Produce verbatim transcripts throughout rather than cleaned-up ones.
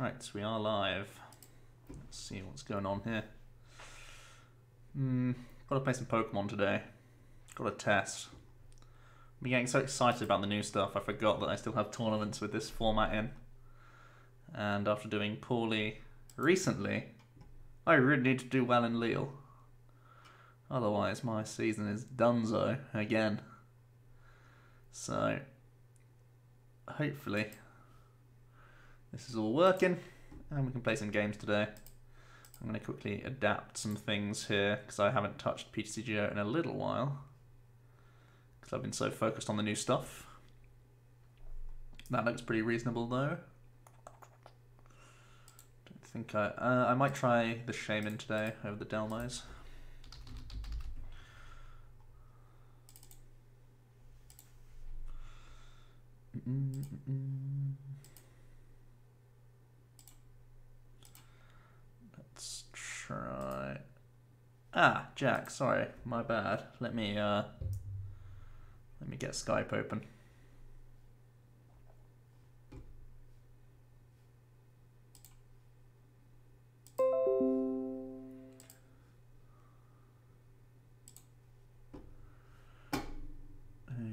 Right, so we are live. Let's see what's going on here. Hmm, got to play some Pokemon today. Got a test. I've been getting so excited about the new stuff, I forgot that I still have tournaments with this format in. And after doing poorly recently, I really need to do well in Lille. Otherwise, my season is donezo again. So, hopefully, this is all working and we can play some games today. I'm going to quickly adapt some things here because I haven't touched P T C G O in a little while because I've been so focused on the new stuff. That looks pretty reasonable though. Don't think I... Uh, I might try the Shaman today over the Delmise. Mm-mm-mm. Let's try... Ah, Jack, sorry, my bad. Let me, uh... Let me get Skype open.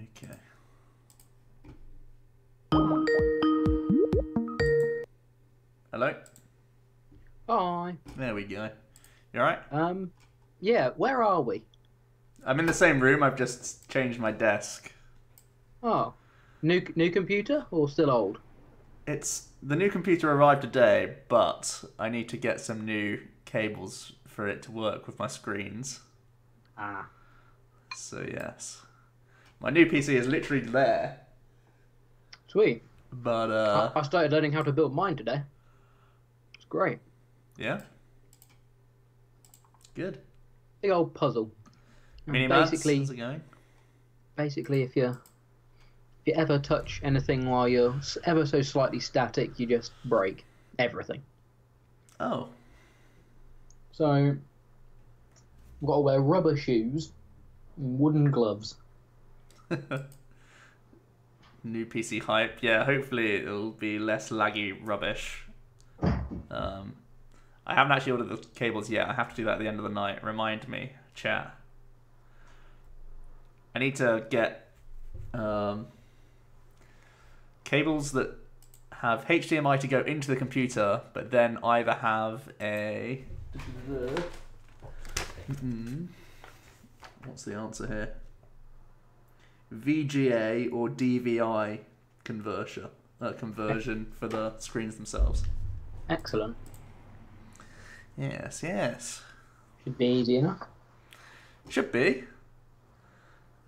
Okay. Hello? Hi. There we go. You alright? Um, yeah, where are we? I'm in the same room, I've just changed my desk. Oh. New new computer or still old? It's the new computer arrived today, but I need to get some new cables for it to work with my screens. Ah. So yes. My new P C is literally there. Sweet. But uh I, I started learning how to build mine today. It's great. Yeah. Good. Big old puzzle. Mini-mats, basically, how's it going? Basically, if you if you ever touch anything while you're ever so slightly static, you just break everything. Oh. So, we've got to wear rubber shoes and wooden gloves. New P C hype. Yeah, hopefully it'll be less laggy rubbish. Um, I haven't actually ordered the cables yet. I have to do that at the end of the night. Remind me, chat. I need to get um, cables that have H D M I to go into the computer, but then either have a... Mm-mm. What's the answer here? V G A or D V I conversion, uh, conversion for the screens themselves. Excellent. Yes, yes. Should be easy enough. Should be.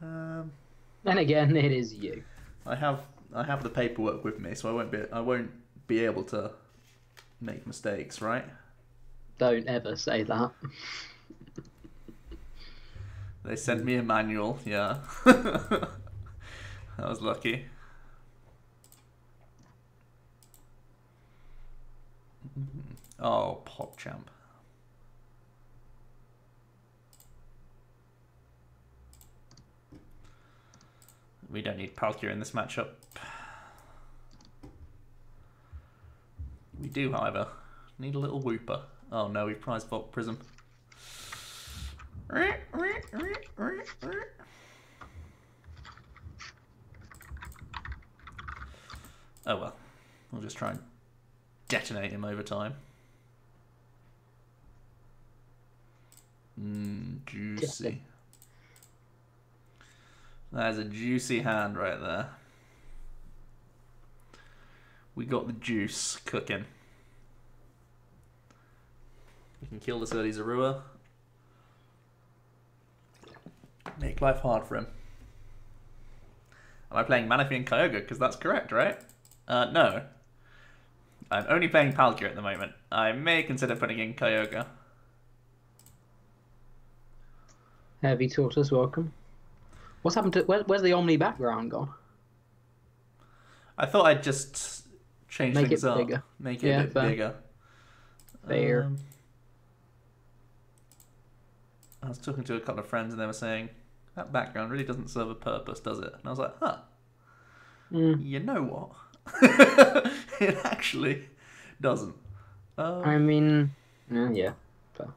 Um, then again, it is you. I have I have the paperwork with me, so I won't be I won't be able to make mistakes, right? Don't ever say that. They sent me a manual. Yeah, that was lucky. Oh, PogChamp. We don't need Palkia in this matchup. We do, however, need a little Wooper. Oh no, we prize Volt Prism. Oh well, we'll just try and detonate him over time. Mmm, juicy. That is a juicy hand right there. We got the juice cooking. We can kill this early Zorua. Make life hard for him. Am I playing Manaphy and Kyogre? Because that's correct, right? Uh, no. I'm only playing Palkia at the moment. I may consider putting in Kyogre. Heavy Tortoise, welcome. What's happened to... Where, where's the Omni background gone? I thought I'd just change Make things up. Bigger. Make it yeah, a bit fair. bigger. Fair. Um, I was talking to a couple of friends and they were saying, that background really doesn't serve a purpose, does it? And I was like, huh. Mm. You know what? It actually doesn't. Um, I mean, yeah. But...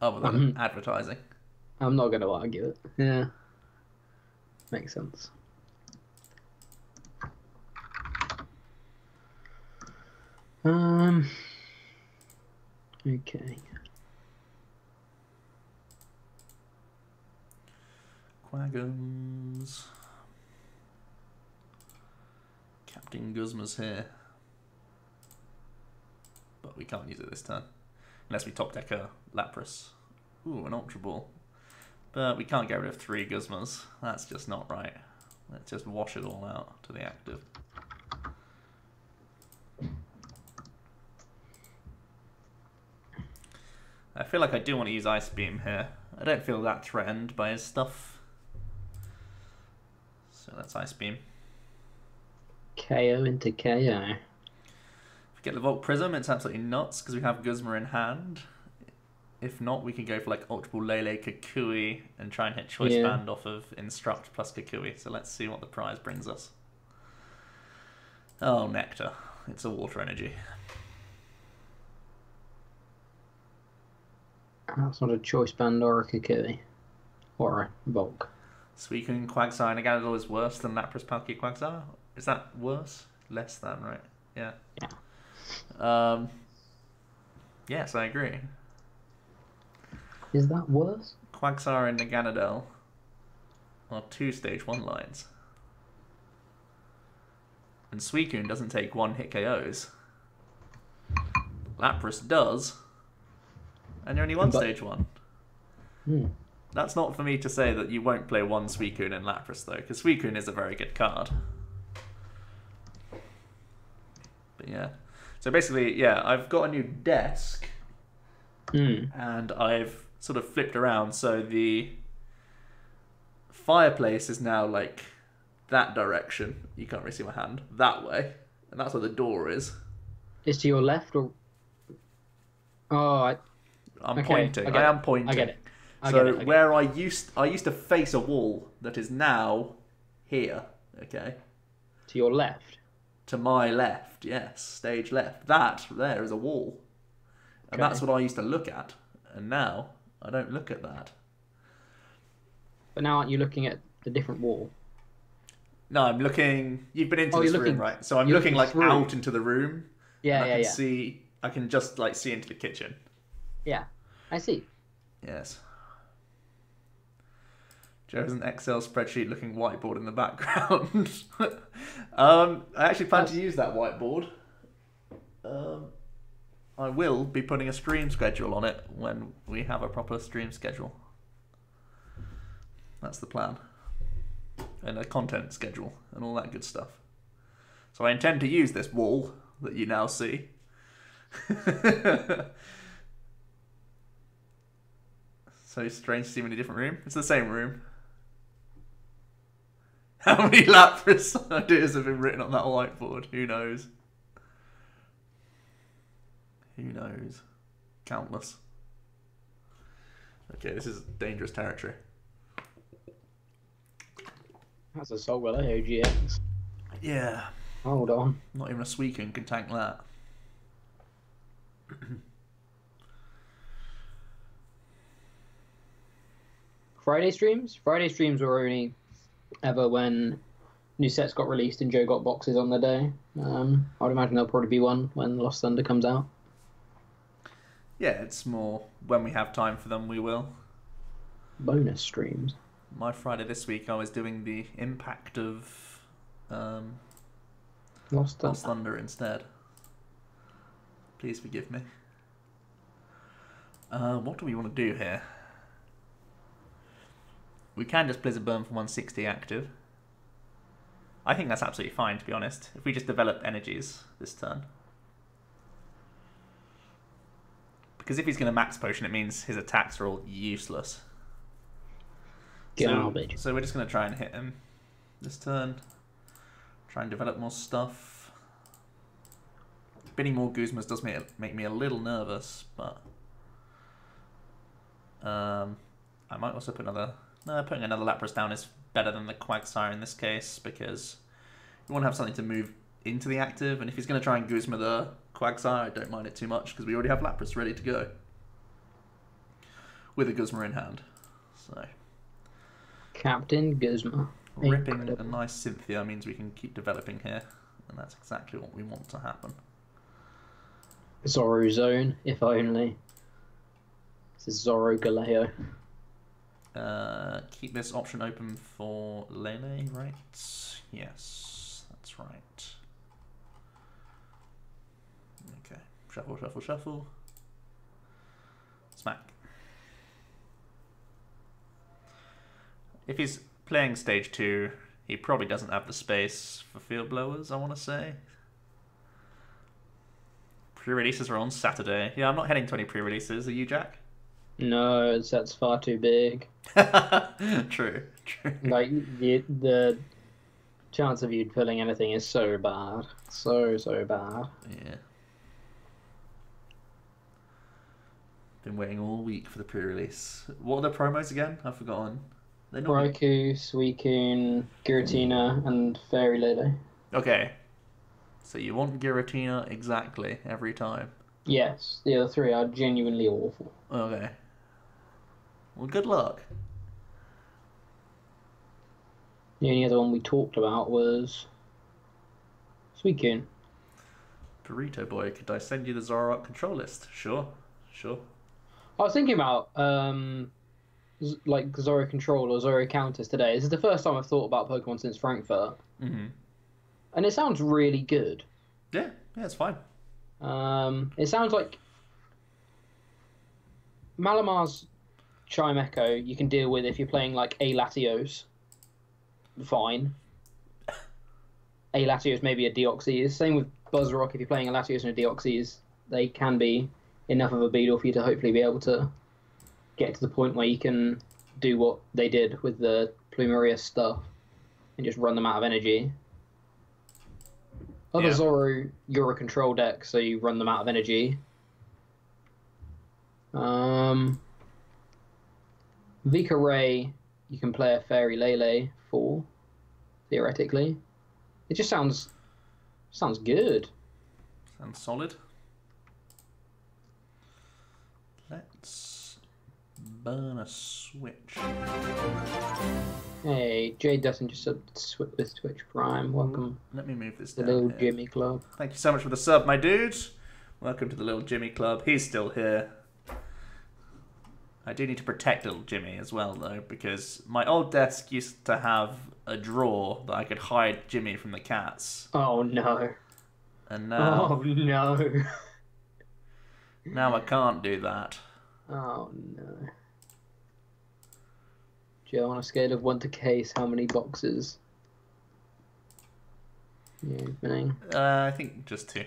other than um, advertising. I'm not going to argue it. Yeah. Makes sense. Um. Okay. Quaggums. Captain Guzma's here. But we can't use it this turn. Unless we top deck a Lapras. Ooh, an Ultra Ball. But we can't get rid of three Guzmas. That's just not right. Let's just wash it all out to the active. I feel like I do want to use Ice Beam here. I don't feel that threatened by his stuff. So that's Ice Beam. K O into K O. If we get the Volt Prism, it's absolutely nuts because we have Guzma in hand. If not, we can go for like Ultra Ball, Lele, Kukui, and try and hit Choice yeah. Band off of Instruct plus Kukui. So let's see what the prize brings us. Oh, Nectar. It's a water energy. That's not a Choice Band or a Kukui. Or a Bulk. Suicune, Quagsire, and Agadidor is worse than Lapras, Palkia, Quagsire? Is that worse? Less than, right? Yeah. Yeah. Um, yes, I agree. Is that worse? Quagsire and Naganadel are two stage one lines. And Suicune doesn't take one hit K Os. Lapras does. And you're only one but... stage one. Hmm. That's not for me to say that you won't play one Suicune and Lapras though, because Suicune is a very good card. But yeah. So basically, yeah, I've got a new desk. Hmm. And I've sort of flipped around, so the fireplace is now like that direction. You can't really see my hand. That way. And that's where the door is. It's to your left or... Oh, I... I'm okay, pointing. I, I am pointing. I get it. I so get it, I get where it. I used I used to face a wall that is now here. Okay. To your left? To my left, yes. Stage left. That there is a wall. And okay. That's what I used to look at. And now, I don't look at that. But now aren't you looking at the different wall? No, I'm looking... You've been into oh, this room, looking, right? So I'm looking, looking like through. out into the room. Yeah, and yeah, I can yeah. see... I can just, like, see into the kitchen. Yeah, I see. Yes. Joe has an Excel spreadsheet looking whiteboard in the background. um, I actually plan That's... to use that whiteboard. Um... I will be putting a stream schedule on it when we have a proper stream schedule. That's the plan. And a content schedule and all that good stuff. So I intend to use this wall that you now see. So strange to see him in a different room. It's the same room. How many Lapras ideas have been written on that whiteboard? Who knows? Who knows? Countless. Okay, this is dangerous territory. That's a Sol Willow O G X. Yeah. Hold on. Not even a Suicune can tank that. Friday streams? Friday streams were only ever when new sets got released and Joe got boxes on the day. Um, I would imagine there'll probably be one when Lost Thunder comes out. Yeah, it's more when we have time for them, we will. Bonus streams. My Friday this week, I was doing the impact of um, Lost Thunder. Lost Thunder instead. Please forgive me. Uh, what do we want to do here? We can just Blizzard Burn for one sixty active. I think that's absolutely fine, to be honest, if we just develop energies this turn. Because if he's going to max potion, it means his attacks are all useless. Garbage. So, so we're just going to try and hit him this turn. Try and develop more stuff. Binning more Guzmas does make, make me a little nervous, but... Um, I might also put another... No, putting another Lapras down is better than the Quagsire in this case, because you want to have something to move into the active, and if he's going to try and Guzma the Quagsire, I don't mind it too much, because we already have Lapras ready to go. With a Guzma in hand. So Captain Guzma. Ripping Incredible. A nice Cynthia means we can keep developing here, and that's exactly what we want to happen. Zorro Zone, if only. This is Zorro Galeo. Uh, keep this option open for Lele, right? Yes, that's right. Okay, shuffle, shuffle, shuffle. Smack. If he's playing stage two, he probably doesn't have the space for field blowers, I want to say. Pre-releases are on Saturday. Yeah, I'm not heading to any pre-releases. Are you, Jack? No, that's far too big. True, true. Like, the, the chance of you pulling anything is so bad. So, so bad. Yeah. Been waiting all week for the pre-release. What are the promos again? I've forgotten. Raikou, Suicune, Giratina, and Fairy Lele. Okay. So you want Giratina exactly every time? Yes. The other three are genuinely awful. Okay. Well, good luck. The only other one we talked about was Suicune. Burrito Boy, could I send you the Zoroark control list? Sure. Sure. I was thinking about... Um... like Zorro Control or Zorro Counters today. This is the first time I've thought about Pokemon since Frankfurt. Mm-hmm. And it sounds really good. Yeah, yeah, it's fine. Um, it sounds like Malamar's Chimecho you can deal with if you're playing like a Latios. Fine. A Latios, maybe a Deoxys. Same with Buzrock, if you're playing a Latios and a Deoxys, they can be enough of a beetle for you to hopefully be able to get to the point where you can do what they did with the Plumeria stuff and just run them out of energy. Other yeah. Zorro, you're a control deck, so you run them out of energy. Um, Vicaray, you can play a Fairy Lele for, theoretically. It just sounds sounds good. Sounds solid. Let's... burn a switch. Hey, Jade Dustin just sub switch with Twitch Prime. Welcome. Let me move this down. The Little here. Jimmy Club. Thank you so much for the sub, my dude. Welcome to the Little Jimmy Club. He's still here. I do need to protect Little Jimmy as well, though, because my old desk used to have a drawer that I could hide Jimmy from the cats. Oh no. And now. Oh no. Now I can't do that. Oh no. Joe, on a scale of one to case, how many boxes? Yeah, opening. Uh, I think just two.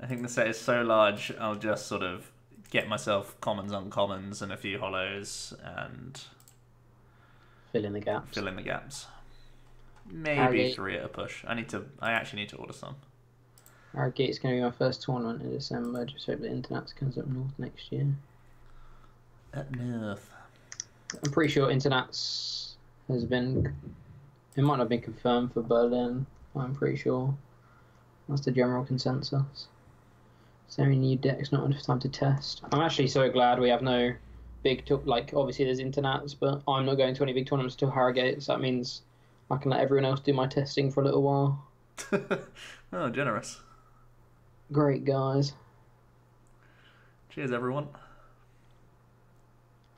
I think the set is so large, I'll just sort of get myself commons, uncommons, and a few hollows, and fill in the gaps. Fill in the gaps. Maybe Arrogate. Three at a push. I need to. I actually need to order some. Arrogate's going to be my first tournament in December. Just hope the Internats comes up north next year. Up north. I'm pretty sure Internats has been... It might not have been confirmed for Berlin, I'm pretty sure. That's the general consensus. So many new decks, not enough time to test. I'm actually so glad we have no big... Like, obviously there's Internats, but I'm not going to any big tournaments until Harrogate, so that means I can let everyone else do my testing for a little while. Oh, generous. Great, guys. Cheers, everyone.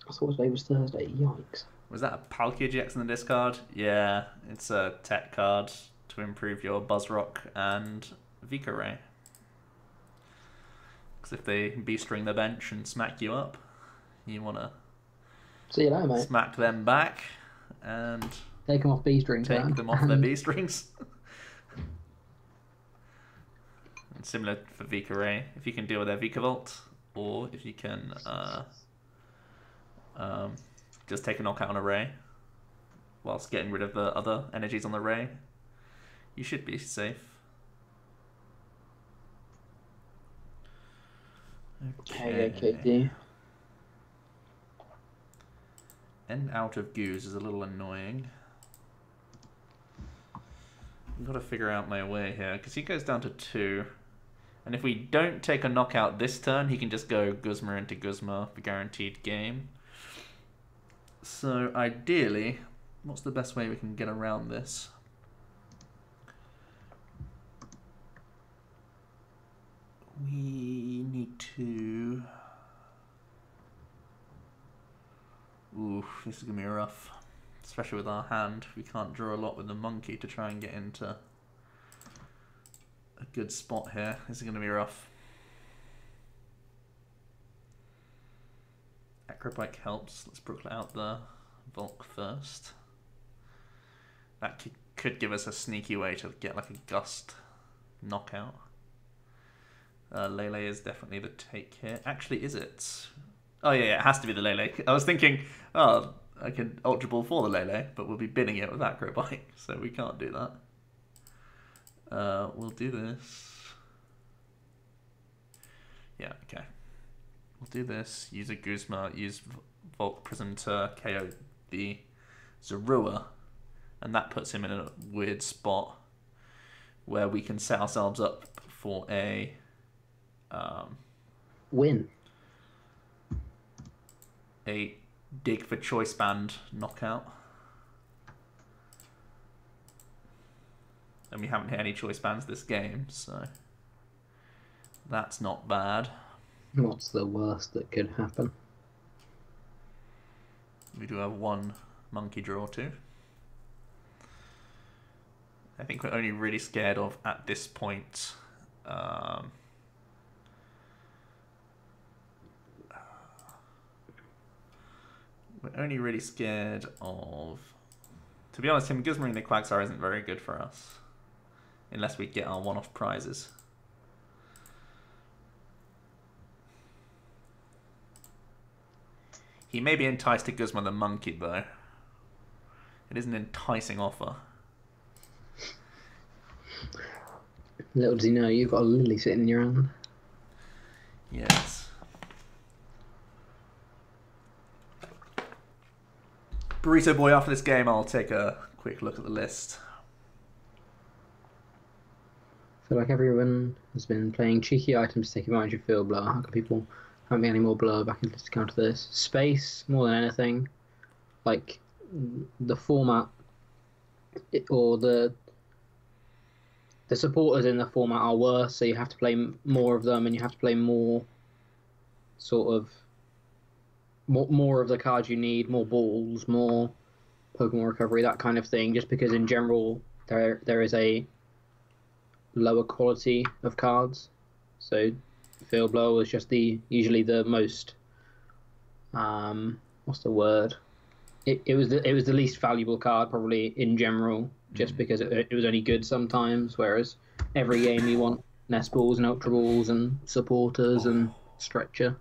I thought today was Thursday. Yikes. Was that a Palkia G X in the discard? Yeah, it's a tech card to improve your Buzrock and Vicaray. Because if they B-string the bench and smack you up, you want to see you later, mate. Smack them back and take them off B-strings. Take man. them off their B-strings. And similar for Vicaray, if you can deal with their Vicavolt, or if you can uh, um, just take a knockout on a Ray, whilst getting rid of the other energies on the Ray, you should be safe. Okay. Okay, okay. And out of Goose is a little annoying. I've got to figure out my way here, because he goes down to two. And if we don't take a knockout this turn, he can just go Guzma into Guzma for guaranteed game. So ideally, what's the best way we can get around this? We need to... Ooh, this is going to be rough. Especially with our hand. We can't draw a lot with the monkey to try and get into a good spot here. This is going to be rough. Acrobike helps. Let's Brooklet out the Volk first. That could give us a sneaky way to get like a gust knockout. Uh, Lele is definitely the take here. Actually, is it? Oh yeah, yeah, it has to be the Lele. I was thinking, oh, I can Ultra Ball for the Lele, but we'll be binning it with Acrobike, so we can't do that. Uh, we'll do this. Yeah, okay. We'll do this, use a Guzma, use Volk Prism to K O the Zorua, and that puts him in a weird spot where we can set ourselves up for a... Um, Win. A dig for choice band knockout. And we haven't hit any choice bands this game, so that's not bad. What's the worst that could happen? We do have one monkey draw too. I think we're only really scared of, at this point, um, We're only really scared of... To be honest, him Guzmaring the Quagsire isn't very good for us. Unless we get our one-off prizes. He may be enticed to Guzma the Monkey, though. It is an enticing offer. Little does he know, you've got a lily sitting in your hand. Yes. Burrito Boy, after this game, I'll take a quick look at the list. I feel like everyone has been playing cheeky items to take advantage of Field Blur. How can people haven't be any more blur back into counter this? Space, more than anything. Like, the format, it, or the the supporters in the format are worse, so you have to play more of them, and you have to play more sort of... More, more of the cards you need, more balls, more Pokemon recovery, that kind of thing, just because in general there there is a lower quality of cards. So Field Blow is just the usually the most um what's the word? It it was the it was the least valuable card probably in general, just mm. because it, it was only good sometimes, whereas every game you want Nest Balls and Ultra Balls and supporters oh. and stretcher.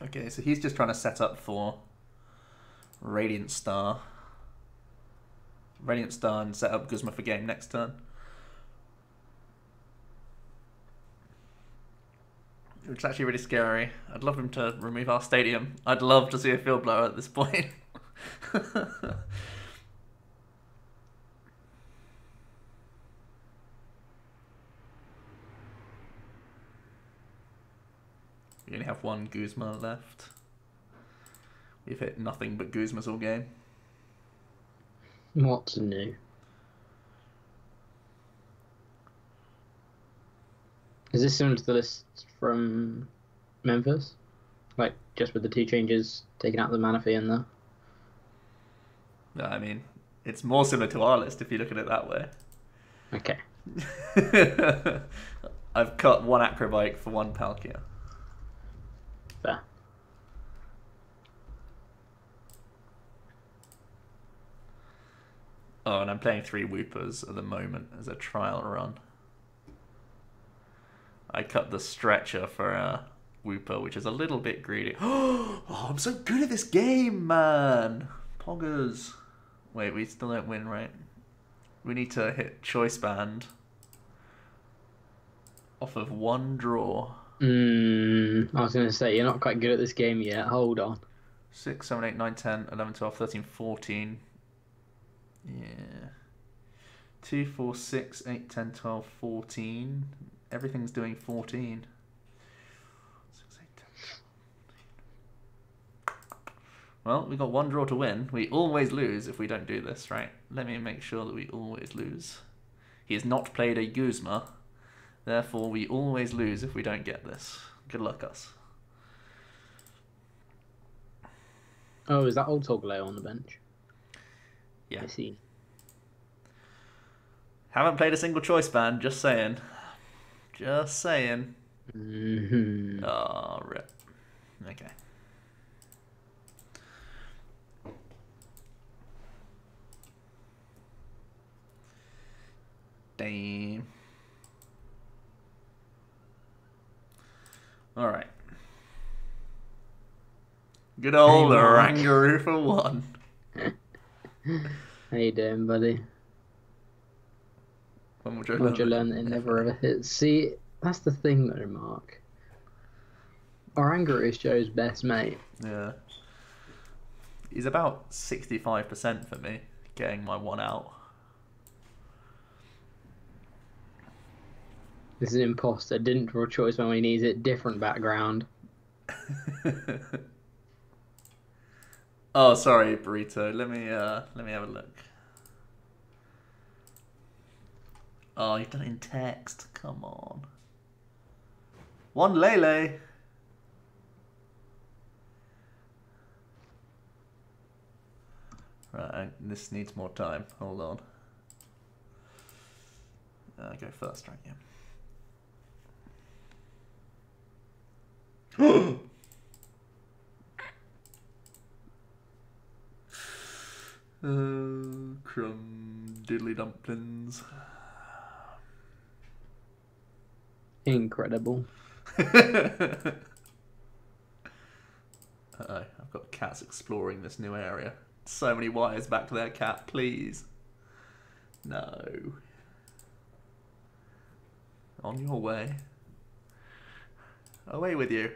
Okay, so he's just trying to set up for Radiant Star. Radiant Star and set up Guzma for game next turn. Which is actually really scary. I'd love him to remove our stadium. I'd love to see a Field Blower at this point. We only have one Guzma left. We've hit nothing but Guzmas all game. What's new? Is this similar to the list from Memphis? Like, just with the two changes, taking out the Manaphy and the... No, I mean, it's more similar to our list if you look at it that way. Okay. I've cut one Acrobike for one Palkia. Fair. Oh, and I'm playing three Whoopers at the moment as a trial run. I cut the stretcher for a Whooper, which is a little bit greedy. Oh, I'm so good at this game, man! Poggers. Wait, we still don't win, right? We need to hit Choice Band off of one draw. Mm, I was going to say, you're not quite good at this game yet. Hold on. six, seven, eight, nine, ten, eleven, twelve, thirteen, fourteen. Yeah. two, four, six, eight, ten, twelve, fourteen. Everything's doing fourteen. Well, we got one draw to win. We always lose if we don't do this, right? Let me make sure that we always lose. He has not played a Yuzma. Therefore, we always lose if we don't get this. Good luck, us. Oh, is that old Togoleo on the bench? Yeah. I see. Haven't played a single choice band, just saying. Just saying. Mm-hmm. Oh, rip. Okay. Damn. All right. Good old Orangaroo for one. How you doing, buddy? When would you learn, would you learn that it never ever hits? See, that's the thing, though, Mark. Orangaroo is Joe's best mate. Yeah. He's about sixty-five percent for me, getting my one out. This is an imposter. Didn't draw a choice when we need it. Different background. Oh, sorry, Burrito. Let me uh, let me have a look. Oh, you've done it in text. Come on. One Lele. Right, I, this needs more time. Hold on. Uh, go first, right? Yeah. Uh, crumb doodly dumplings. Incredible. Uh-oh, I've got cats exploring this new area. So many wires back there, cat, please. No. On your way. Away with you.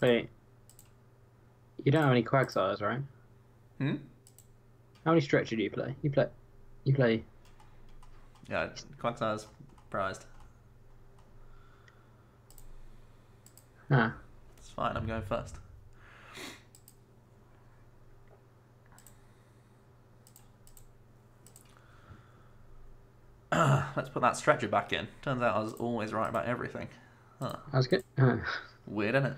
Wait. You don't have any Quagsires, right? Hmm? How many Stretcher do you play? You play... You play... Yeah, Quagsire's prized. Huh. It's fine, I'm going first. Let's put that Stretcher back in. Turns out I was always right about everything. Huh. That's good. Huh. Weird, isn't it?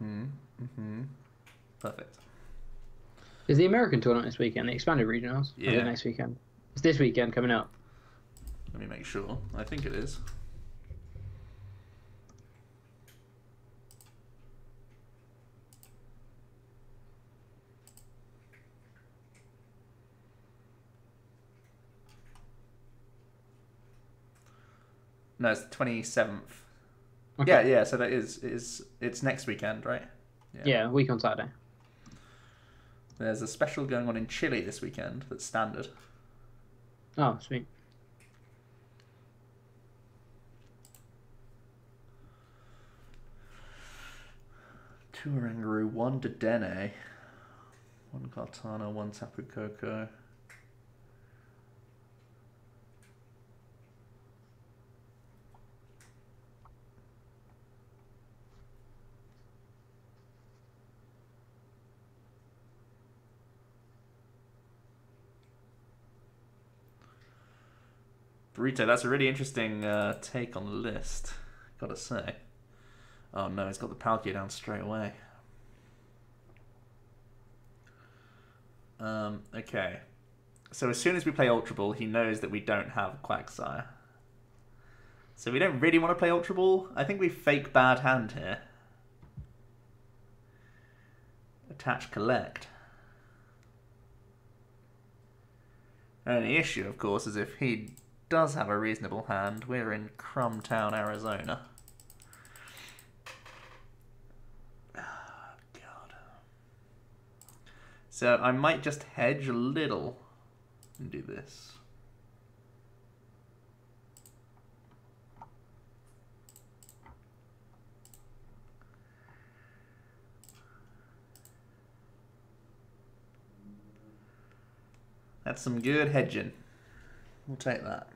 Mm-hmm. Mm-hmm. Perfect. Is the American tournament this weekend? The expanded regionals? Yeah. Or is it next weekend? It's this weekend coming up. Let me make sure. I think it is. No, it's the twenty-seventh. Okay. Yeah, yeah. So that is is it's next weekend, right? Yeah. Yeah, week on Saturday. There's a special going on in Chile this weekend. That's standard. Oh, sweet. Two Oranguru, one Dedenne, one Cartana, one Tapu Koko. Burrito, that's a really interesting uh, take on the list, gotta say. Oh no, he's got the Palkia down straight away. Um, okay. So as soon as we play Ultra Ball, he knows that we don't have Quagsire. So we don't really want to play Ultra Ball. I think we fake bad hand here. Attach, collect. The only issue, of course, is if he does have a reasonable hand. We're in Crumbtown, Arizona. Oh, God. So I might just hedge a little and do this. That's some good hedging. We'll take that.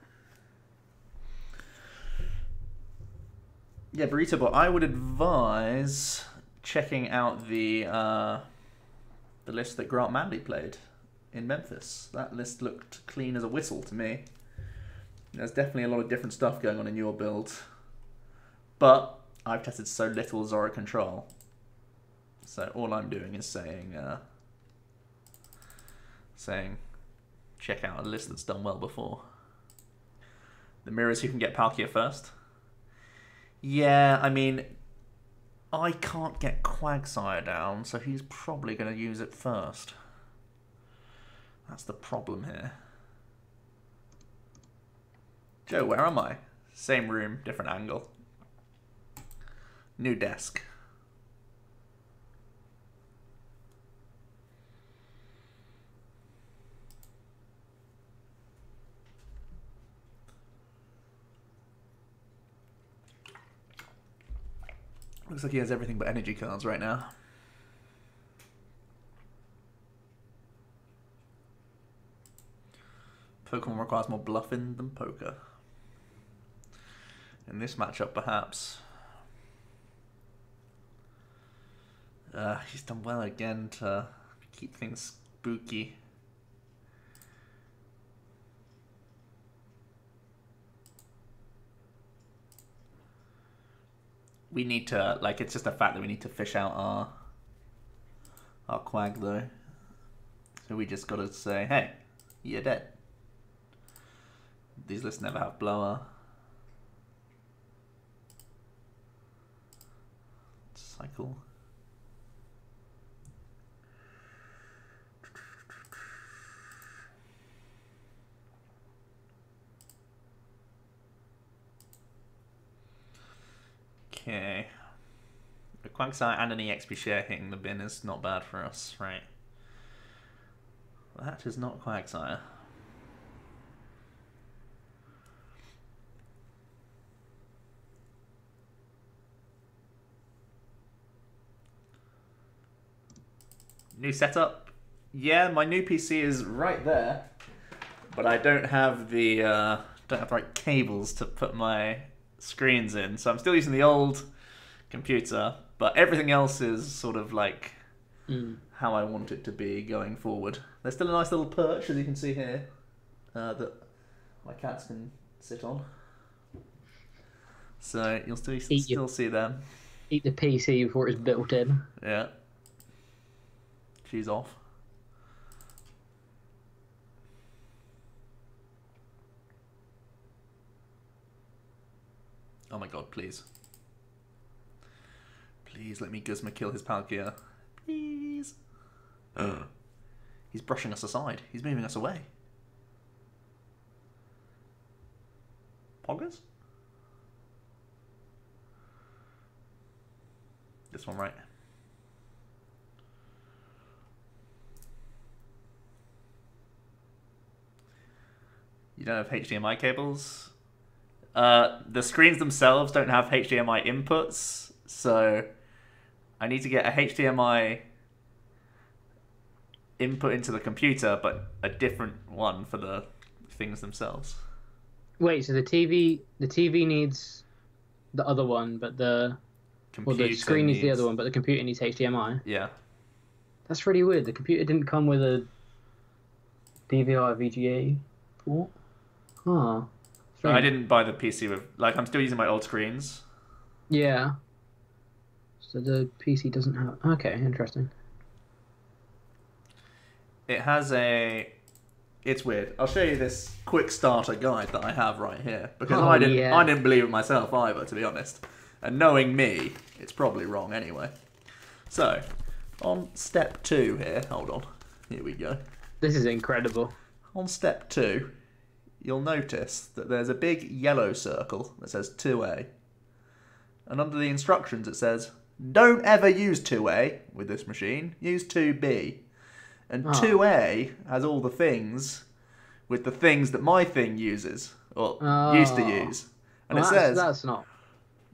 Yeah, Burrito Bot, I would advise checking out the uh, the list that Grant Manley played in Memphis. That list looked clean as a whistle to me. There's definitely a lot of different stuff going on in your build. But I've tested so little Zora Control. So all I'm doing is saying... Uh, saying... check out a list that's done well before. The mirrors who can get Palkia first. Yeah, I mean, I can't get Quagsire down, so he's probably going to use it first. That's the problem here. Joe, where am I? Same room, different angle. New desk. Looks like he has everything but energy cards right now. Pokemon requires more bluffing than poker. In this matchup, perhaps. Uh, he's done well again to keep things spooky. We need to, like, it's just a fact that we need to fish out our our Quag, though. So we just got to say, hey, you're dead. These lists never have blower. Cycle. Okay, a Quagsire and an E X P share hitting the bin is not bad for us, right? That is not Quagsire. New setup? Yeah, my new P C is right there, but I don't have the uh, don't have the right cables to put my screens in, so I'm still using the old computer, but everything else is sort of like mm. how I want it to be going forward. There's still a nice little perch, as you can see here, uh, that my cats can sit on, so you'll still, still, still see them. Eat the P C before it's built in. Yeah. She's off. Oh my god, please. Please let me Guzma kill his Palkia. Please. Uh, he's brushing us aside. He's moving us away. Poggers? This one, right? You don't have H D M I cables? Uh, the screens themselves don't have H D M I inputs, so I need to get a H D M I input into the computer, but a different one for the things themselves. Wait, so the T V, the T V needs the other one, but the computer well, the screen needs... is the other one, but the computer needs H D M I. Yeah, that's really weird. The computer didn't come with a D V R V G A port. Huh. I didn't buy the P C with... Like, I'm still using my old screens. Yeah. So the P C doesn't have... Okay, interesting. It has a... It's weird. I'll show you this quick starter guide that I have right here. Because oh, I didn't yeah. I didn't believe it myself either, to be honest. And knowing me, it's probably wrong anyway. So, on step two here... Hold on. Here we go. This is incredible. On step two... You'll notice that there's a big yellow circle that says two A. And under the instructions it says, don't ever use two A with this machine, use two B. And oh. two A has all the things with the things that my thing uses, or oh. used to use. And well, it that's, says, that's not,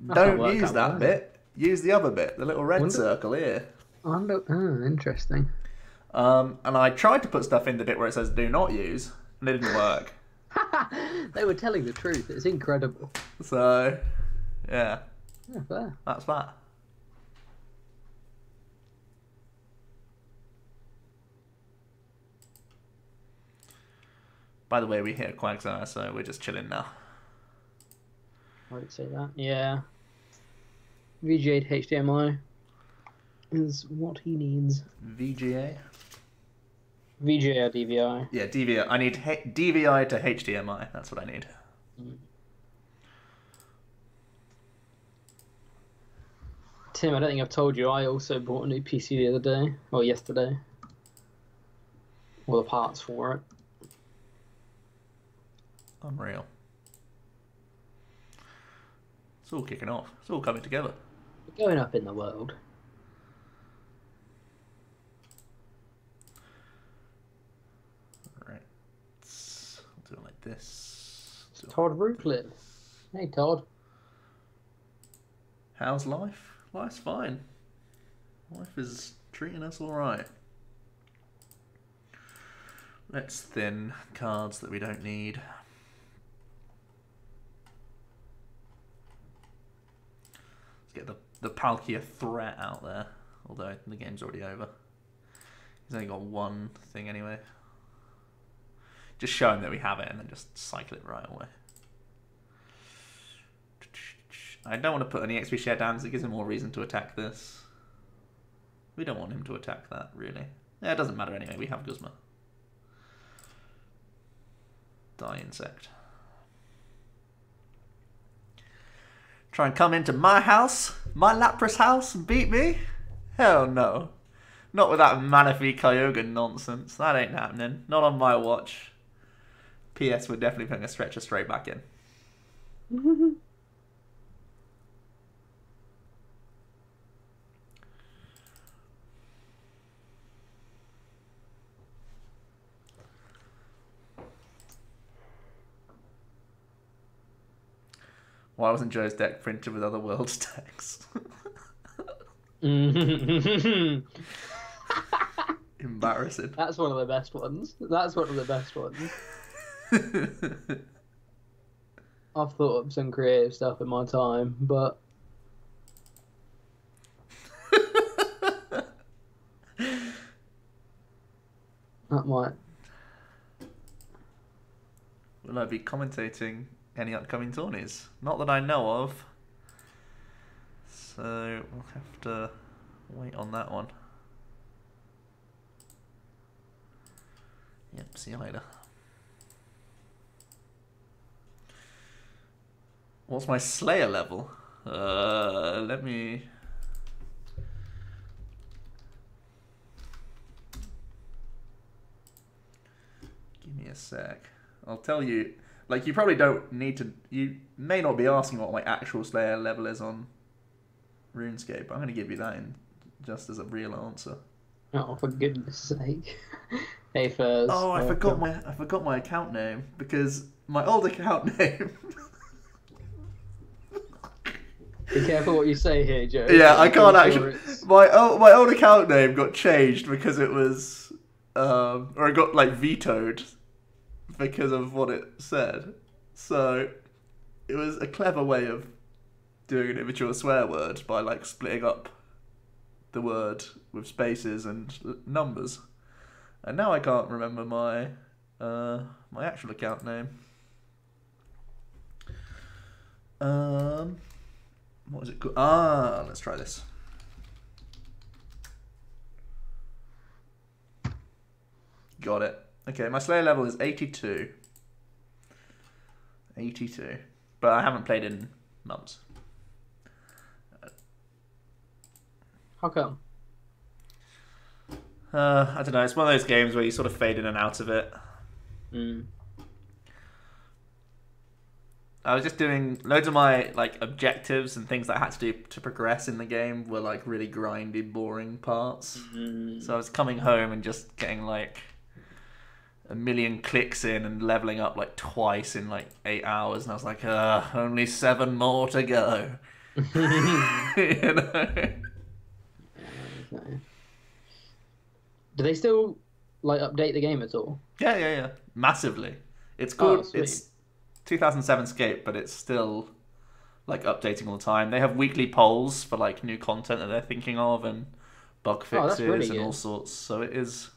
that's don't use out, that bit, it? use the other bit, the little red wonder, circle here. Wonder, oh, interesting. Um, and I tried to put stuff in the bit where it says do not use, and it didn't work. They were telling the truth. It's incredible. So, yeah. Yeah, fair. That's that. By the way, we hit a Quagsire, so we're just chilling now. I would say that, yeah. V G A to H D M I is what he needs. V G A? V G A or D V I? Yeah, D V I. I need D V I to H D M I. That's what I need. Mm. Tim, I don't think I've told you, I also bought a new P C the other day. Or yesterday. All the parts for it. Unreal. It's all kicking off. It's all coming together. We're going up in the world. Alright. I'll do it like this. It's Todd Rooklet. Hey, Todd. How's life? Life's fine. Life is treating us alright. Let's thin cards that we don't need. Get the, the Palkia threat out there, although the game's already over. He's only got one thing anyway. Just show him that we have it and then just cycle it right away. I don't want to put any X P share down because it gives him more reason to attack this. We don't want him to attack that, really. Yeah, it doesn't matter anyway, we have Guzma. Die, insect. Try and come into my house, my Lapras house, and beat me? Hell no. Not with that Manaphy Kyogre nonsense. That ain't happening. Not on my watch. P S. We're definitely putting a stretcher straight back in. Why wasn't Joe's deck printed with other world's decks? Embarrassing. That's one of the best ones. That's one of the best ones. I've thought up some creative stuff in my time, but... that might... Will I be commentating any upcoming tourneys? Not that I know of. So we'll have to wait on that one. Yep, see you later. What's my Slayer level? Uh, let me... Give me a sec. I'll tell you... Like, you probably don't need to... You may not be asking what my actual Slayer level is on RuneScape. I'm going to give you that in just as a real answer. Oh, for goodness sake. Hey, first. Oh, I forgot, my, I forgot my account name, because my old account name... Be careful what you say here, Joe. Yeah, I can't actually... My old, my old account name got changed because it was... Um, or it got, like, vetoed. Because of what it said. So it was a clever way of doing an immature swear word by like splitting up the word with spaces and numbers. And now I can't remember my uh, my actual account name. Um, what is it called? Ah, let's try this. Got it. Okay, my Slayer level is eighty-two. eighty-two. But I haven't played in months. How come? Uh, I don't know. It's one of those games where you sort of fade in and out of it. Mm. I was just doing loads of my like objectives and things that I had to do to progress in the game were like really grindy, boring parts. Mm-hmm. So I was coming home and just getting like a million clicks in and leveling up like twice in like eight hours, and I was like, uh, only seven more to go. You know? Okay. Do they still like update the game at all? Yeah, yeah, yeah, massively. It's called oh, it's. two thousand seven Skate, but it's still like updating all the time. They have weekly polls for like new content that they're thinking of and bug fixes oh, and all sorts. So it is.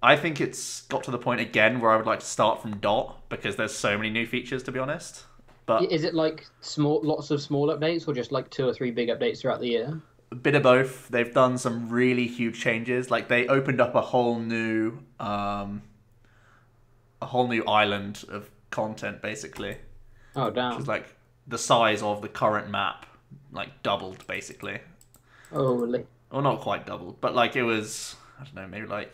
I think it's got to the point again where I would like to start from dot because there's so many new features, to be honest. But is it like small, lots of small updates, or just like two or three big updates throughout the year? A bit of both. They've done some really huge changes. Like they opened up a whole new, um, a whole new island of content, basically. Oh damn! Which is like the size of the current map, like doubled basically. Oh really? Well, not quite doubled, but like it was, I don't know, maybe like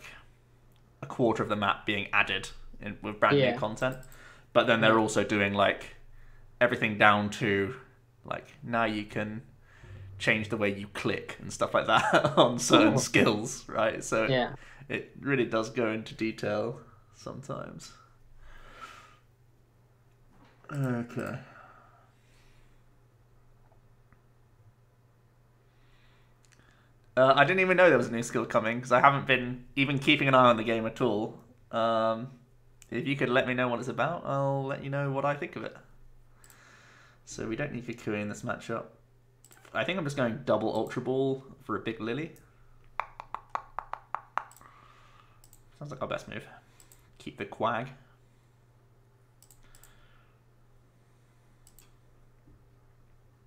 a quarter of the map being added in, with brand yeah. new content. But then they're also doing like everything down to like now you can change the way you click and stuff like that on certain cool. skills, right? So yeah, it, it really does go into detail sometimes. Okay. Uh, I didn't even know there was a new skill coming because I haven't been even keeping an eye on the game at all. Um, if you could let me know what it's about, I'll let you know what I think of it. So we don't need Kikui in this matchup. I think I'm just going double Ultra Ball for a big Lily. Sounds like our best move. Keep the Quag.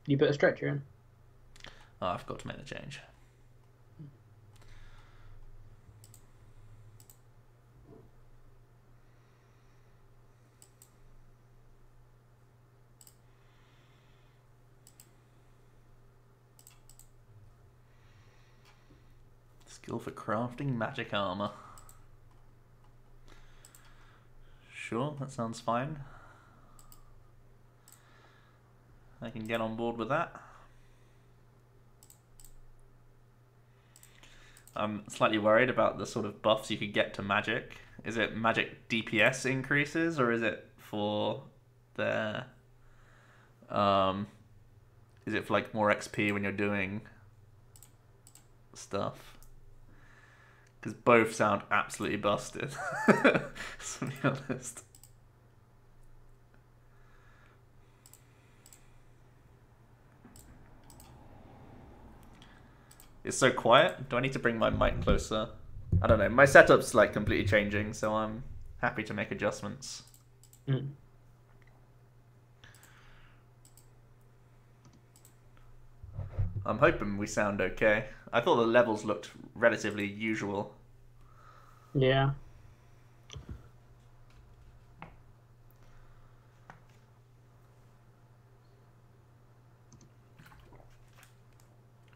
You put a stretcher in. Oh, I've got to make the change. Skill for crafting magic armor. Sure, that sounds fine. I can get on board with that. I'm slightly worried about the sort of buffs you could get to magic. Is it magic D P S increases, or is it for their... Um, is it for like more X P when you're doing stuff? Because both sound absolutely busted, to be honest. It's so quiet. Do I need to bring my mic closer? I don't know. My setup's like completely changing, so I'm happy to make adjustments. Mm. I'm hoping we sound okay. I thought the levels looked relatively usual. Yeah.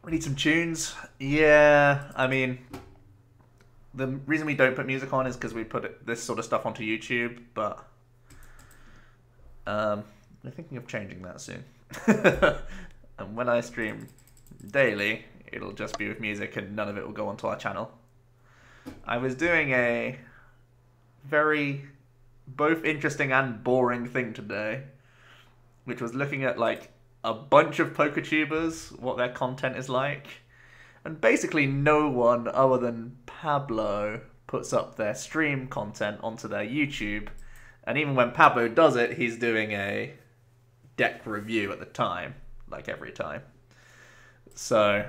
We need some tunes. Yeah, I mean, the reason we don't put music on is because we put it, this sort of stuff onto YouTube, but um, we're thinking of changing that soon. And when I stream daily, it'll just be with music and none of it will go onto our channel. I was doing a very both interesting and boring thing today, which was looking at like a bunch of PokerTubers, what their content is like, and basically no one other than Pablo puts up their stream content onto their YouTube, and even when Pablo does it, he's doing a deck review at the time, like every time. So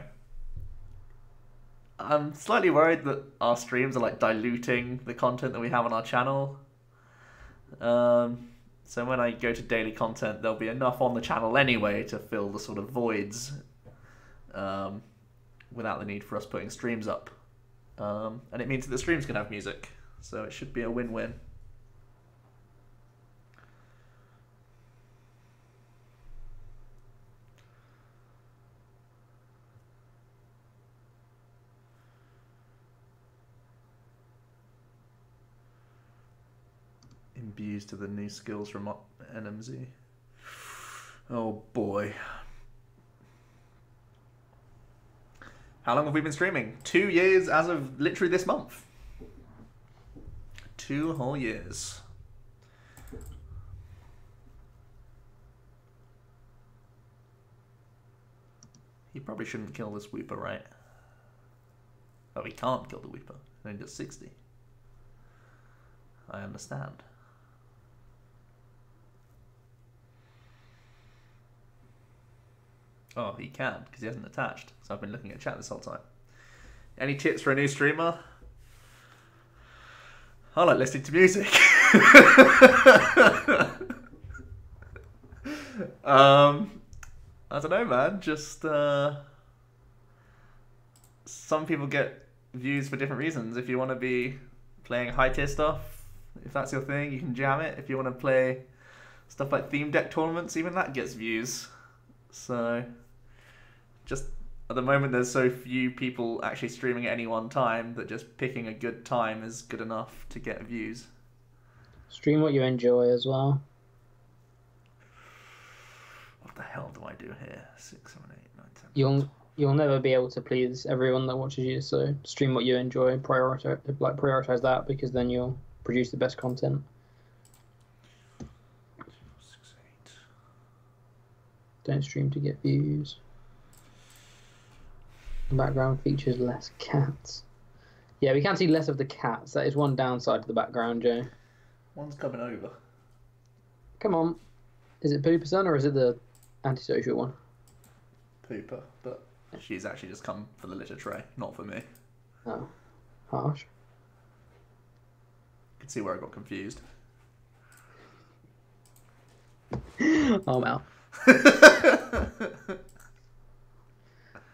I'm slightly worried that our streams are like diluting the content that we have on our channel. Um... So when I go to daily content, there'll be enough on the channel anyway to fill the sort of voids um, without the need for us putting streams up. Um, and it means that the streams can have music, so it should be a win-win. Imbues to the new skills from N M Z. Oh boy. How long have we been streaming? Two years as of literally this month. Two whole years. He probably shouldn't kill this Weeper, right? Oh, he can't kill the Weeper. He only does sixty. I understand. Oh, he can, because he hasn't attached. So I've been looking at chat this whole time. Any tips for a new streamer? I like listening to music. um, I don't know, man. Just uh, some people get views for different reasons. If you want to be playing high tier stuff, if that's your thing, you can jam it. If you want to play stuff like theme deck tournaments, even that gets views. So, just at the moment, there's so few people actually streaming at any one time that just picking a good time is good enough to get views. Stream what you enjoy as well. What the hell do I do here? Six, seven, eight, nine, ten. You'll you'll never be able to please everyone that watches you. So stream what you enjoy. Prioritize like prioritize that, because then you'll produce the best content. Don't stream to get views. Background features less cats. Yeah, we can see less of the cats. That is one downside to the background, Joe. One's coming over. Come on. Is it Pooperson or is it the antisocial one? Pooper, but she's actually just come for the litter tray, not for me. Oh, harsh. You can see where I got confused. Oh, well.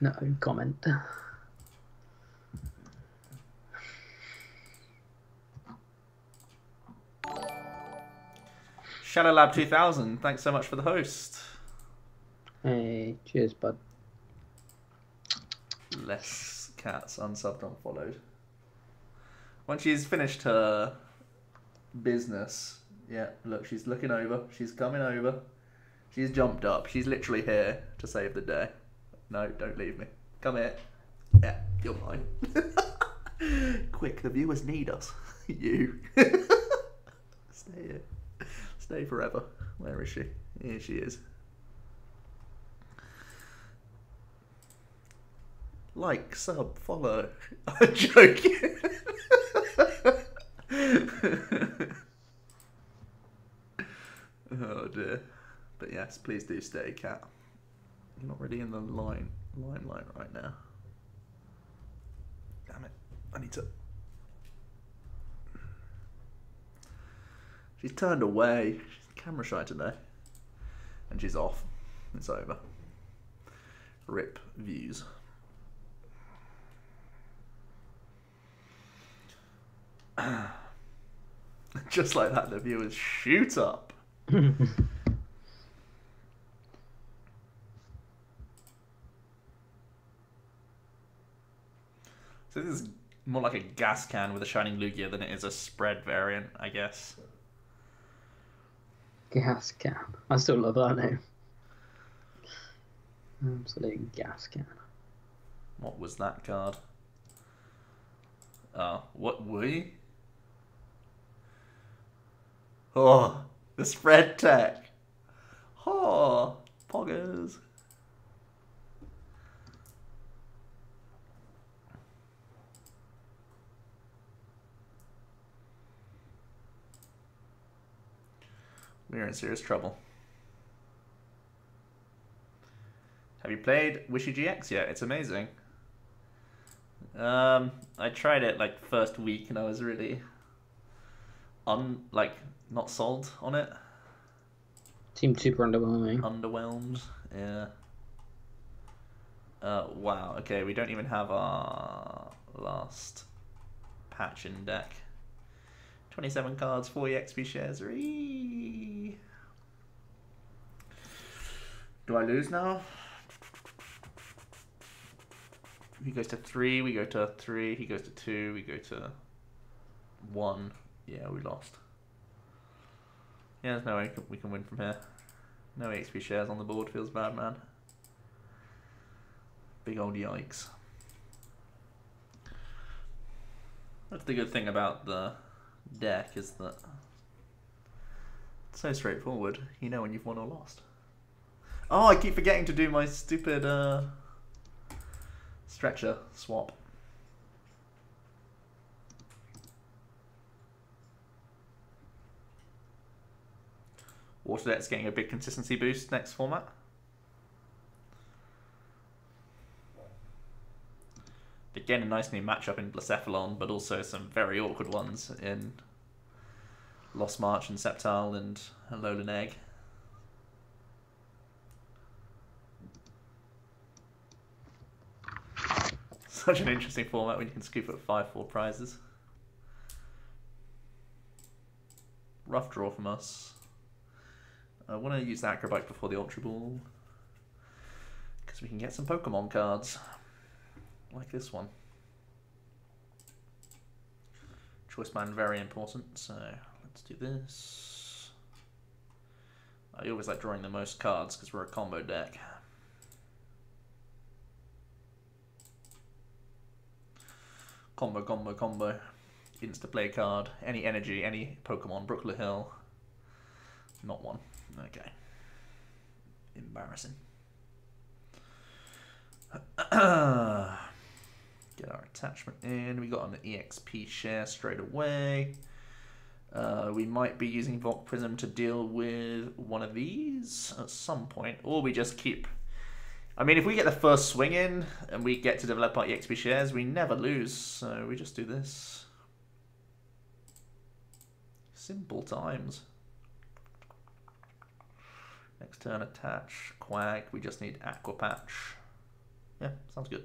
No comment. Shadow Lab two thousand, thanks so much for the host. Hey, cheers, bud. Less cats unsubbed, unfollowed. When she's finished her business, yeah, look, she's looking over, she's coming over. She's jumped up. She's literally here to save the day. No, don't leave me. Come here. Yeah, you're mine. Quick, the viewers need us. You. Stay here. Stay forever. Where is she? Here she is. Like, sub, follow. I'm joking. Oh dear. But yes, please do stay, cat. You're not really in the line limelight right now. Damn it! I need to. She's turned away. She's camera shy today, and she's off. It's over. Rip views. Just like that, the viewers shoot up. So this is more like a gas can with a Shining Lugia than it is a spread variant, I guess. Gas can. I still love that name. Absolute gas can. What was that card? Uh, what we? Oh, the spread tech. Oh, poggers. We're in serious trouble. Have you played Wishy G X yet? It's amazing. Um, I tried it like first week and I was really un like not sold on it. Seemed super underwhelming. Underwhelmed, yeah. Uh, wow. Okay, we don't even have our last patch in deck. twenty-seven cards, forty X P shares. Eee. Do I lose now? He goes to three, we go to three, he goes to two, we go to one. Yeah, we lost. Yeah, there's no way we can win from here. No H P shares on the board, feels bad, man. Big old yikes. That's the good thing about the deck, is that it's so straightforward. You know when you've won or lost. Oh, I keep forgetting to do my stupid uh, stretcher swap. Water Jet's getting a big consistency boost next format. Again, a nice new matchup in Blacephalon, but also some very awkward ones in Lost March and Sceptile and Alolan Egg. Such an interesting format when you can scoop up five four prizes. Rough draw from us. I want to use the Acrobike before the Ultra Ball, because we can get some Pokemon cards, like this one. Choice band, very important, so let's do this. I always like drawing the most cards, because we're a combo deck. Combo, combo, combo. Insta-play card, any energy, any Pokemon, Brookler Hill. Not one. Okay. Embarrassing. Get our attachment in. We got an E X P share straight away. Uh, we might be using Volk Prism to deal with one of these at some point. Or we just keep... I mean, if we get the first swing in and we get to develop our E X P shares, we never lose. So we just do this. Simple times. Next turn, attach, Quag, we just need Aqua Patch. Yeah, sounds good.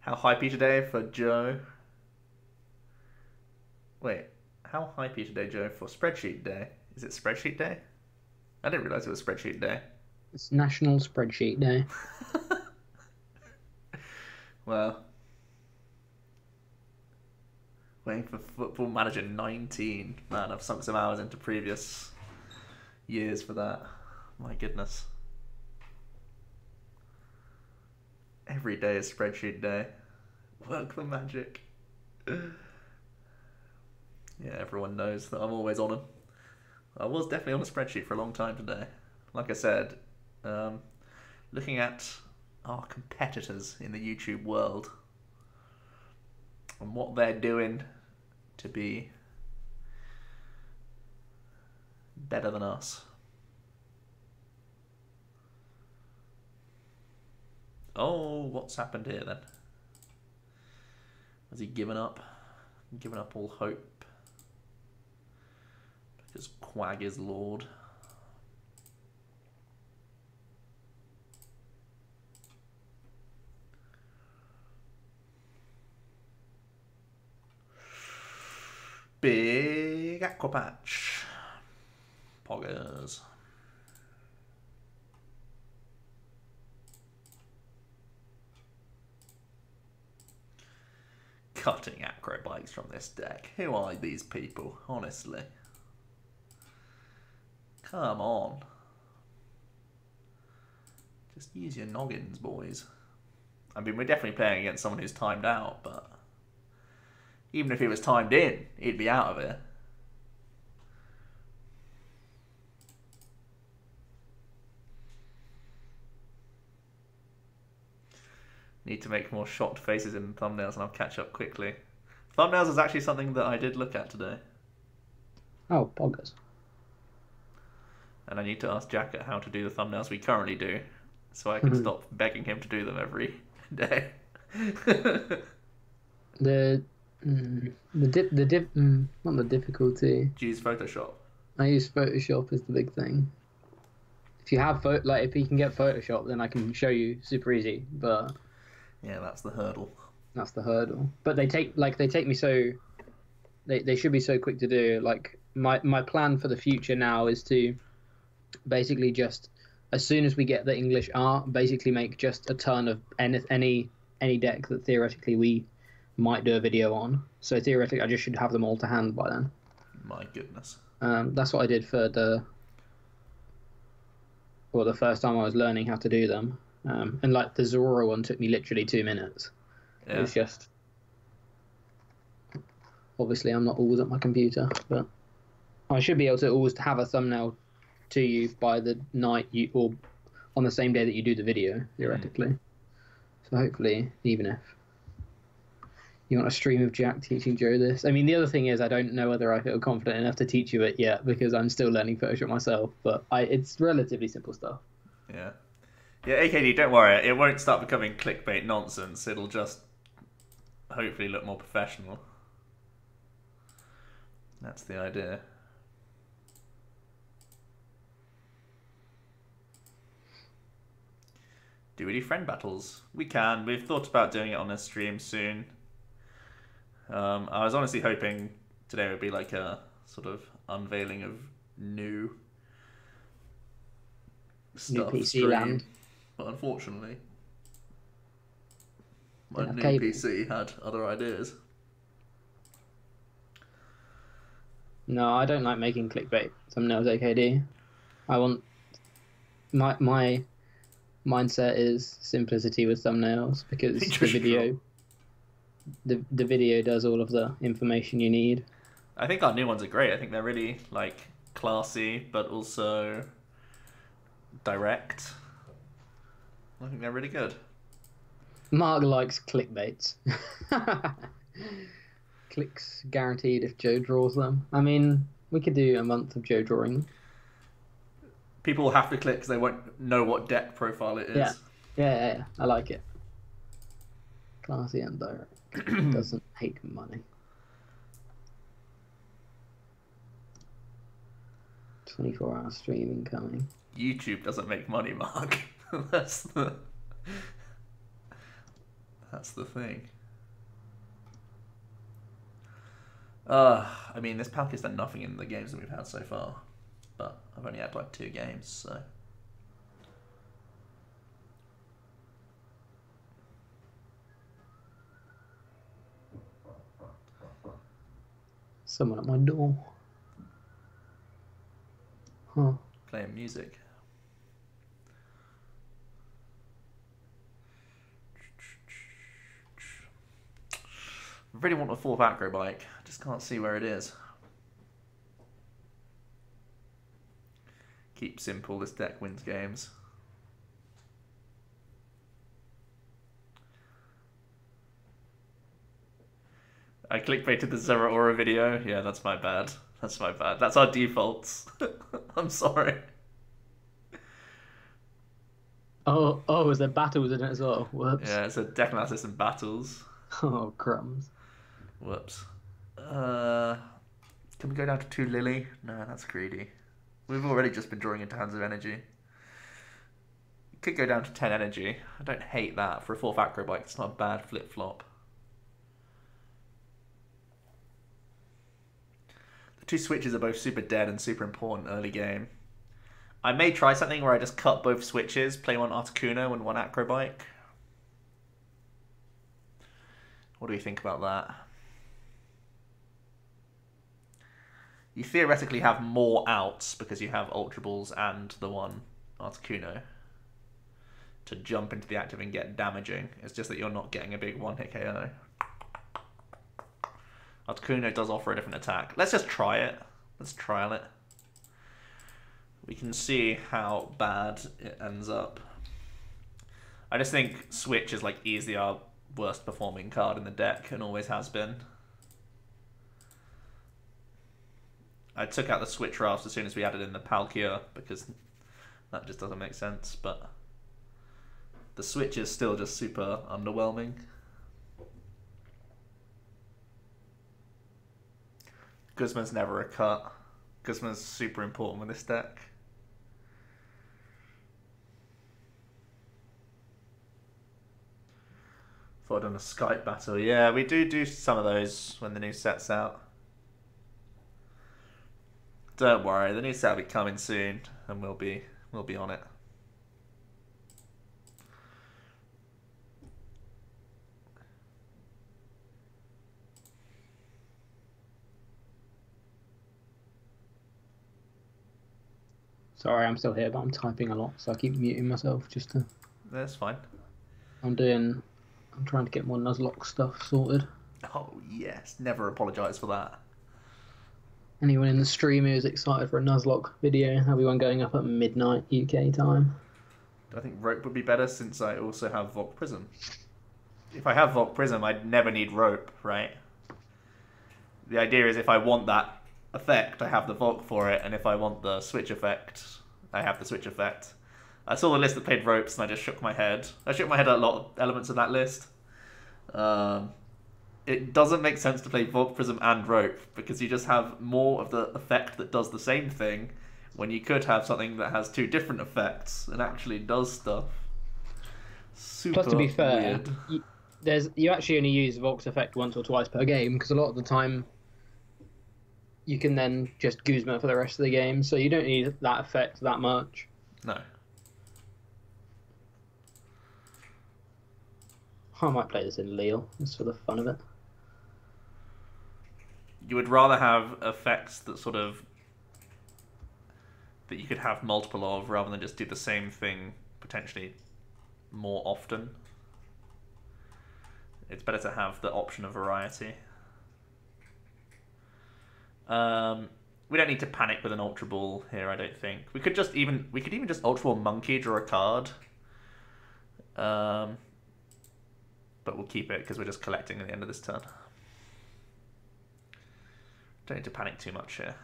How hypey today for Joe? Wait, how hypey today, Joe, for spreadsheet day? Is it spreadsheet day? I didn't realize it was spreadsheet day. It's National Spreadsheet Day. Well... playing for Football Manager nineteen. Man, I've sunk some hours into previous years for that. My goodness. Every day is spreadsheet day. Work the magic. Yeah, everyone knows that I'm always on them. I was definitely on a spreadsheet for a long time today. Like I said, um, looking at our competitors in the YouTube world and what they're doing to be better than us. Oh, what's happened here then? Has he given up? Given up all hope? Because Quag is Lord. Big Aqua Patch. Poggers. Cutting Acrobikes from this deck. Who are these people, honestly? Come on. Just use your noggins, boys. I mean, we're definitely playing against someone who's timed out, but... even if he was timed in, he'd be out of it. Need to make more shocked faces in the thumbnails and I'll catch up quickly. Thumbnails is actually something that I did look at today. Oh, bonkers. And I need to ask Jack how to do the thumbnails we currently do, so I can mm-hmm. stop begging him to do them every day. the... Mm, the dip, the dip, mm, not the difficulty. Do you use Photoshop? I use Photoshop is the big thing. If you have photo, like if you can get Photoshop, then I can show you super easy. But yeah, that's the hurdle. That's the hurdle. But they take like they take me so. They they should be so quick to do. Like my my plan for the future now is to, basically just as soon as we get the English art, basically make just a ton of any any any deck that theoretically we. might do a video on. So theoretically, I just should have them all to hand by then. My goodness. Um, that's what I did for the, well, the first time I was learning how to do them. Um, and like the Zorro one took me literally two minutes. Yeah. It was just, obviously I'm not always at my computer, but I should be able to always have a thumbnail to you by the night you, or on the same day that you do the video, theoretically. Mm. So hopefully, even if you want a stream of Jack teaching Joe this. I mean, the other thing is I don't know whether I feel confident enough to teach you it yet because I'm still learning Photoshop myself, but I, it's relatively simple stuff. Yeah. Yeah, A K D, don't worry. It won't start becoming clickbait nonsense. It'll just hopefully look more professional. That's the idea. Do we do friend battles? We can. We've thought about doing it on a stream soon. Um, I was honestly hoping today would be like a sort of unveiling of new stuff. New P C stream. Land. But unfortunately, my yeah, new cable. P C had other ideas. No, I don't like making clickbait thumbnails, A K D. I want... My my mindset is simplicity with thumbnails, because the video... The, the video does all of the information you need. I think our new ones are great. I think they're really, like, classy, but also direct. I think they're really good. Mark likes clickbaits. Clicks guaranteed if Joe draws them. I mean, we could do a month of Joe drawing. People will have to click because they won't know what deck profile it is. Yeah, yeah, yeah, yeah. I like it. Classy and direct. Doesn't hate money. twenty-four hour streaming coming. YouTube doesn't make money, Mark. That's the that's the thing. Uh, I mean, this pack has done nothing in the games that we've had so far, but I've only had like two games, so. Someone at my door. Huh. Playing music. I really want a fourth acro bike. I just can't see where it is. Keep simple, this deck wins games. I clickbaited the Zera Aura video. Yeah, that's my bad. That's my bad. That's our defaults. I'm sorry. Oh, oh, is there battles in it as well? Whoops. Yeah, it's a deck analysis and battles. Oh, crumbs. Whoops. Uh, can we go down to two Lily? No, that's greedy. We've already just been drawing into hands of energy. Could go down to ten energy. I don't hate that. For a fourth acro bike, it's not a bad flip-flop. The two switches are both super dead and super important early game. I may try something where I just cut both switches, play one Articuno and one acro bike. What do you think about that? You theoretically have more outs because you have Ultra Balls and the one Articuno to jump into the active and get damaging. It's just that you're not getting a big one-hit K O. Articuno does offer a different attack. Let's just try it. Let's trial it. We can see how bad it ends up. I just think Switch is like easily our worst performing card in the deck and always has been. I took out the Switch Rafts as soon as we added in the Palkia because that just doesn't make sense, but the Switch is still just super underwhelming. Guzman's never a cut. Guzman's super important with this deck. Thought I'd done a Skype battle. Yeah, we do do some of those when the new set's out. Don't worry, the new set will be coming soon, and we'll be we'll be on it. Sorry, I'm still here, but I'm typing a lot, so I keep muting myself just to... That's fine. I'm doing... I'm trying to get more Nuzlocke stuff sorted. Oh, yes. Never apologise for that. Anyone in the stream who's excited for a Nuzlocke video, that'll be one going up at midnight U K time. I think rope would be better since I also have Volk Prism. If I have Volk Prism, I'd never need rope, right? The idea is if I want that effect, I have the Volk for it, and if I want the switch effect, I have the switch effect. I saw the list that played ropes and I just shook my head. I shook my head at a lot of elements of that list. Um, it doesn't make sense to play Volk Prism and rope, because you just have more of the effect that does the same thing, when you could have something that has two different effects and actually does stuff. Super Plus, to be fair, you, there's, you actually only use Volk's effect once or twice per game, because a lot of the time you can then just Guzma for the rest of the game, so you don't need that effect that much. No. I might play this in Leal, just for the fun of it. You would rather have effects that sort of... that you could have multiple of, rather than just do the same thing, potentially, more often. It's better to have the option of variety. Um, we don't need to panic with an Ultra Ball here, I don't think. We could just even we could even just Ultra Ball Monkey, draw a card. Um, but we'll keep it because we're just collecting at the end of this turn. Don't need to panic too much here.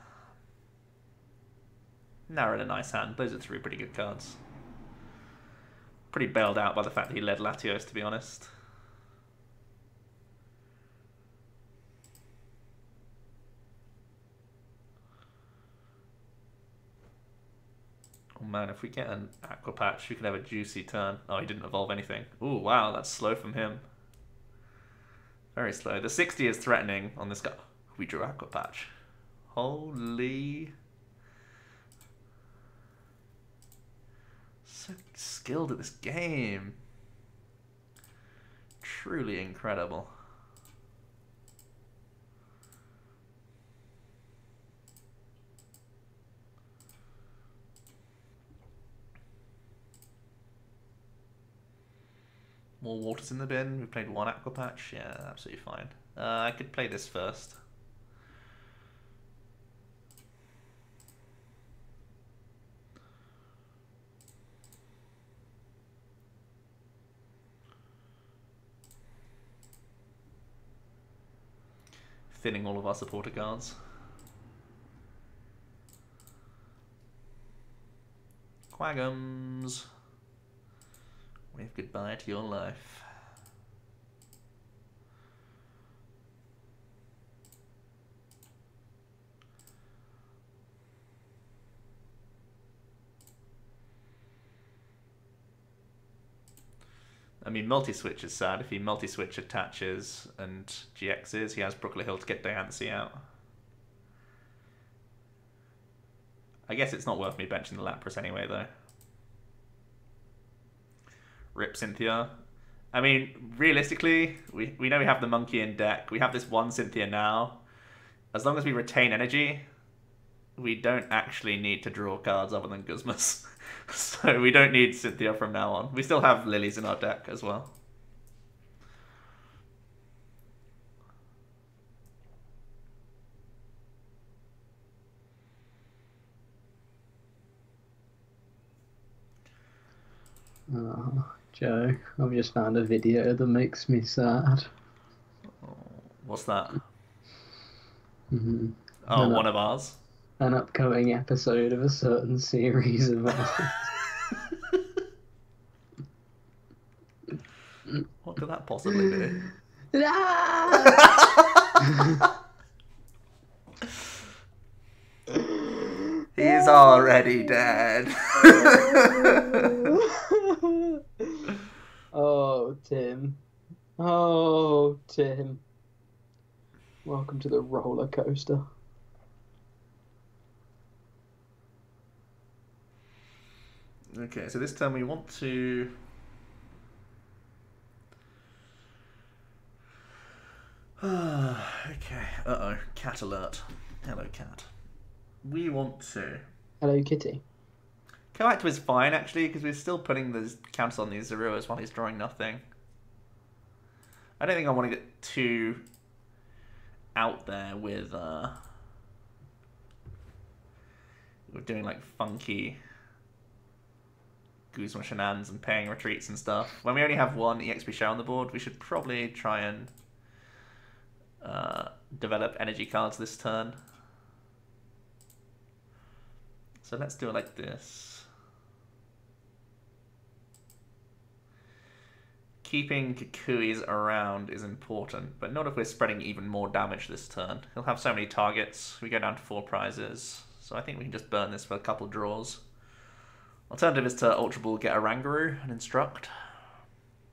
Narrow and a nice hand. Those are three pretty good cards. Pretty bailed out by the fact that he led Latios, to be honest. Man, if we get an Aqua Patch, we could have a juicy turn. Oh, he didn't evolve anything. Ooh, wow, that's slow from him. Very slow. The sixty is threatening on this guy. We drew Aqua Patch. Holy... So skilled at this game. Truly incredible. More water's in the bin. We played one Aqua Patch. Yeah, absolutely fine. Uh, I could play this first. Thinning all of our supporter cards. Quaggums. Wave goodbye to your life. I mean, multi-switch is sad. If he multi-switch attaches and G Xs, he has Brooklyn Hill to get Diancie out. I guess it's not worth me benching the Lapras anyway, though. Rip Cynthia. I mean, realistically, we, we know we have the monkey in deck. We have this one Cynthia now. As long as we retain energy, we don't actually need to draw cards other than Guzmas. So we don't need Cynthia from now on. We still have Lilies in our deck as well. Oh, Joe, I've just found a video that makes me sad. What's that? Mm-hmm. Oh, an one up, of ours? An upcoming episode of a certain series of ours. What could that possibly be? He's already dead. Oh, Tim. Oh, Tim. Welcome to the roller coaster. Okay, so this time we want to... okay, uh-oh, cat alert. Hello, cat. We want to... Hello, kitty. Coact was fine, actually, because we're still putting the counters on these Zeruas while he's drawing nothing. I don't think I want to get too out there with uh, with doing like funky Guzman shenanigans and paying retreats and stuff. When we only have one E X P share on the board, we should probably try and uh, develop energy cards this turn. So let's do it like this. Keeping Kikui's around is important, but not if we're spreading even more damage this turn. He'll have so many targets, we go down to four prizes, so I think we can just burn this for a couple draws. Alternative is to Ultra Ball, get a Rangaroo and Instruct.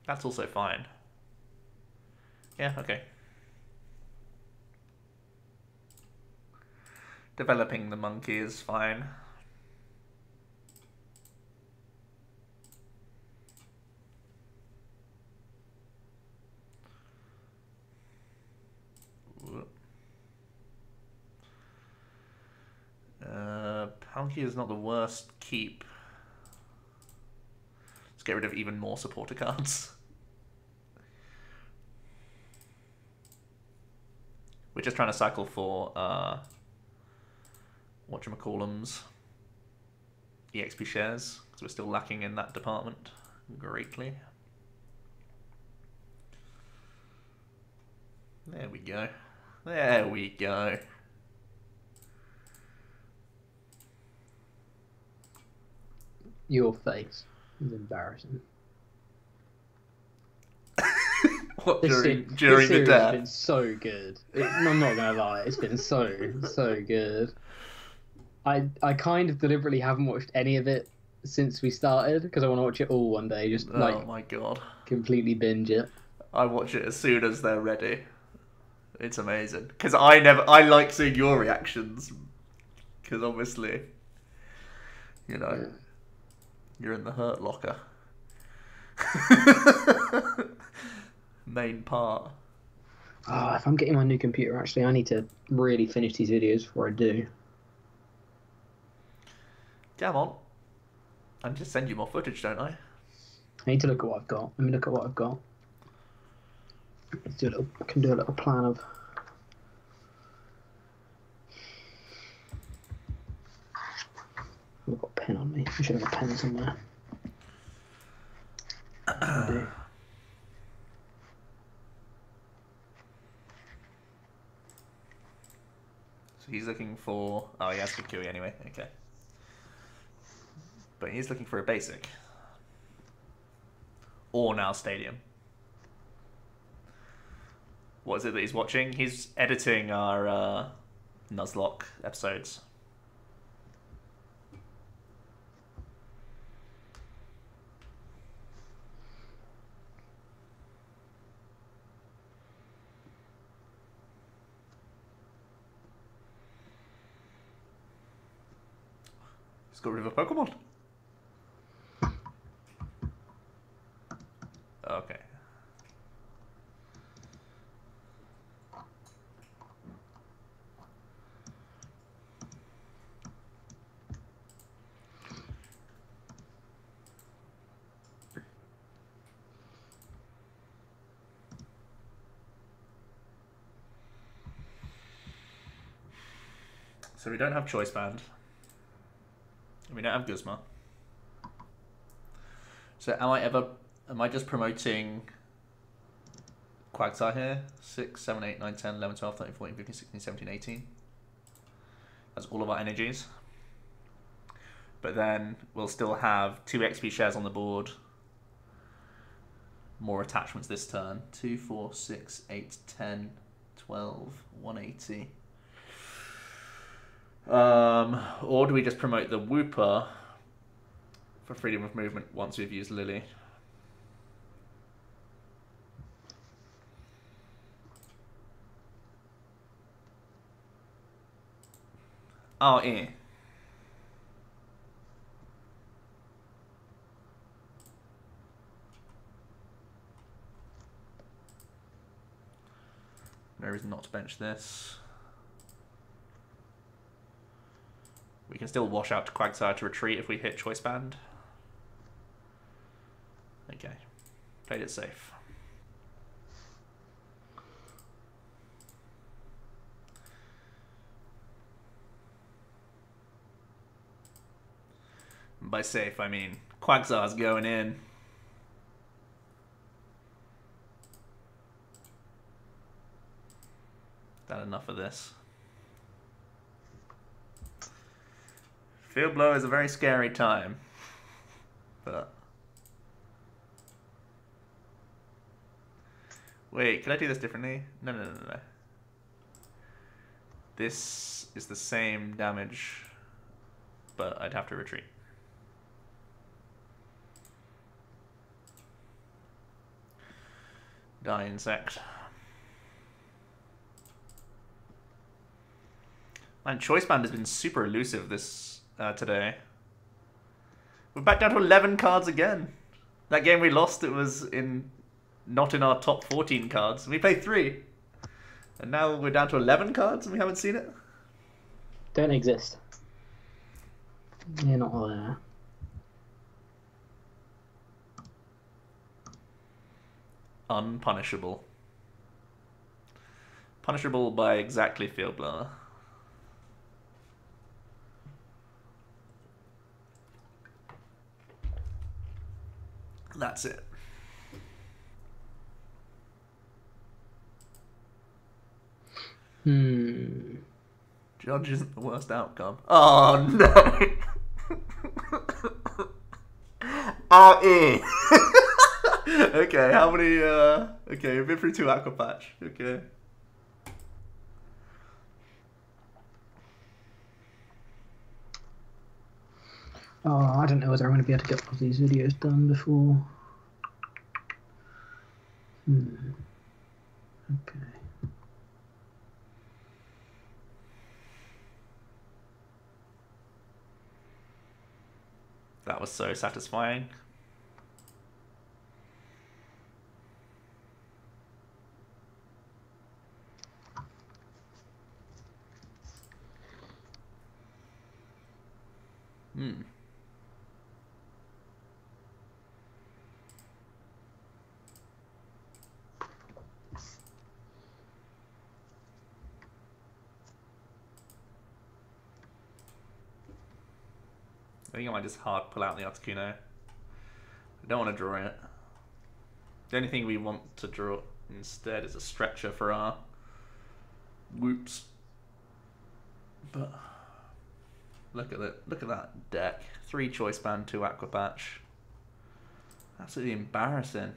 That's also fine. Yeah, okay. Developing the monkey is fine. Uh, Palkia is not the worst keep. Let's get rid of even more supporter cards. We're just trying to cycle for uh, whatchamacallums, E X P shares, because we're still lacking in that department greatly. There we go. There we go. Your face is embarrassing. What, during this, during this the day? It's been so good. It, I'm not gonna lie, it's been so so good. I I kind of deliberately haven't watched any of it since we started because I want to watch it all one day. Just oh like, my god, completely binge it. I watch it as soon as they're ready. It's amazing because I never I like seeing your reactions because obviously, you know. Yeah. You're in the hurt locker. Main part. Oh, if I'm getting my new computer, actually, I need to really finish these videos before I do. Come on. I just send you more footage, don't I? I need to look at what I've got. Let me look at what I've got. Let's do a little, I can do a little plan of... I've got a pen on me. I should have a pen somewhere. I do. So he's looking for... Oh, he has Kikui anyway. Okay. But he's looking for a basic. Or now Stadium. What is it that he's watching? He's editing our uh, Nuzlocke episodes. Got rid of a Pokemon. Okay. So we don't have Choice Band. We don't have Guzma. So am I ever am I just promoting Quagsire here? six, seven, eight, nine, ten, eleven, twelve, thirteen, fourteen, fifteen, sixteen, seventeen, eighteen. That's all of our energies. But then we'll still have two X P shares on the board. More attachments this turn. two, four, six, eight, ten, twelve, one eighty. Um, or do we just promote the Wooper for freedom of movement once we've used Lily? Oh, yeah. No reason not to bench this. We can still wash out to Quagsire to retreat if we hit Choice Band. Okay. Played it safe. By safe, I mean Quagsire's going in. That enough of this. Field blow is a very scary time, but wait, can I do this differently? No, no, no, no. This is the same damage, but I'd have to retreat. Die, insect. Man, Choice Band has been super elusive this uh, today. We're back down to eleven cards again. That game we lost, it was in not in our top fourteen cards. We played three, and now we're down to eleven cards, and we haven't seen it. Don't exist. You're not there. Unpunishable. Punishable by exactly Field Blower. That's it. Hmm. Judge isn't the worst outcome. Oh no. Oh, eh. Okay, how many, uh, okay, we've been through two Aqua Patch, okay. Oh, I don't know whether I'm going to be able to get all these videos done before. Hmm. Okay. That was so satisfying. Hmm. I think I might just hard pull out the Articuno. I don't want to draw it. The only thing we want to draw instead is a stretcher for our whoops. But look at that! Look at that deck. Three Choice Band, two Aqua Patch. Absolutely embarrassing.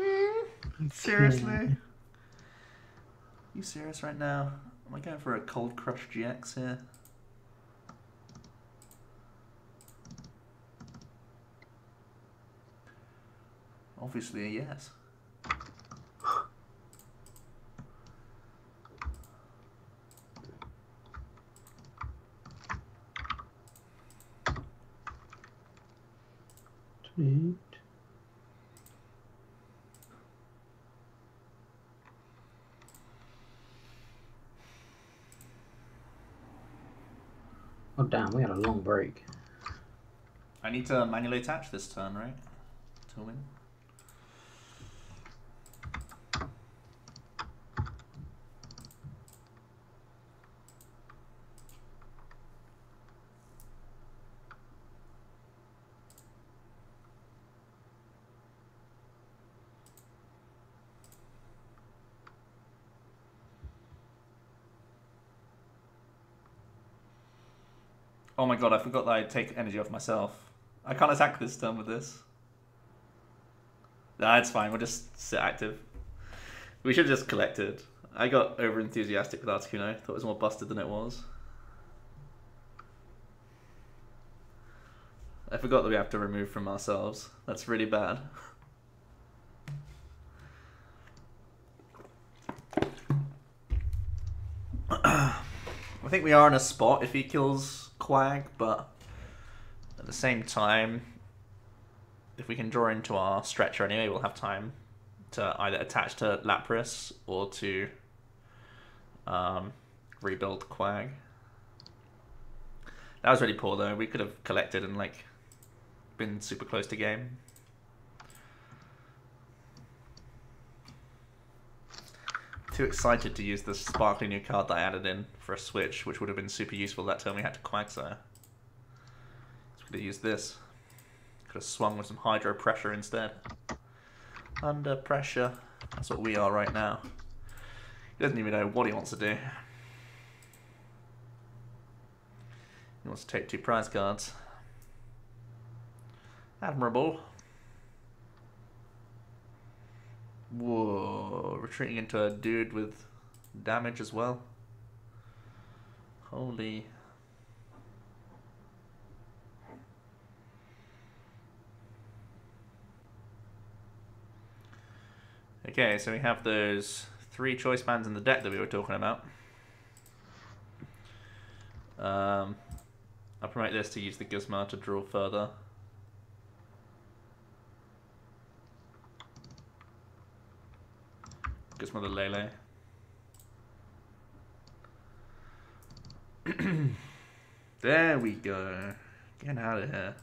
Hmm. Seriously? You serious right now? Am I going for a Cold Crush G X here? Obviously a yes. Tweet. Oh damn, we had a long break. I need to manually attach this turn, right? To win. Oh my god, I forgot that I take energy off myself. I can't attack this turn with this. Nah, it's fine, we'll just sit active. We should have just collected. I got over enthusiastic with Articuno, thought it was more busted than it was. I forgot that we have to remove from ourselves. That's really bad. I think we are in a spot if he kills Quag, but At the same time, if we can draw into our stretcher anyway, we'll have time to either attach to Lapras or to um, rebuild Quag. That was really poor though. We could have collected and like been super close to game. Too excited to use the sparkly new card that I added in for a switch, which would have been super useful that turn we had to Quagsire. So we could have used this. Could have swung with some Hydro Pressure instead. Under pressure. That's what we are right now. He doesn't even know what he wants to do. He wants to take two prize cards. Admirable. Whoa, retreating into a dude with damage as well. Holy. Okay, so we have those three choice bands in the deck that we were talking about. Um, I'll promote this to use the Gizmar to draw further. Gizmar the Lele. There we go. Get out of here.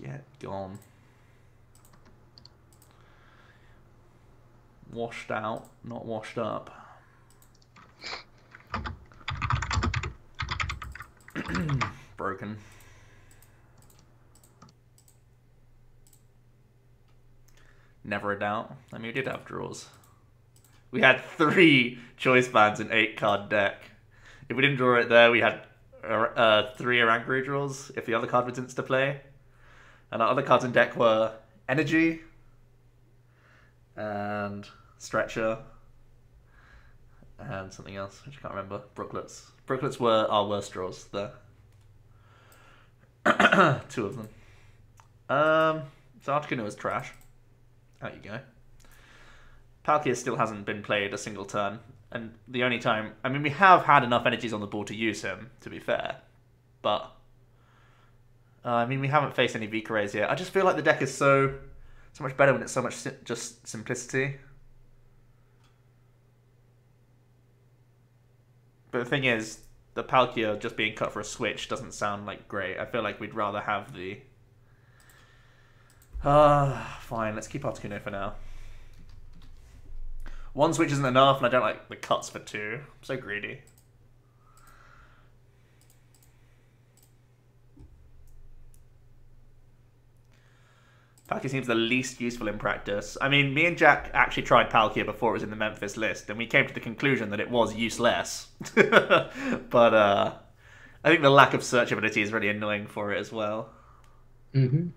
Get gone. Washed out, not washed up. Broken. Never a doubt. I mean, we did have draws. We had three choice bands in eight card deck. If we didn't draw it there, we had uh, three Orangru draws if the other card was insta play. And our other cards in deck were Energy and Stretcher and something else, which I can't remember. Brooklets. Brooklets were our worst draws there. Two of them. Um, so Articuno is trash. Out you go. Palkia still hasn't been played a single turn. And the only time... I mean, we have had enough energies on the board to use him, to be fair. But... Uh, I mean, we haven't faced any Vicares yet. I just feel like the deck is so so much better when it's so much si just simplicity. But the thing is, the Palkia just being cut for a switch doesn't sound like great. I feel like we'd rather have the... Ah, uh, fine, let's keep Articuno for now. One switch isn't enough, and I don't like the cuts for two. I'm so greedy. Palkia seems the least useful in practice. I mean, me and Jack actually tried Palkia before it was in the Memphis list, and we came to the conclusion that it was useless. But uh, I think the lack of searchability is really annoying for it as well. Mm-hmm.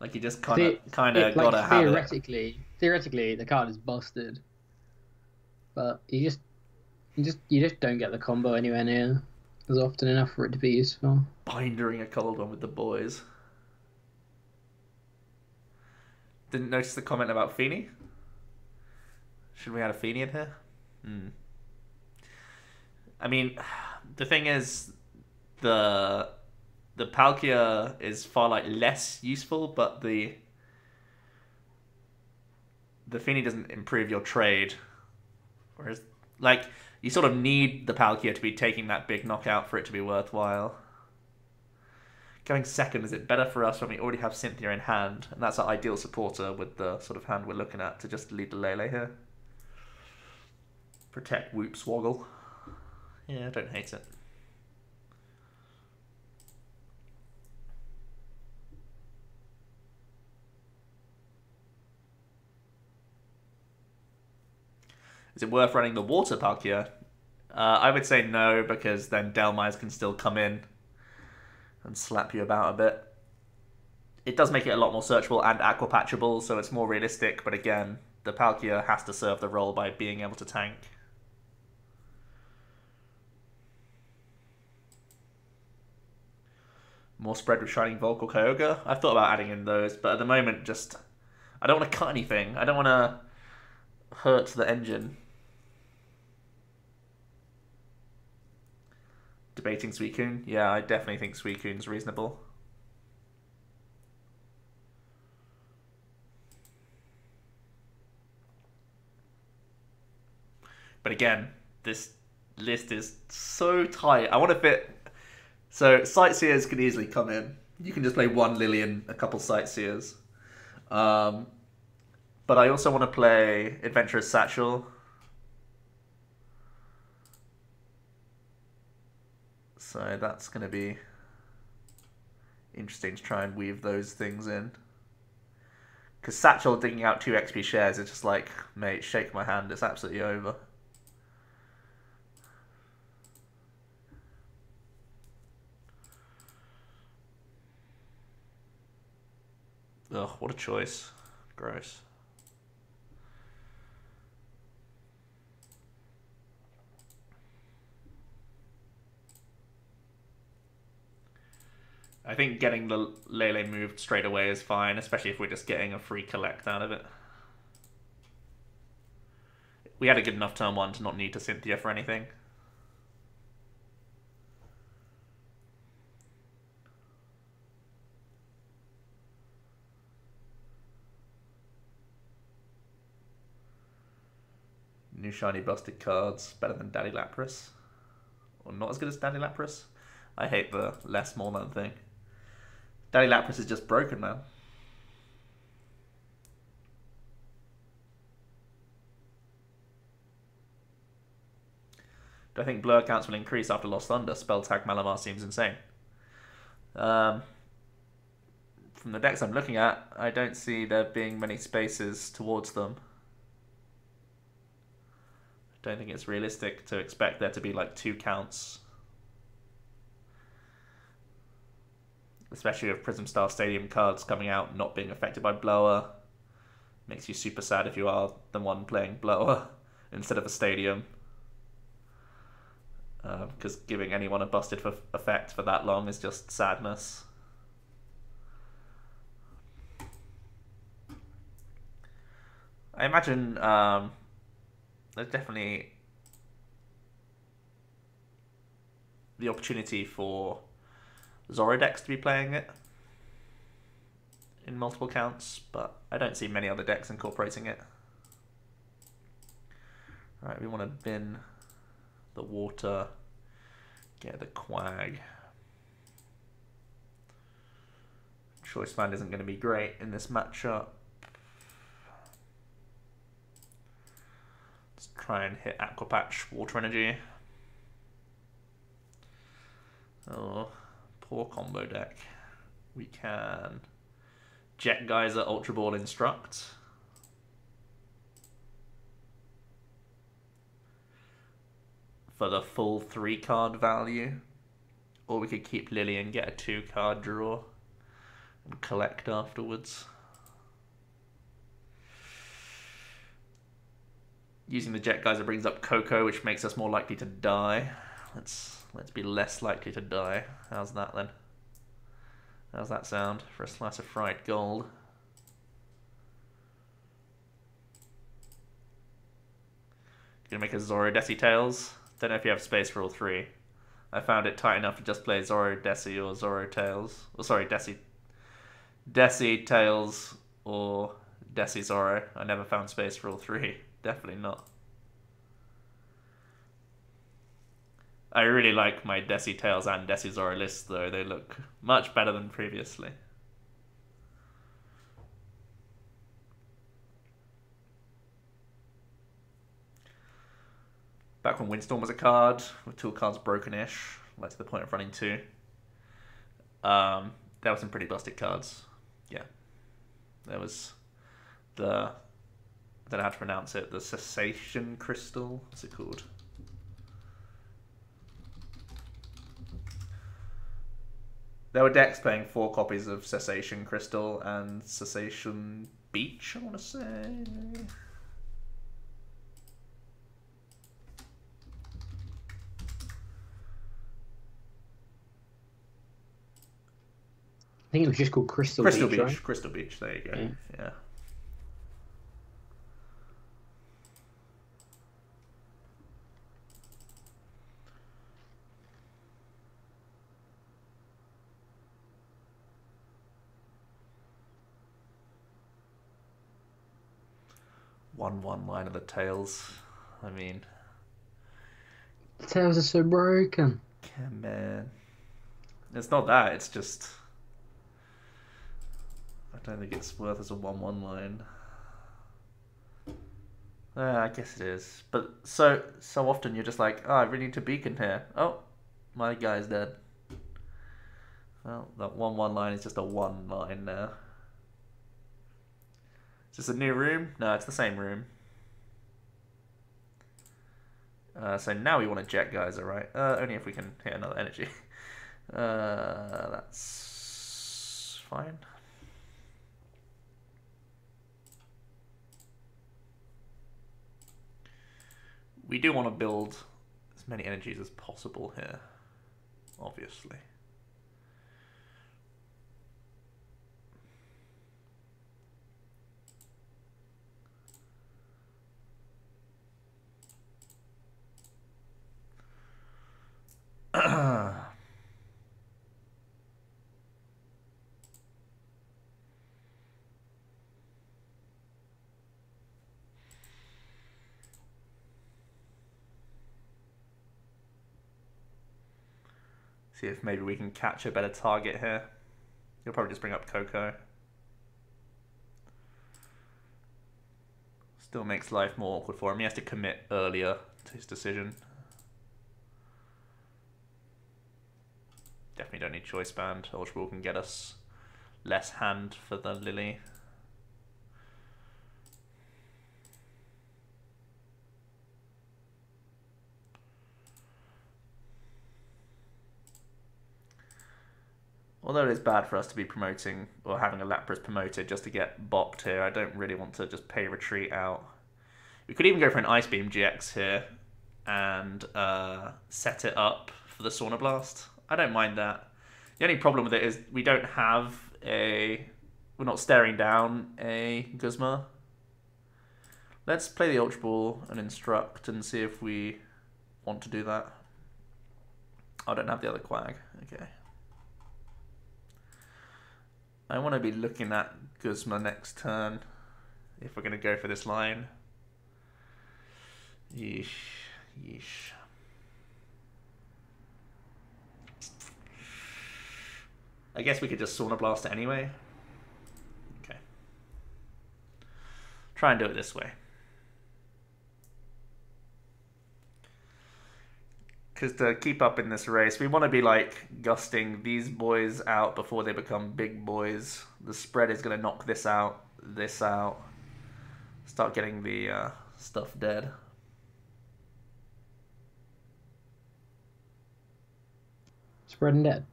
Like, you just kind of kind of gotta have it. Theoretically, theoretically, the card is busted, but you just you just you just don't get the combo anywhere near as often enough for it to be useful. Bindering a cold one with the boys. Didn't notice the comment about Feeny. Should we add a Feeny in here? Hmm. I mean, the thing is, the the Palkia is far like less useful, but the the Feeny doesn't improve your trade. Whereas, like, you sort of need the Palkia to be taking that big knockout for it to be worthwhile. Going second, is it better for us when we already have Cynthia in hand? And that's our ideal supporter with the sort of hand we're looking at to just lead the Lele here. Protect Whoop Swoggle. Yeah, I don't hate it. Is it worth running the Water Palkia? Uh, I would say no, because then Delmise can still come in and slap you about a bit. It does make it a lot more searchable and aquapatchable, so it's more realistic, but again, the Palkia has to serve the role by being able to tank. More spread with Shining Volk or Kyogre. I've thought about adding in those, but at the moment, just... I don't want to cut anything. I don't want to hurt the engine. Debating Suicune? Yeah, I definitely think Suicune's reasonable. But again, this list is so tight. I want to fit... So, Sightseers can easily come in. You can just play one Lillian, a couple Sightseers. Um, but I also want to play Adventurous Satchel. So that's going to be interesting to try and weave those things in. Because Satchel digging out two X P shares is just like, mate, shake my hand, it's absolutely over. Ugh, what a choice. Gross. I think getting the Lele moved straight away is fine, especially if we're just getting a free collect out of it. We had a good enough turn one to not need to Cynthia for anything. New shiny busted cards, better than Daddy Lapras. Or not as good as Daddy Lapras. I hate the less more than thing. Daddy Lapras is just broken, man. Do I think blur counts will increase after Lost Thunder? Spelltag Malamar seems insane. Um, from the decks I'm looking at, I don't see there being many spaces towards them. I don't think it's realistic to expect there to be like two counts. Especially with Prism Star Stadium cards coming out, not being affected by Blower. Makes you super sad if you are the one playing Blower instead of a Stadium. Because um, giving anyone a busted for effect for that long is just sadness. I imagine um, there's definitely the opportunity for Zorodex to be playing it in multiple counts, but I don't see many other decks incorporating it. Alright, we want to bin the water, get the quag. Choice land isn't going to be great in this matchup. Let's try and hit Aqua Patch, Water Energy. Oh. Poor combo deck. We can Jet Geyser, Ultra Ball, Instruct. For the full three card value. Or we could keep Lily and get a two card draw and collect afterwards. Using the Jet Geyser brings up Coco, which makes us more likely to die. Let's Let's be less likely to die. How's that then? How's that sound for a slice of fried gold? Gonna make a Zorodesi Tails. Don't know if you have space for all three. I found it tight enough to just play Zorodesi or Zoro Tails. Oh, sorry, Desi. Desi Tails or Desi Zoro. I never found space for all three. Definitely not. I really like my Desi Tails and Desi Zoro lists though, they look much better than previously. Back when Windstorm was a card, with two cards broken-ish, like to the point of running two. Um, there were some pretty busted cards. Yeah. There was the, I don't know how to pronounce it, the Cessation Crystal, what's it called? There were decks playing four copies of Cessation Crystal and Cessation Beach, I want to say. I think it was just called Crystal, Crystal Beach. Beach right? Crystal Beach, there you go. Yeah. yeah. one one line of the Tails. I mean, the Tails are so broken. Yeah, man. It's not that. It's just I don't think it's worth as a one one line. Uh, I guess it is. But so so often you're just like, oh, I really need to beacon here. Oh, my guy's dead. Well, that one one line is just a one line now. Is this a new room? No, it's the same room. Uh, so now we want to jet geyser, right? Uh, only if we can hit another energy. Uh, that's fine. We do want to build as many energies as possible here, obviously. See if maybe we can catch a better target here. You'll probably just bring up Coco. Still makes life more awkward for him. He has to commit earlier to his decision. Definitely don't need Choice Band. Ultra Ball can get us less hand for the Lily. Although it is bad for us to be promoting or having a Lapras promoted just to get bopped here, I don't really want to just pay retreat out. We could even go for an Ice Beam G X here and uh, set it up for the Sauna Blast. I don't mind that. The only problem with it is we don't have a... We're not staring down a Guzma. Let's play the Ultra Ball and instruct and see if we want to do that. I don't have the other Quag. Okay. I want to be looking at Guzma next turn, if we're going to go for this line. Yeesh, yeesh. I guess we could just Sauna Blast it anyway. Okay. Try and do it this way. Because to keep up in this race, we want to be like gusting these boys out before they become big boys. The spread is going to knock this out, this out. Start getting the uh, stuff dead. Spread and dead.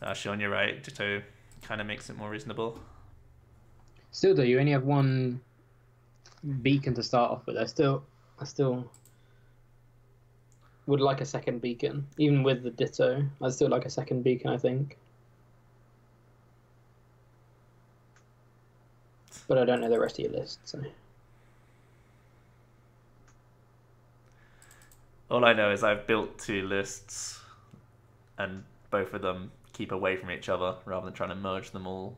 Uh, Sean, you're right. Ditto kind of makes it more reasonable. Still, though, you only have one beacon to start off with. I still, I still... would like a second beacon, even with the Ditto. I'd still like a second beacon, I think. But I don't know the rest of your list, so... All I know is I've built two lists, and both of them keep away from each other, rather than trying to merge them all,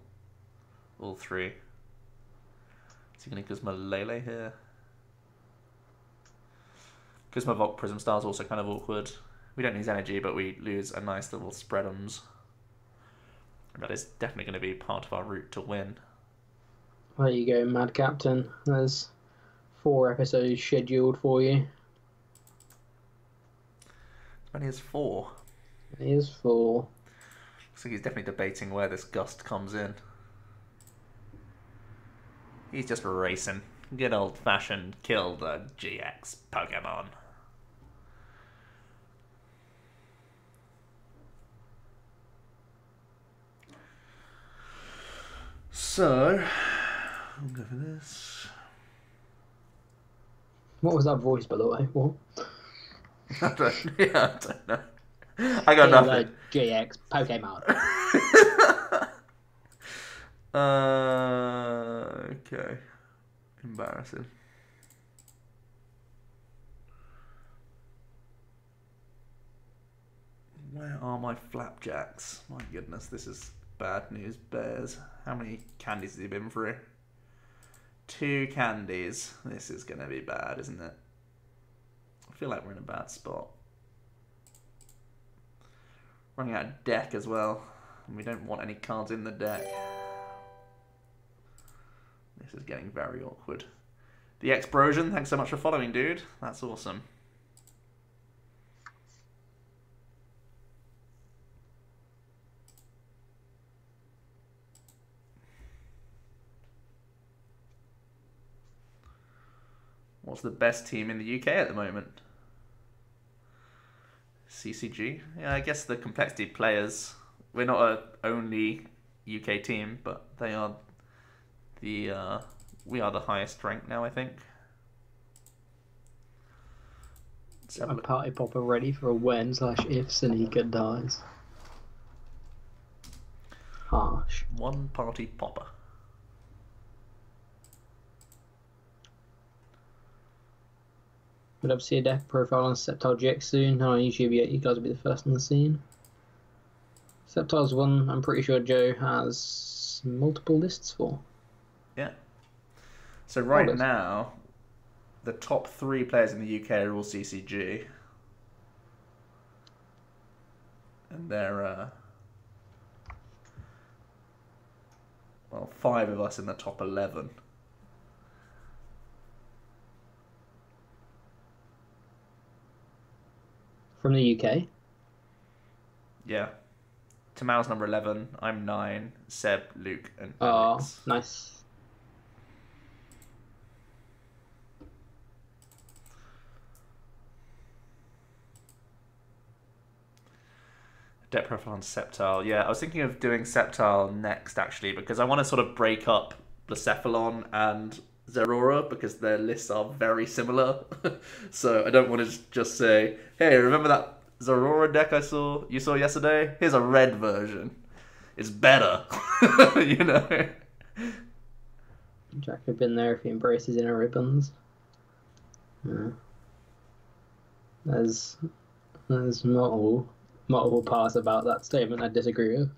all three. Is he going to Guzma Lele here? Because my Volk Prism Star is also kind of awkward. We don't lose energy, but we lose a nice little spreadums. That is definitely going to be part of our route to win. There you go, Mad Captain. There's four episodes scheduled for you. As many as four. As many as four. Looks like he's definitely debating where this gust comes in. He's just racing. Good old-fashioned kill the G X Pokemon. So, I'll go for this. What was that voice, by the way? What? I don't, yeah, I don't know. I got kill nothing. The G X Pokemon. uh, okay. Embarrassing. Where are my flapjacks? My goodness, this is bad news bears. How many candies have you been through? Two candies. This is going to be bad, isn't it? I feel like we're in a bad spot. Running out of deck as well. And we don't want any cards in the deck. This is getting very awkward. The Explosion, thanks so much for following, dude. That's awesome. What's the best team in the U K at the moment? C C G? Yeah, I guess the Complexity players. We're not a only U K team, but they are the uh, we are the highest ranked now, I think. Get my party popper ready for a when slash if Sonika dies. Harsh. One party popper. But I'll see a death profile on Sceptile G X soon, and I usually be you guys will be the first on the scene. Sceptile's one I'm pretty sure Joe has multiple lists for. Yeah. So right oh, now, the top three players in the U K are all C C G. And there are, uh, well, five of us in the top eleven. From the U K? Yeah. Tamal's number eleven, I'm nine, Seb, Luke, and Alex. Oh, nice. Debt profile on Sceptile. Yeah, I was thinking of doing Sceptile next, actually, because I want to sort of break up Blacephalon and Zeraora because their lists are very similar. So I don't want to just say, hey, remember that Zeraora deck I saw you saw yesterday? Here's a red version. It's better. You know. Jack would have been there if he embraces inner ribbons. Yeah. There's there's multiple multiple parts about that statement I disagree with.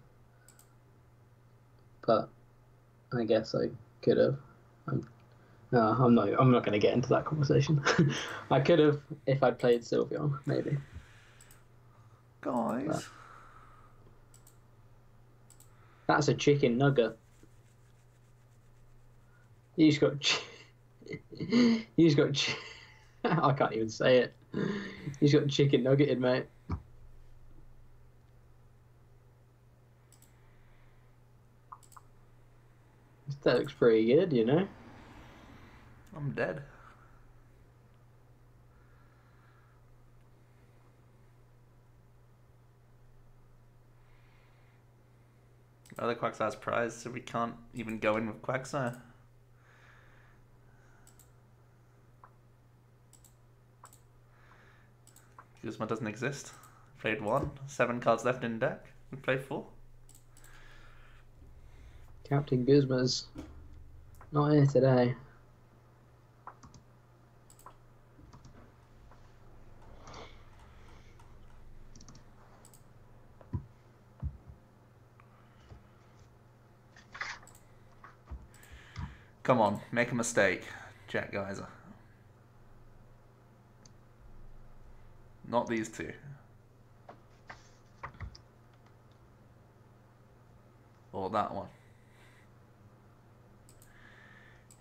But I guess I could have. I'm No, I'm not. I'm not going to get into that conversation. I could have if I'd played Sylveon, maybe. Guys, but that's a chicken nugget. You just got. Ch you just got. Ch I can't even say it. You just got chicken nuggeted, mate. That looks pretty good, you know. I'm dead. Oh, the Quagsire's prize, so we can't even go in with Quagsire. Guzma doesn't exist. Played one. Seven cards left in deck. We played four. Captain Guzma's not here today. Come on, make a mistake, Jack Geyser. Not these two. Or that one.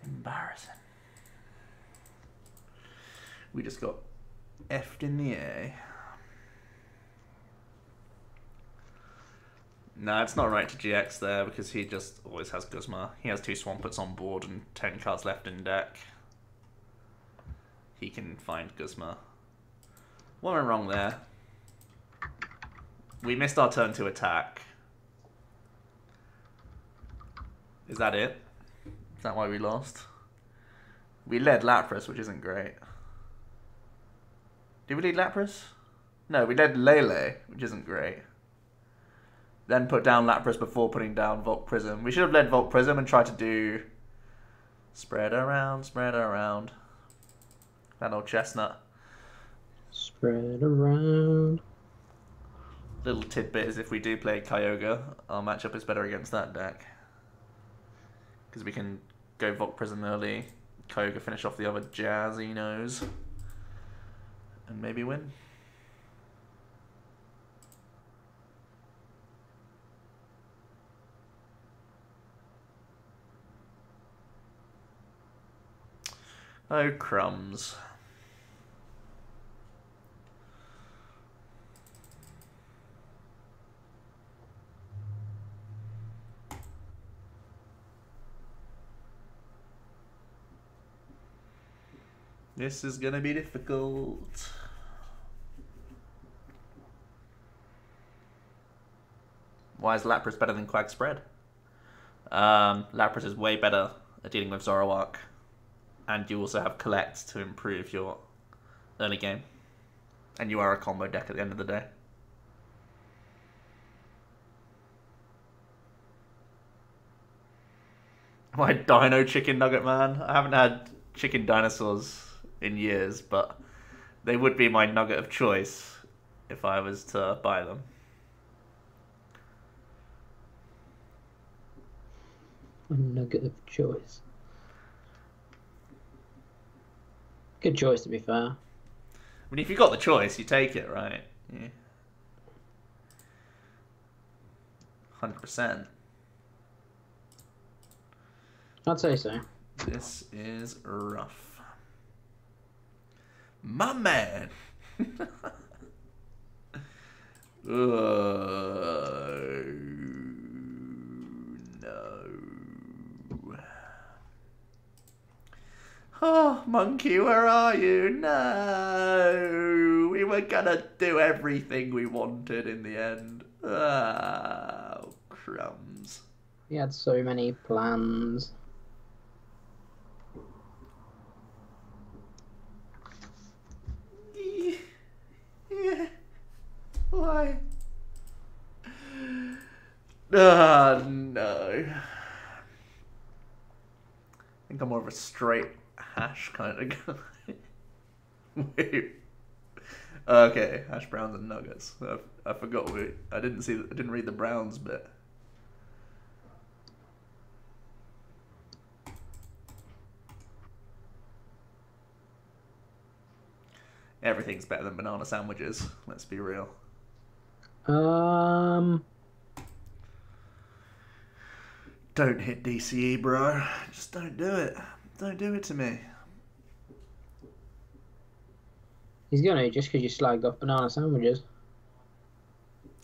Embarrassing. We just got effed in the A. No, nah, it's not right to G X there because he just always has Guzma. He has two Swampets on board and ten cards left in deck. He can find Guzma. What went wrong there? We missed our turn to attack. Is that it? Is that why we lost? We led Lapras, which isn't great. Did we lead Lapras? No, we led Lele, which isn't great. Then put down Lapras before putting down Volt Prism. We should have led Volt Prism and tried to do spread around, spread around. That old chestnut. Spread around. Little tidbit is if we do play Kyogre, our matchup is better against that deck. Because we can go Volk Prism early, Kyogre finish off the other Jazzinos, and maybe win. Oh, crumbs. This is gonna be difficult. Why is Lapras better than Quagspread? Um, Lapras is way better at dealing with Zoroark. And you also have Collect to improve your early game. And you are a combo deck at the end of the day. My Dino Chicken Nugget Man. I haven't had chicken dinosaurs in years, but they would be my nugget of choice if I was to buy them. A nugget of choice. Good choice, to be fair. I mean, if you got the choice, you take it, right? Yeah. one hundred percent. I'd say so. This is rough. My man! uh, no. Oh, Monkey, where are you? No! We were gonna do everything we wanted in the end. Oh, crumbs. We had so many plans. Yeah. Why? Ah, oh, no. I think I'm more of a straight hash kind of guy. Wait. Okay, hash browns and nuggets. I, I forgot we. I didn't see. I didn't read the browns bit. Everything's better than banana sandwiches. Let's be real. Um. Don't hit D C E, bro. Just don't do it. Don't do it to me. He's gonna just because you slagged off banana sandwiches.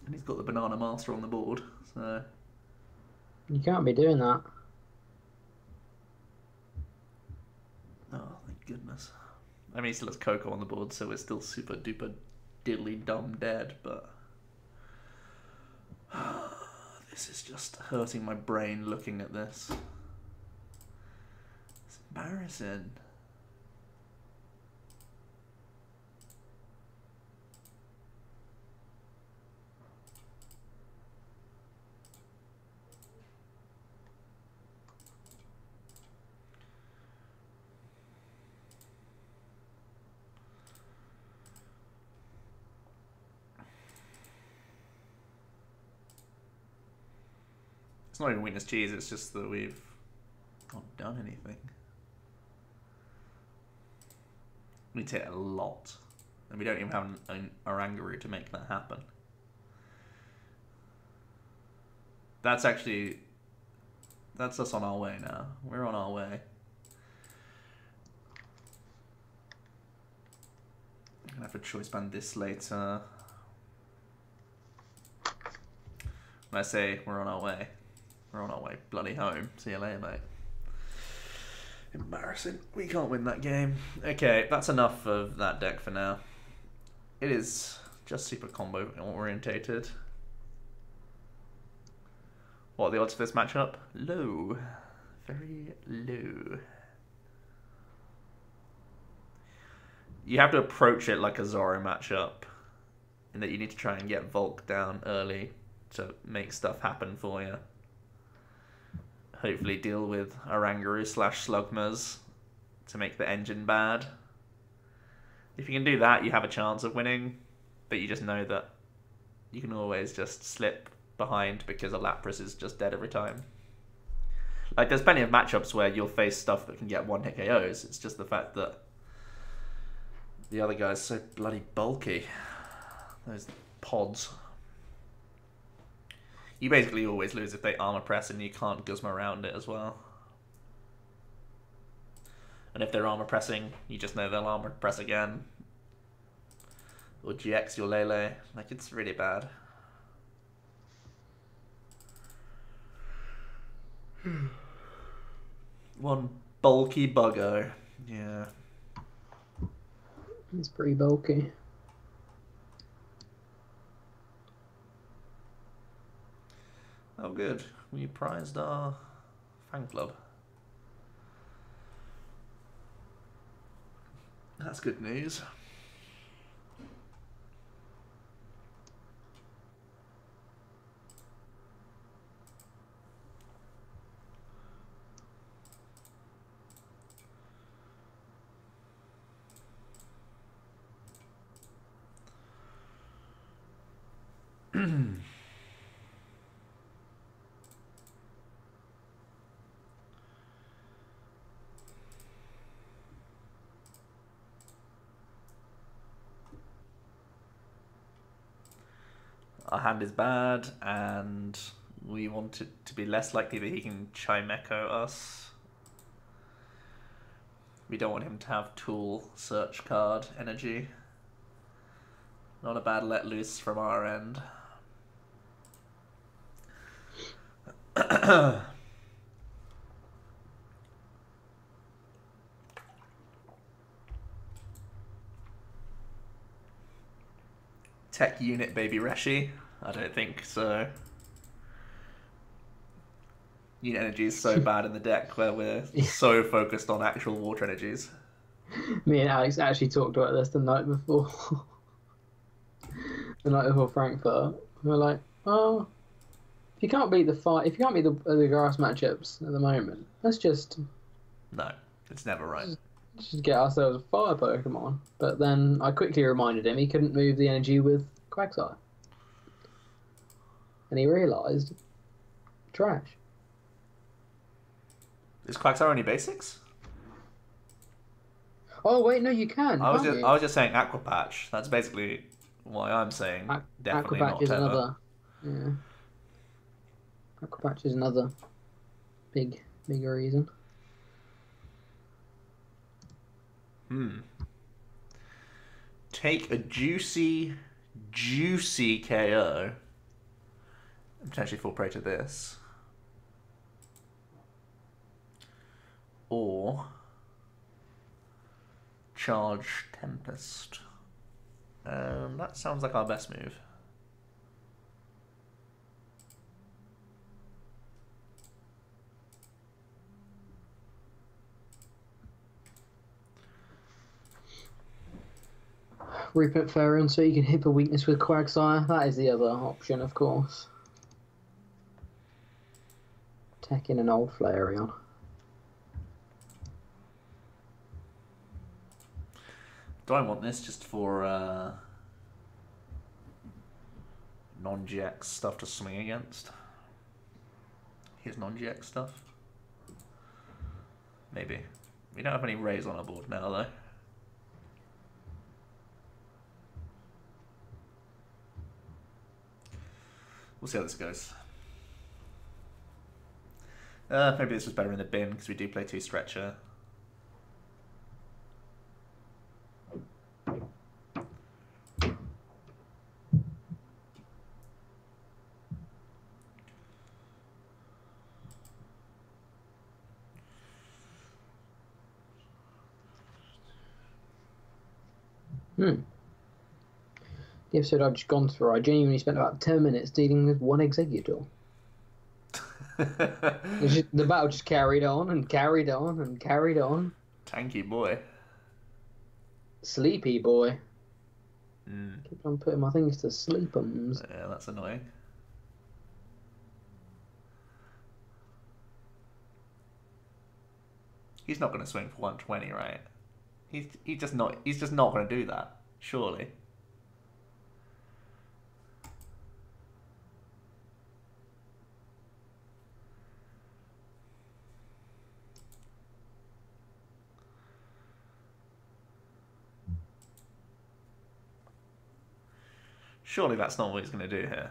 And he's got the banana master on the board, so. You can't be doing that. Oh, thank goodness. I mean, he still has Coco on the board, so we're still super duper diddly dumb dead, but this is just hurting my brain looking at this. It's embarrassing. It's not even weakness cheese, it's just that we've not done anything. We need to hit a lot. And we don't even have an, an Oranguru to make that happen. That's actually... That's us on our way now. We're on our way. I'm gonna have a choice band this later. When I say we're on our way. We're on our way bloody home. See you later, mate. Embarrassing. We can't win that game. Okay, that's enough of that deck for now. It is just super combo orientated. What are the odds for this matchup? Low. Very low. You have to approach it like a Zoro matchup. In that you need to try and get Volk down early to make stuff happen for you. Hopefully deal with Oranguru slash Slugmas to make the engine bad. If you can do that, you have a chance of winning, but you just know that you can always just slip behind because a Lapras is just dead every time. Like, there's plenty of matchups where you'll face stuff that can get one-hit K Os. It's just the fact that the other guy's so bloody bulky. Those pods. You basically always lose if they armor press and you can't guzma around it as well. And if they're armor pressing, you just know they'll armor press again. Or G X your Lele. Like, it's really bad. One bulky bugger. Yeah. He's pretty bulky. Oh, good. We prized our fan club. That's good news. Our hand is bad, and we want it to be less likely that he can Chimecho us. We don't want him to have tool, search card, energy. Not a bad let loose from our end. Tech unit, baby Reshi? I don't think so. Unit energy is so bad in the deck where we're yeah. so focused on actual water energies. Me and Alex actually talked about this the night before. the night before Frankfurt. We were like, oh, if you can't beat the fire, if you can't beat the, the grass matchups at the moment, let's just... No, it's never right. Should get ourselves a fire Pokemon, but then I quickly reminded him he couldn't move the energy with Quagsire, and he realised trash. Is Quagsire only basics? Oh wait, no, you can. I was just, you? I was just saying Aqua Patch. That's basically why I'm saying Aqu definitely Aqua Patch not is another. Yeah. Aqua Patch is another big, bigger reason. Hmm. Take a juicy, juicy K O. I'm potentially fall prey to this. Or charge Tempest. Um, that sounds like our best move. Rupert Ferron, so you can hip a weakness with Quagsire. That is the other option, of course. Tech in an old Flareon. Do I want this just for uh, non-G X stuff to swing against? Here's non-G X stuff. Maybe. We don't have any Rays on our board now, though. We'll see how this goes. Uh, maybe this was better in the bin because we do play two stretcher. Hmm. The episode I've just gone through, I genuinely spent about ten minutes dealing with one Exeggutor. just, the battle just carried on and carried on and carried on. Tanky boy. Sleepy boy. Mm. Keep on putting my things to sleepums. Yeah, that's annoying. He's not going to swing for one twenty, right? He's he's just not. He's just not going to do that, surely. Surely that's not what it's going to do here.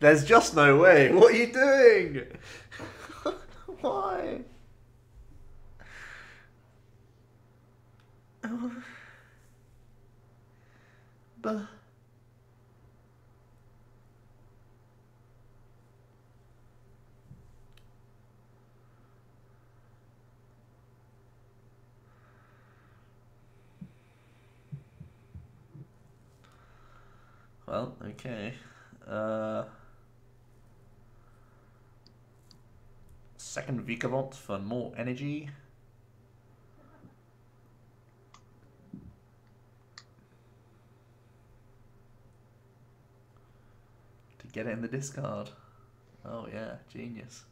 There's just no way. What are you doing? Why? Oh. But well, okay. Uh Second Vikavolt for more energy. To get it in the discard. Oh yeah, genius.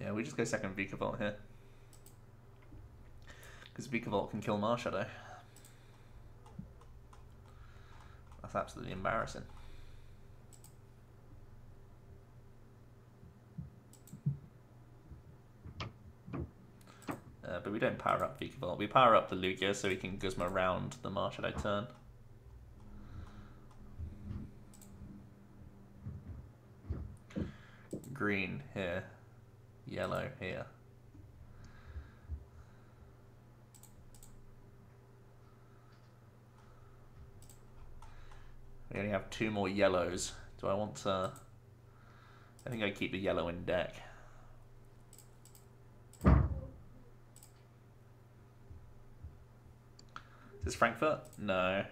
Yeah, we just go second Vikavolt here. Because Vikavolt can kill Marshadow. That's absolutely embarrassing. Uh, but we don't power up Vikavolt. We power up the Lugia so we can Guzma round the Marshadow turn. Green here. Yellow here. We only have two more yellows. Do I want to... I think I keep the yellow in deck. Is this Frankfurt? No.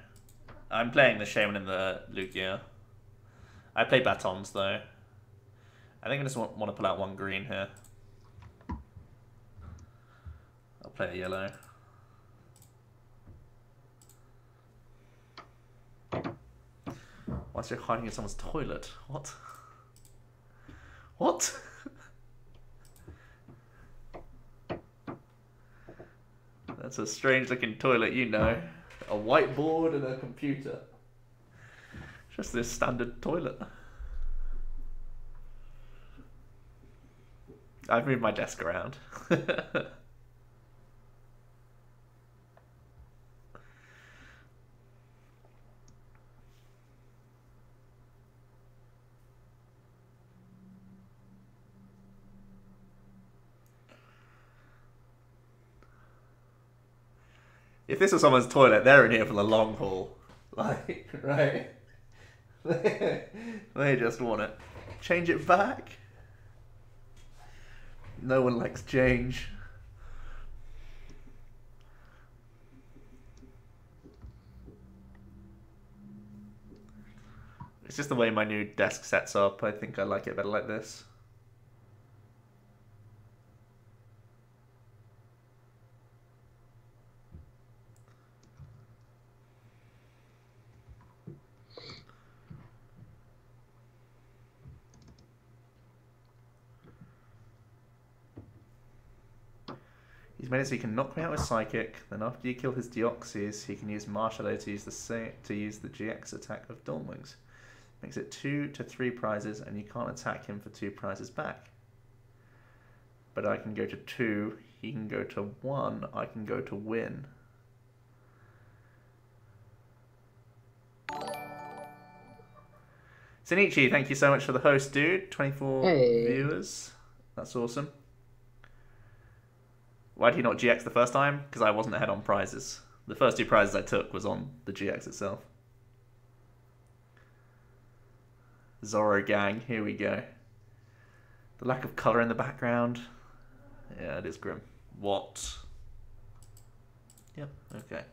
I'm playing the Shaman and the Lugia. I play Batons though. I think I just want, want to pull out one green here. I'll play a yellow. Why is it hiding in someone's toilet? What? What? That's a strange looking toilet, you know. A whiteboard and a computer. Just this standard toilet. I've moved my desk around. If this was someone's toilet, they're in here for the long haul. Like, right? They just want it. Change it back? No one likes change. It's just the way my new desk sets up. I think I like it better like this. He's made it so he can knock me out with Psychic, then after you kill his Deoxys, he can use Marshadow to use the to use the G X attack of Dawnwings. Makes it two to three prizes, and you can't attack him for two prizes back. But I can go to two, he can go to one, I can go to win. Shinichi, thank you so much for the host, dude. twenty-four hey. Viewers. That's awesome. Why did he not G X the first time? Because I wasn't ahead on prizes. The first two prizes I took was on the G X itself. Zorro gang, here we go. The lack of colour in the background. Yeah, it is grim. What? Yep, okay.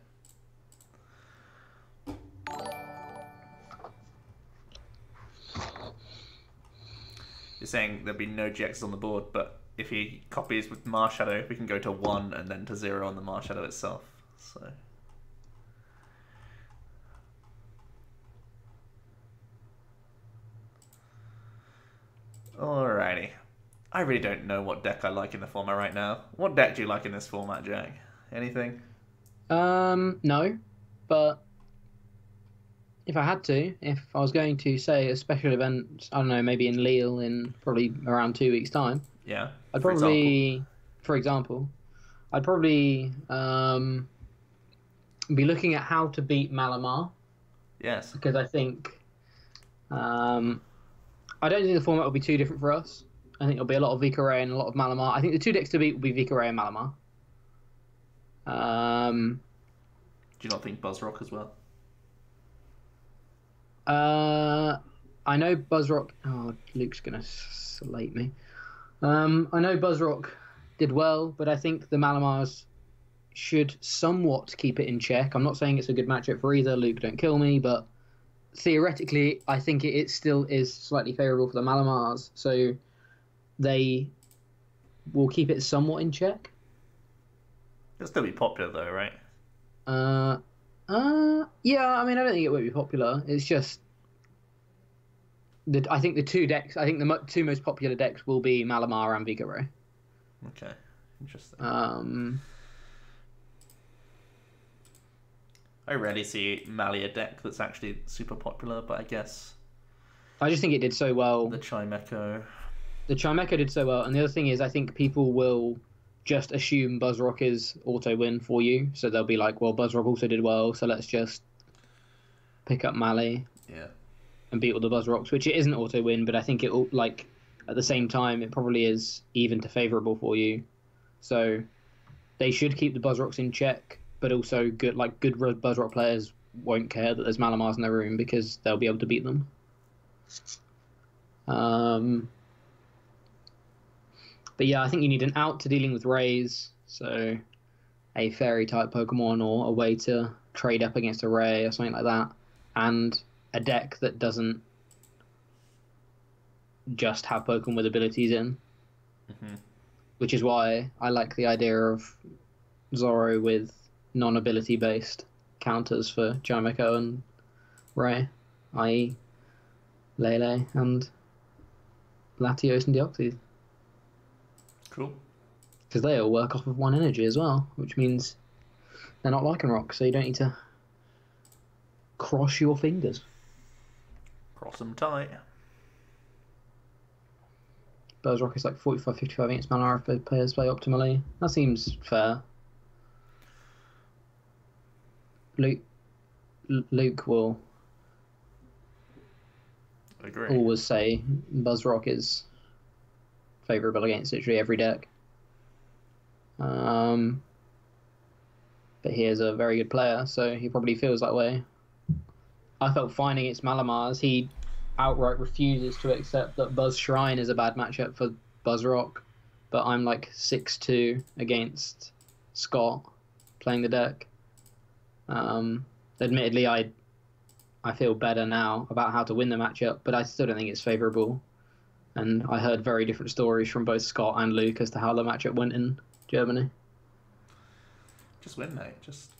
You're saying there'll be no G Xs on the board, but if he copies with Marshadow, we can go to one and then to zero on the Marshadow itself. So Alrighty. I really don't know what deck I like in the format right now. What deck do you like in this format, Jack? Anything? Um, no. But if I had to, if I was going to, say, a special event, I don't know, maybe in Lille in probably around two weeks' time. Yeah. I'd probably, for example, for example I'd probably um, be looking at how to beat Malamar. Yes. Because I think... Um, I don't think the format will be too different for us. I think it'll be a lot of Vicaray and a lot of Malamar. I think the two decks to beat will be Vicaray and Malamar. Um, Do you not think Buzzrock as well? Uh, I know Buzzrock... Oh, Luke's going to slate me. Um, I know Buzzrock did well, but I think the Malamars should somewhat keep it in check. I'm not saying it's a good matchup for either. Luke, don't kill me, but... Theoretically, I think it still is slightly favourable for the Malamars, so they will keep it somewhat in check. It'll still be popular, though, right? Uh, uh, yeah. I mean, I don't think it won't be popular. It's just that I think the two decks, I think the mo two most popular decks will be Malamar and Vicaray. Okay, interesting. Um. I rarely see Malia deck that's actually super popular, but I guess... I just think it did so well. The Chimecho. The Chimecho did so well, and the other thing is I think people will just assume Buzzrock is auto-win for you, so they'll be like, well, Buzzrock also did well, so let's just pick up Mali yeah. and beat all the Buzzrocks, which it isn't auto-win, but I think it all, like at the same time it probably is even to favourable for you. So they should keep the Buzzrocks in check, but also good like good Buzzrock players won't care that there's Malamars in their room because they'll be able to beat them. Um, but yeah, I think you need an out to dealing with Rays, so a Fairy-type Pokemon or a way to trade up against a Ray or something like that, and a deck that doesn't just have Pokemon with abilities in, mm-hmm. which is why I like the idea of Zorro with non-ability based counters for Chimecho and Ray, that is. Lele and Latios and Deoxys. Cool. Because they all work off of one energy as well, which means they're not Lycanroc, so you don't need to cross your fingers. Cross them tight. Buzzrock is like forty-five fifty-five against Malamar if players play optimally. That seems fair. Luke, Luke will Agree. always say Buzzrock is favourable against literally every deck. Um, but he is a very good player, so he probably feels that way. I felt fine against Malamars. He outright refuses to accept that Buzz Shrine is a bad matchup for Buzzrock, but I'm like six two against Scott playing the deck. Um, admittedly, I I feel better now about how to win the matchup, but I still don't think it's favourable. And I heard very different stories from both Scott and Luke as to how the matchup went in Germany. Just win, mate. Just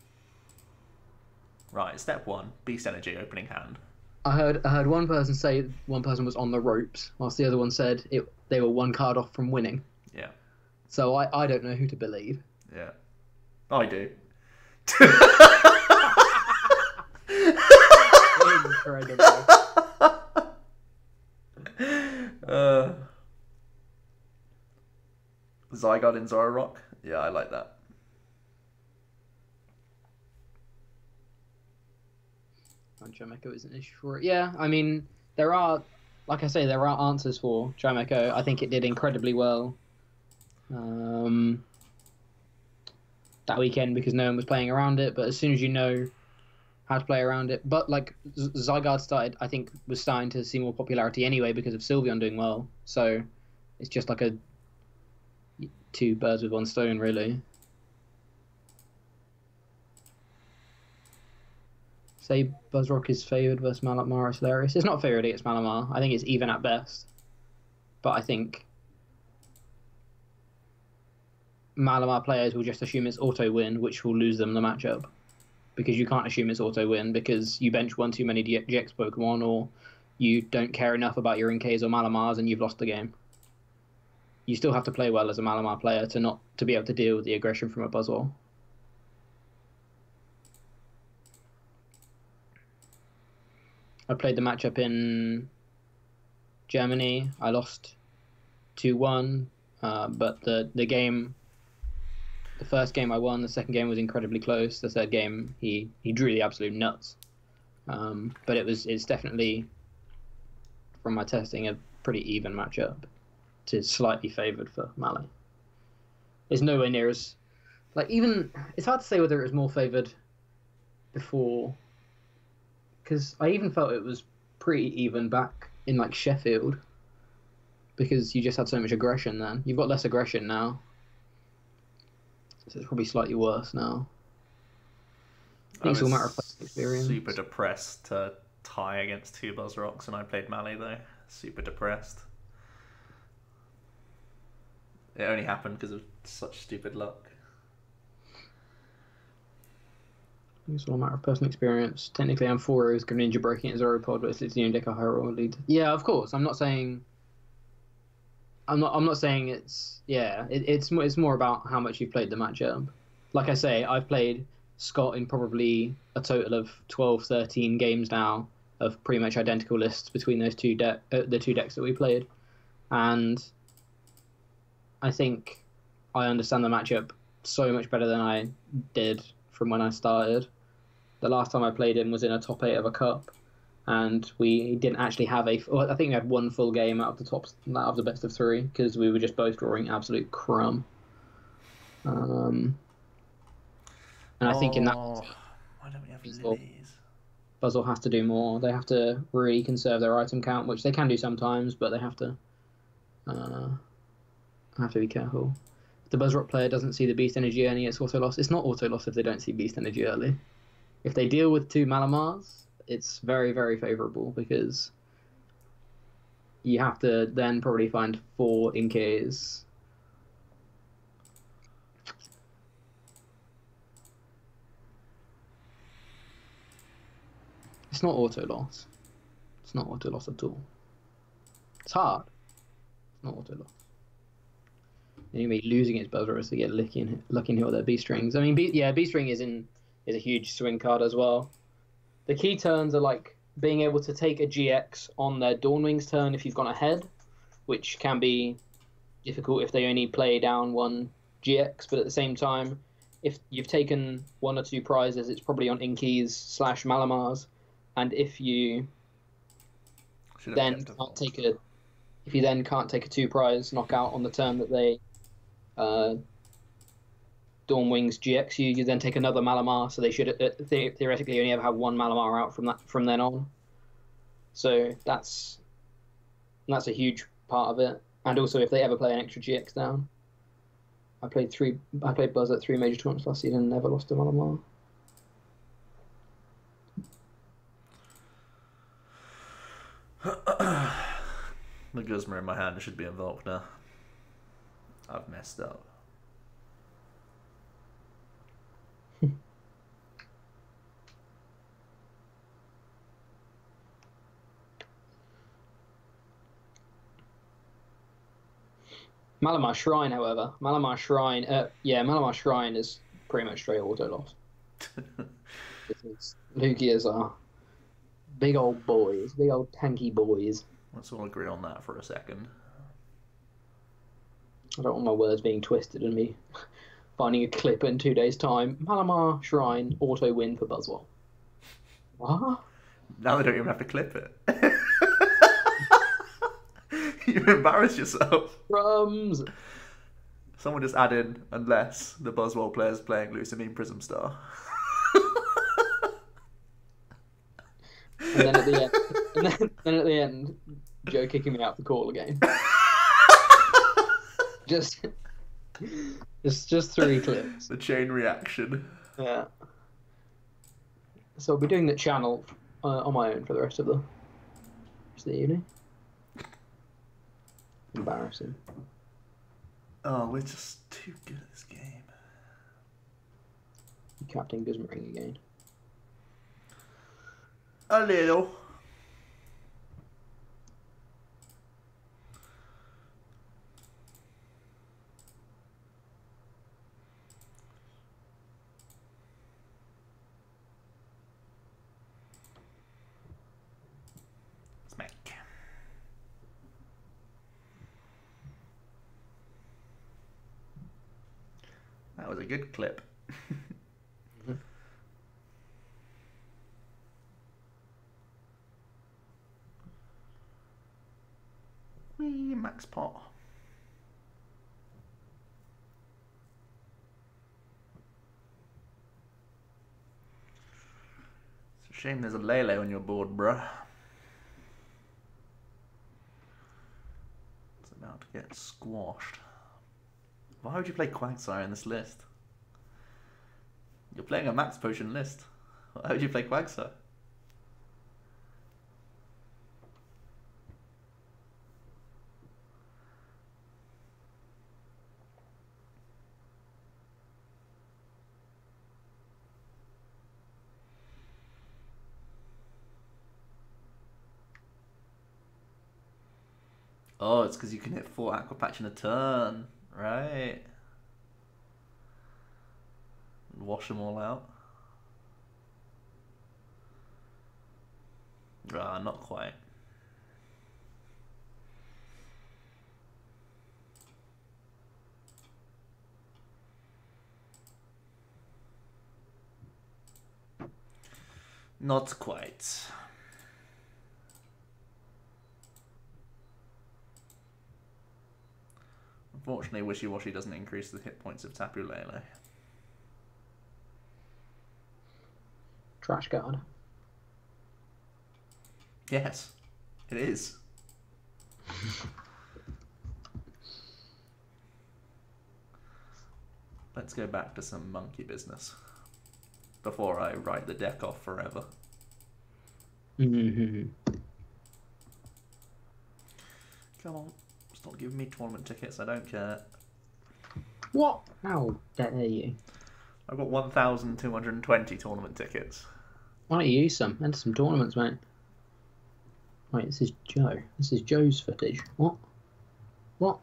right. Step one: Beast Energy opening hand. I heard I heard one person say one person was on the ropes, whilst the other one said it they were one card off from winning. Yeah. So I I don't know who to believe. Yeah, I do. Incredible. Uh, Zygarde in Zororock? Yeah, I like that. Chimecho is an issue for it. Yeah, I mean, there are, like I say, there are answers for Chimecho. I think it did incredibly well um, that weekend because no one was playing around it, but as soon as you know how to play around it. But like Zygarde started, I think, was starting to see more popularity anyway because of Sylveon doing well. So it's just like a two birds with one stone, really. Say Buzzrock is favoured versus Malamar is hilarious. It's not favoured against Malamar. I think it's even at best. But I think Malamar players will just assume it's auto-win, which will lose them the matchup. Because you can't assume it's auto-win because you bench one too many D X Pokemon or you don't care enough about your N Ks or Malamars and you've lost the game. You still have to play well as a Malamar player to not to be able to deal with the aggression from a Buzzwole. I played the matchup in Germany. I lost two one, uh, but the, the game, the first game I won, the second game was incredibly close. The third game, he, he drew the absolute nuts. Um, but it was it's definitely, from my testing, a pretty even matchup to slightly favoured for Mali. It's nowhere near as... Like, even... It's hard to say whether it was more favoured before... Because I even felt it was pretty even back in, like, Sheffield. Because you just had so much aggression then. You've got less aggression now. So it's probably slightly worse now. I think I it's all matter of playing experience. Super depressed to tie against two Buzzrocks, and I played Mali, though. Super depressed. It only happened because of such stupid luck. It's all a matter of personal experience. Technically, I'm four O's going ninja breaking at Zoropod, but it's literally deck a high roll lead. Yeah, of course. I'm not saying. I'm not. I'm not saying it's. Yeah, it, it's more. It's more about how much you've played the matchup. Like I say, I've played Scott in probably a total of twelve, thirteen games now of pretty much identical lists between those two deck, uh, the two decks that we played, and I think I understand the matchup so much better than I did from when I started. The last time I played him was in a top eight of a cup, and we didn't actually have a... Well, I think we had one full game out of the top, out of the best of three, because we were just both drawing absolute crumb. Um, and I oh, think in that... Why don't we have lilies? Buzzle has to do more. They have to really conserve their item count, which they can do sometimes, but they have to... Uh, have to be careful. The Buzzrock player doesn't see the Beast Energy early, it's auto loss. It's not auto loss if they don't see Beast Energy early. If they deal with two Malamars, it's very, very favourable, because you have to then probably find four N Ks. It's not auto loss. It's not auto loss at all. It's hard. It's not auto loss. Anyway, losing its buzzer is to get lucky and lucky and hit with their B strings. I mean, B, yeah, B string is in is a huge swing card as well. The key turns are like being able to take a G X on their Dawnwings turn if you've gone ahead, which can be difficult if they only play down one G X. But at the same time, if you've taken one or two prizes, it's probably on Inkeys slash Malamars, and if you then can't take a if you then can't take a two prize knockout on the turn that they Uh, Dawnwings G X you, you then take another Malamar, so they should uh, the theoretically only ever have one Malamar out from that from then on. So that's that's a huge part of it. And also if they ever play an extra G X down. I played three. I played Buzz at three major tournaments last season and never lost a Malamar. The Guzma in my hand should be involved now. I've messed up. Malamar Shrine, however. Malamar Shrine... Uh, yeah, Malamar Shrine is pretty much straight auto loss. Lugias are big old boys. Big old tanky boys. Let's all agree on that for a second. I don't want my words being twisted and me finding a clip in two days' time. Malamar Shrine auto win for Buzzwole. What? Now they don't even have to clip it. You embarrassed yourself. Drums. Someone just added, unless the Buzzwole player's playing Lucamine Prism Star. And then at the end, and then, then at the end, Joe kicking me out the call again. Just, it's just three clips. The chain reaction. Yeah. So I'll be doing the channel uh, on my own for the rest of the, rest of the evening. Embarrassing. Oh, we're just too good at this game. Captain Guzmaring again. A little. was a good clip. Mm-hmm. Wee Max Pot. It's a shame there's a Lele on your board, bruh. It's about to get squashed. Why would you play Quagsire in this list? You're playing a Max Potion list. Why would you play Quagsire? Oh, it's because you can hit four Aqua Patch in a turn. Right. Wash them all out. Ah, not quite. Not quite. Unfortunately, Wishy-Washy doesn't increase the hit points of Tapu Lele. Trash Gardener. Yes, it is. Let's go back to some monkey business before I write the deck off forever. Mm-hmm. Come on. Stop giving me tournament tickets, I don't care. What? How dare you? I've got one thousand two hundred twenty tournament tickets. Why don't you use some? Enter some tournaments, mate. Wait, this is Joe. This is Joe's footage. What? What?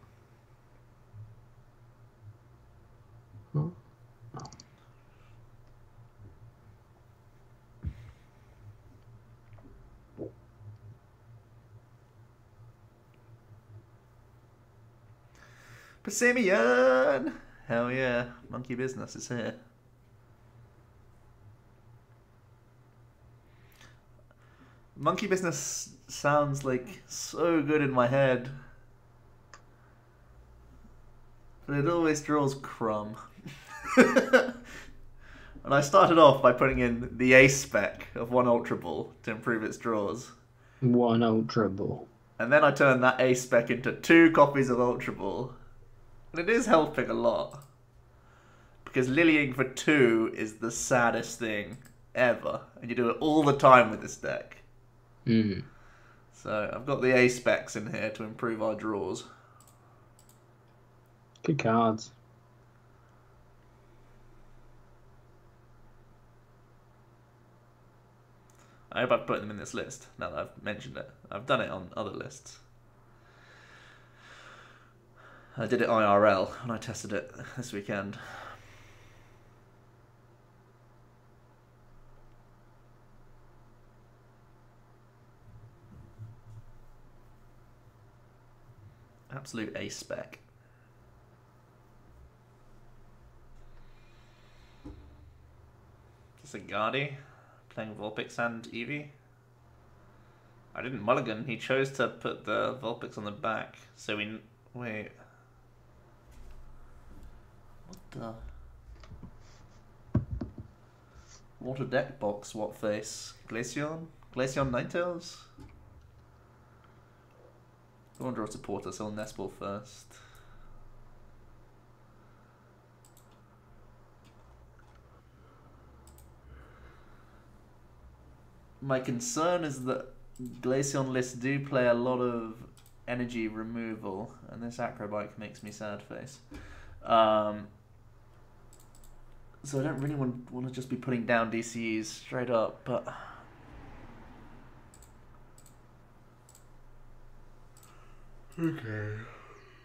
Huh? Oh. Persimmon! Hell yeah, monkey business is here. Monkey business sounds like so good in my head. But it always draws crumb. And I started off by putting in the ace spec of one Ultra Ball to improve its draws. One Ultra Ball. And then I turned that ace spec into two copies of Ultra Ball. And it is helping a lot. Because lilying for two is the saddest thing ever. And you do it all the time with this deck. Mm. So I've got the A specs in here to improve our draws. Good cards. I hope I've put them in this list now that I've mentioned it. I've done it on other lists. I did it I R L, and I tested it this weekend. Absolute ace spec. Just a Guardi, playing Vulpix and Eevee. I didn't mulligan, he chose to put the Vulpix on the back, so we... wait... What the? Water deck box, what face? Glaceon? Glaceon Ninetales? I want to draw a supporter, so I'll Nespel first. My concern is that Glaceon lists do play a lot of energy removal, and this Acrobike makes me sad face. Um... So I don't really want, want to just be putting down D C Es straight up, but... Okay.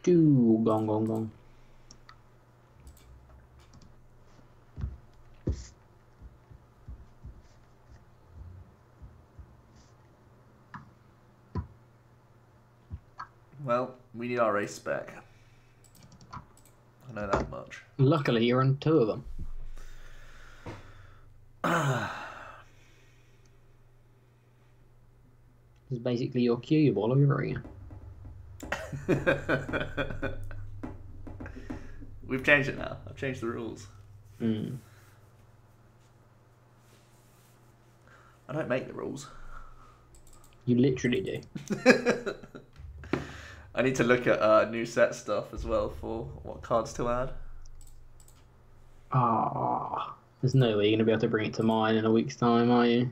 Do gong gong gong. Well, we need our ace back. I know that much. Luckily, you're on two of them. It's basically your cube all over again. We've changed it now. I've changed the rules. Mm. I don't make the rules. You literally do. I need to look at uh, new set stuff as well for what cards to add. Ah, there's no way you're going to be able to bring it to mine in a week's time, are you?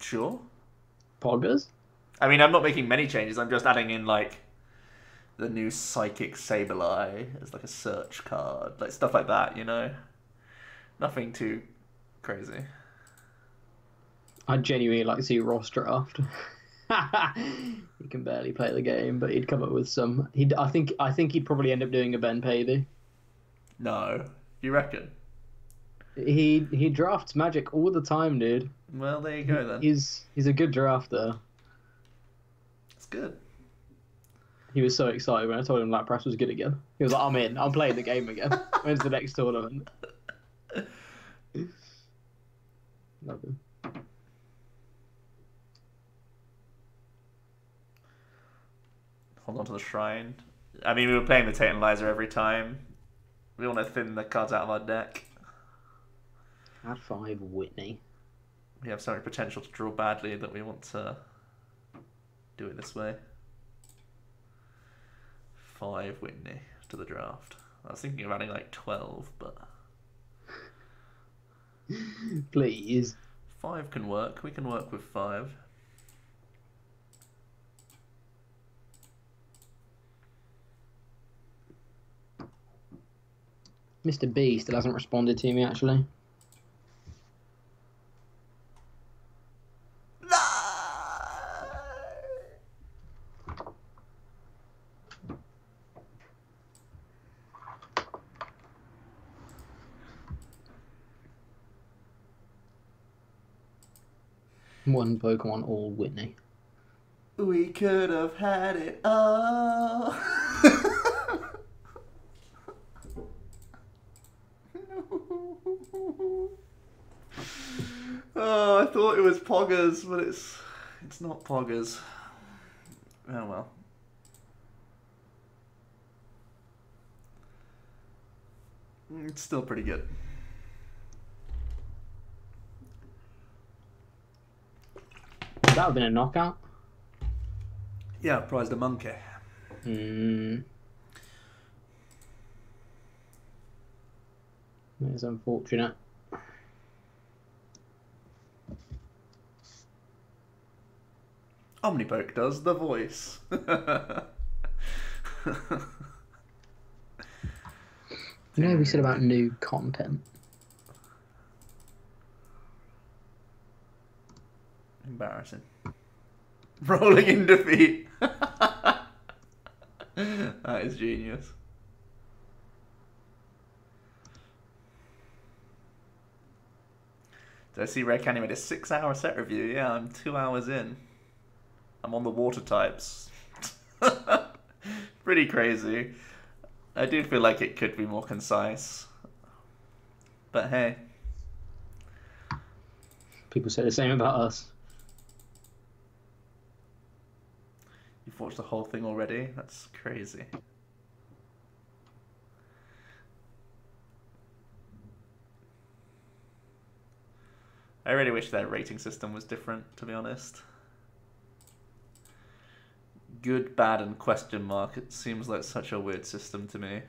Sure. Poggers? I mean, I'm not making many changes. I'm just adding in, like, the new Psychic Sableye as, like, a search card. Like, stuff like that, you know? Nothing too crazy. I genuinely like to see Ross draft. He can barely play the game, but he'd come up with some. He'd, I think, I think he'd probably end up doing a Ben Pavey. No, you reckon? He he drafts Magic all the time, dude. Well, there you go then. He's he's a good drafter. It's good. He was so excited when I told him Lap Press was good again. He was like, "I'm in. I'm playing the game again. When's the next tournament?" Love him. Hold on to the shrine. I mean, we were playing the Tate and Liza every time. We want to thin the cards out of our deck. Add five, Whitney. We have so much potential to draw badly that we want to do it this way. Five, Whitney to the draft. I was thinking of adding like twelve, but... Please. Five can work. We can work with five. Mister B still hasn't responded to me, actually. No! One Pokemon, all Whitney. We could have had it all. Oh, I thought it was Poggers, but it's it's not Poggers. Oh well. It's still pretty good. That would have been a knockout. Yeah, prized a monkey. Hmm. That is unfortunate. Omnipoke does the voice. You know we said about new content. Embarrassing. Rolling in defeat. That is genius. Did I see Red Canyon made a six hour set review? Yeah, I'm two hours in. I'm on the water types. Pretty crazy. I do feel like it could be more concise. But hey. People say the same about us. You've watched the whole thing already? That's crazy. I really wish their rating system was different, to be honest. Good, bad, and question mark. It seems like such a weird system to me.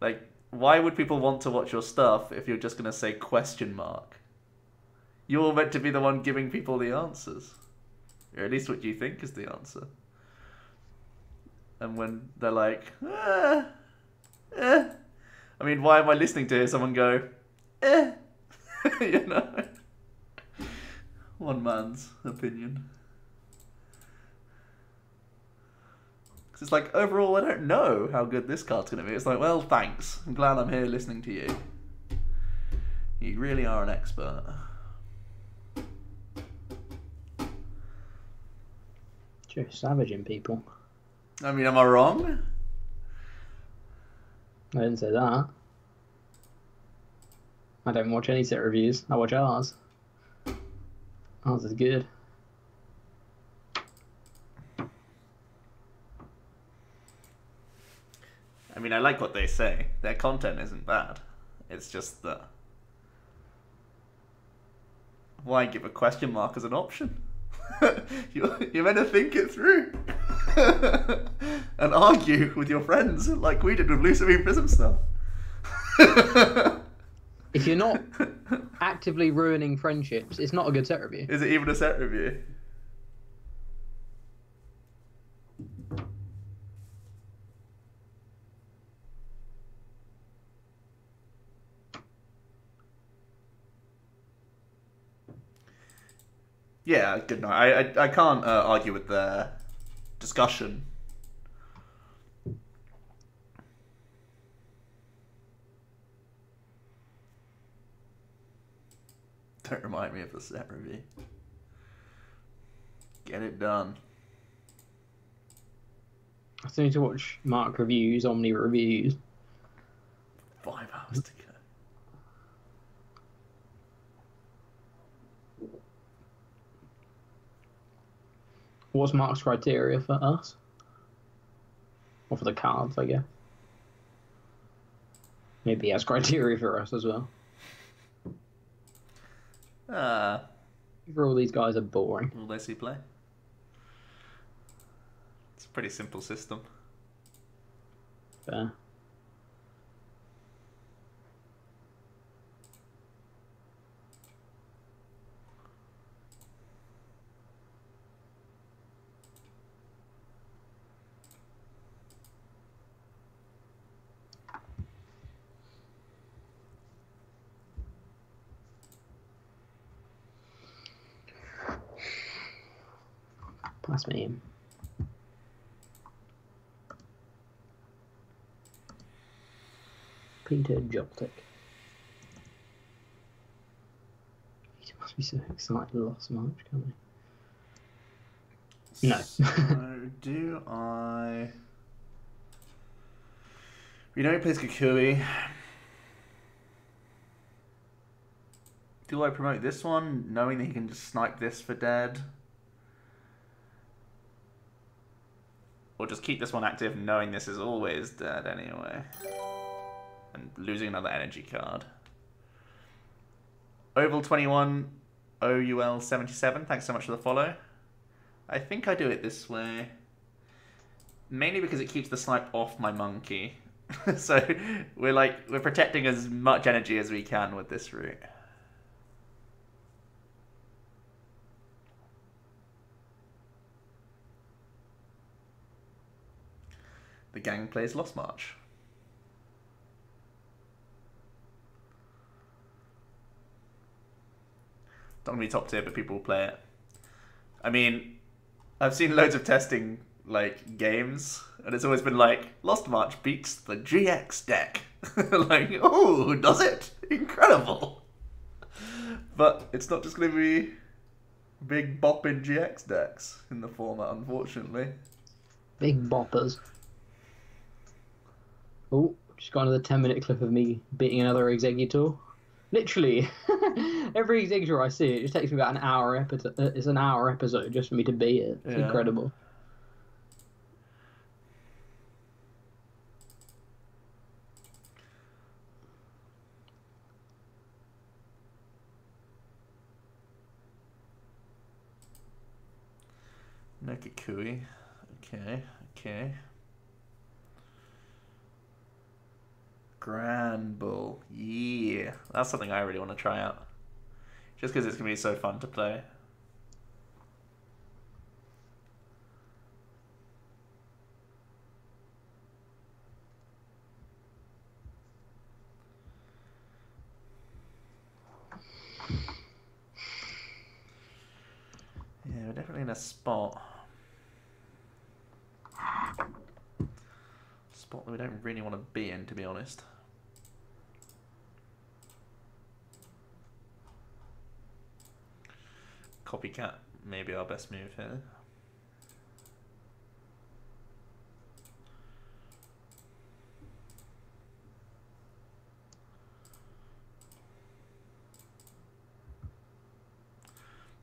Like, why would people want to watch your stuff if you're just going to say question mark? You're meant to be the one giving people the answers. Or at least what you think is the answer. And when they're like, ah, eh. I mean, why am I listening to hear someone go, eh? You know? One man's opinion. It's like, overall, I don't know how good this card's going to be. It's like, well, thanks. I'm glad I'm here listening to you. You really are an expert. Just savaging people. I mean, am I wrong? I didn't say that. I don't watch any set reviews. I watch ours. Ours is good. I mean, I like what they say. Their content isn't bad. It's just that... why give a question mark as an option? You're, you're meant to think it through. And argue with your friends, like we did with Luciferian Prism stuff. If you're not actively ruining friendships, it's not a good set review. Is it even a set review? Yeah, good night. I, I, I can't uh, argue with their discussion. Don't remind me of the set review. Get it done. I still need to watch Mark Reviews, Omni Reviews. Five hours to go. What's Mark's criteria for us? Or for the cards, I guess. Maybe he has criteria for us as well. Uh, for all these guys are boring. Will they see play? It's a pretty simple system. Fair. That's me. Peter Joptic. He must be so excited I lost March, can't he? No. So do I... we know he plays Kukui. Do I promote this one, knowing that he can just snipe this for dead? Or just keep this one active, knowing this is always dead anyway. And losing another energy card. Oval twenty-one, O U L seventy-seven, thanks so much for the follow. I think I do it this way. Mainly because it keeps the snipe off my monkey. So we're like, we're protecting as much energy as we can with this route. The gang plays Lost March. Not gonna be top tier, but people will play it. I mean, I've seen loads of testing like games, and it's always been like Lost March beats the G X deck. Like, oh, does it? Incredible. But it's not just gonna be big bopping G X decks in the format, unfortunately. Big boppers. Oh, just got another ten minute clip of me beating another Exeggutor. Literally, every Exeggutor I see, it just takes me about an hour episode. It's an hour episode just for me to beat it. It's yeah. Incredible. Nokikui. Okay, okay. Grand Bull, yeah. That's something I really want to try out. Just because it's going to be so fun to play. Yeah, we're definitely in a spot. Spot that we don't really want to be in, to be honest. Copycat may be our best move here.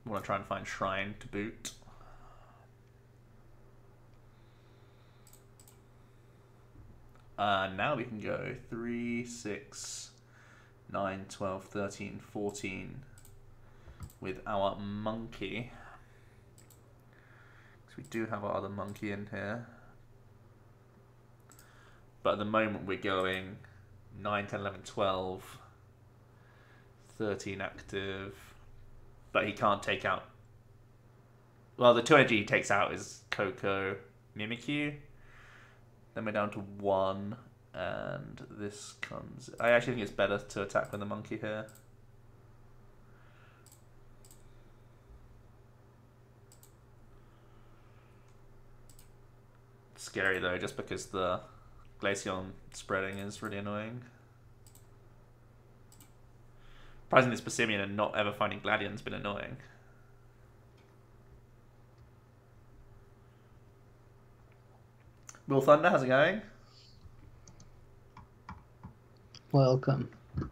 I want to try and find Shrine to boot. Uh, now we can go three, six, nine, twelve, thirteen, fourteen with our monkey. Because we do have our other monkey in here. But at the moment we're going nine, ten, eleven, twelve, thirteen active. But he can't take out... Well, the two energy he takes out is Coco Mimikyu. Then we're down to one, and this comes... I actually think it's better to attack with the monkey here. It's scary though, just because the Glaceon spreading is really annoying. Surprisingly, this Passimian and not ever finding Gladion's been annoying. Will Thunder, how's it going? Welcome. You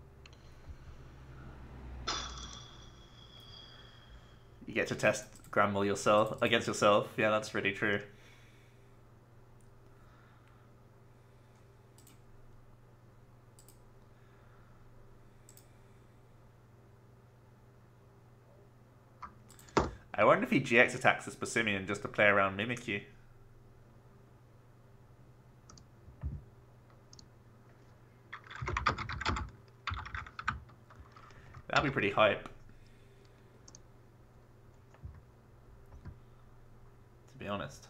get to test Granville yourself against yourself. Yeah, that's really true. I wonder if he G X attacks this Passimian just to play around Mimikyu. That'd be pretty hype. To be honest.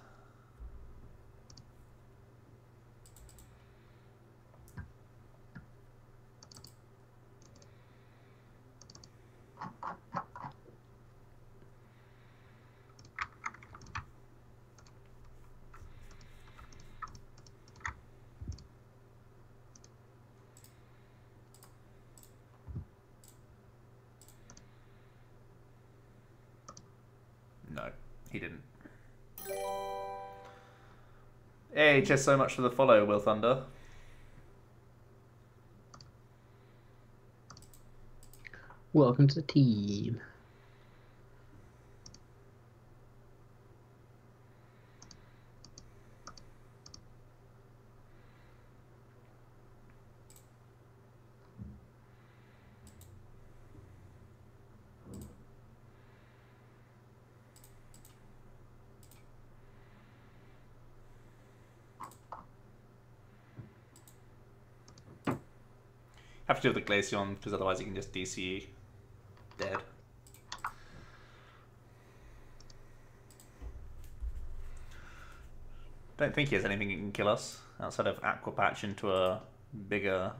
He didn't. Hey, just so much for the follow, Will Thunder. Welcome to the team. Have to do with the Glaceon, because otherwise you can just D C dead. Don't think he has anything that can kill us outside of Aqua Patch into a bigger,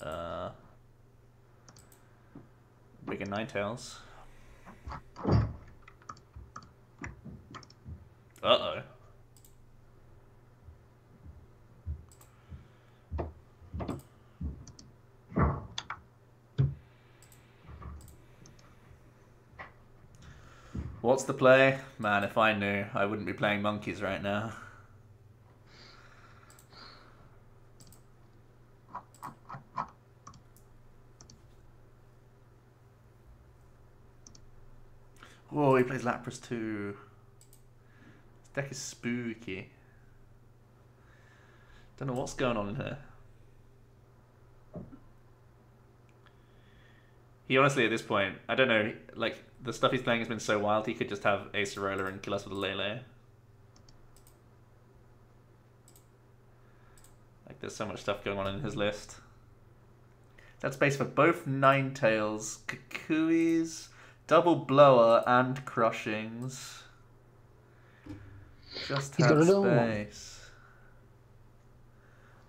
uh, bigger Ninetales. Uh oh. What's the play? Man, if I knew, I wouldn't be playing monkeys right now. Whoa, he plays Lapras too. This deck is spooky. Don't know what's going on in here. He honestly, at this point, I don't know, like, the stuff he's playing has been so wild, he could just have Acerola and kill us with a Lele. Like, there's so much stuff going on in his list. That's space for both Ninetales, Kukuis, Double Blower, and Crushings. Just have space.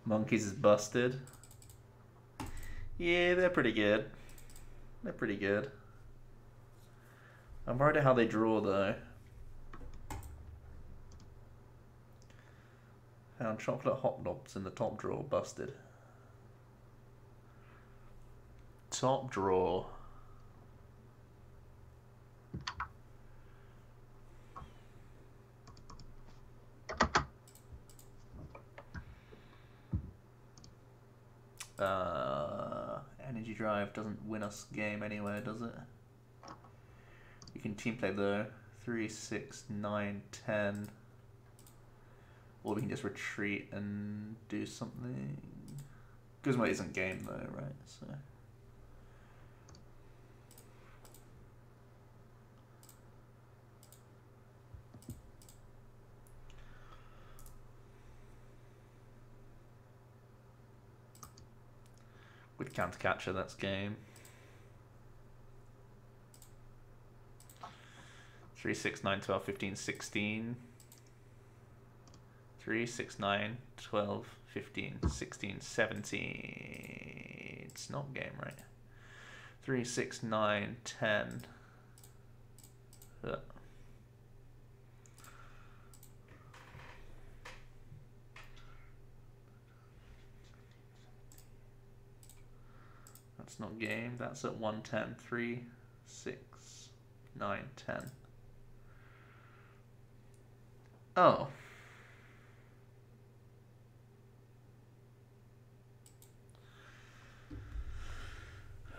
Monkeys is busted. Yeah, they're pretty good. They're pretty good. I'm worried at how they draw though. Found chocolate hot knobs in the top drawer, busted. Top drawer. Uh. Energy Drive doesn't win us game anywhere, does it? You can team play the three, six, nine, ten. Or we can just retreat and do something. Guzma isn't game though, right? So with counter catcher, that's game. three, six, nine, twelve, fifteen, sixteen. three, six, nine, twelve, fifteen, sixteen, seventeen. It's not game, right? three, six, nine, ten. Ugh. That's not game. That's at one ten. three, six, nine, ten. Oh.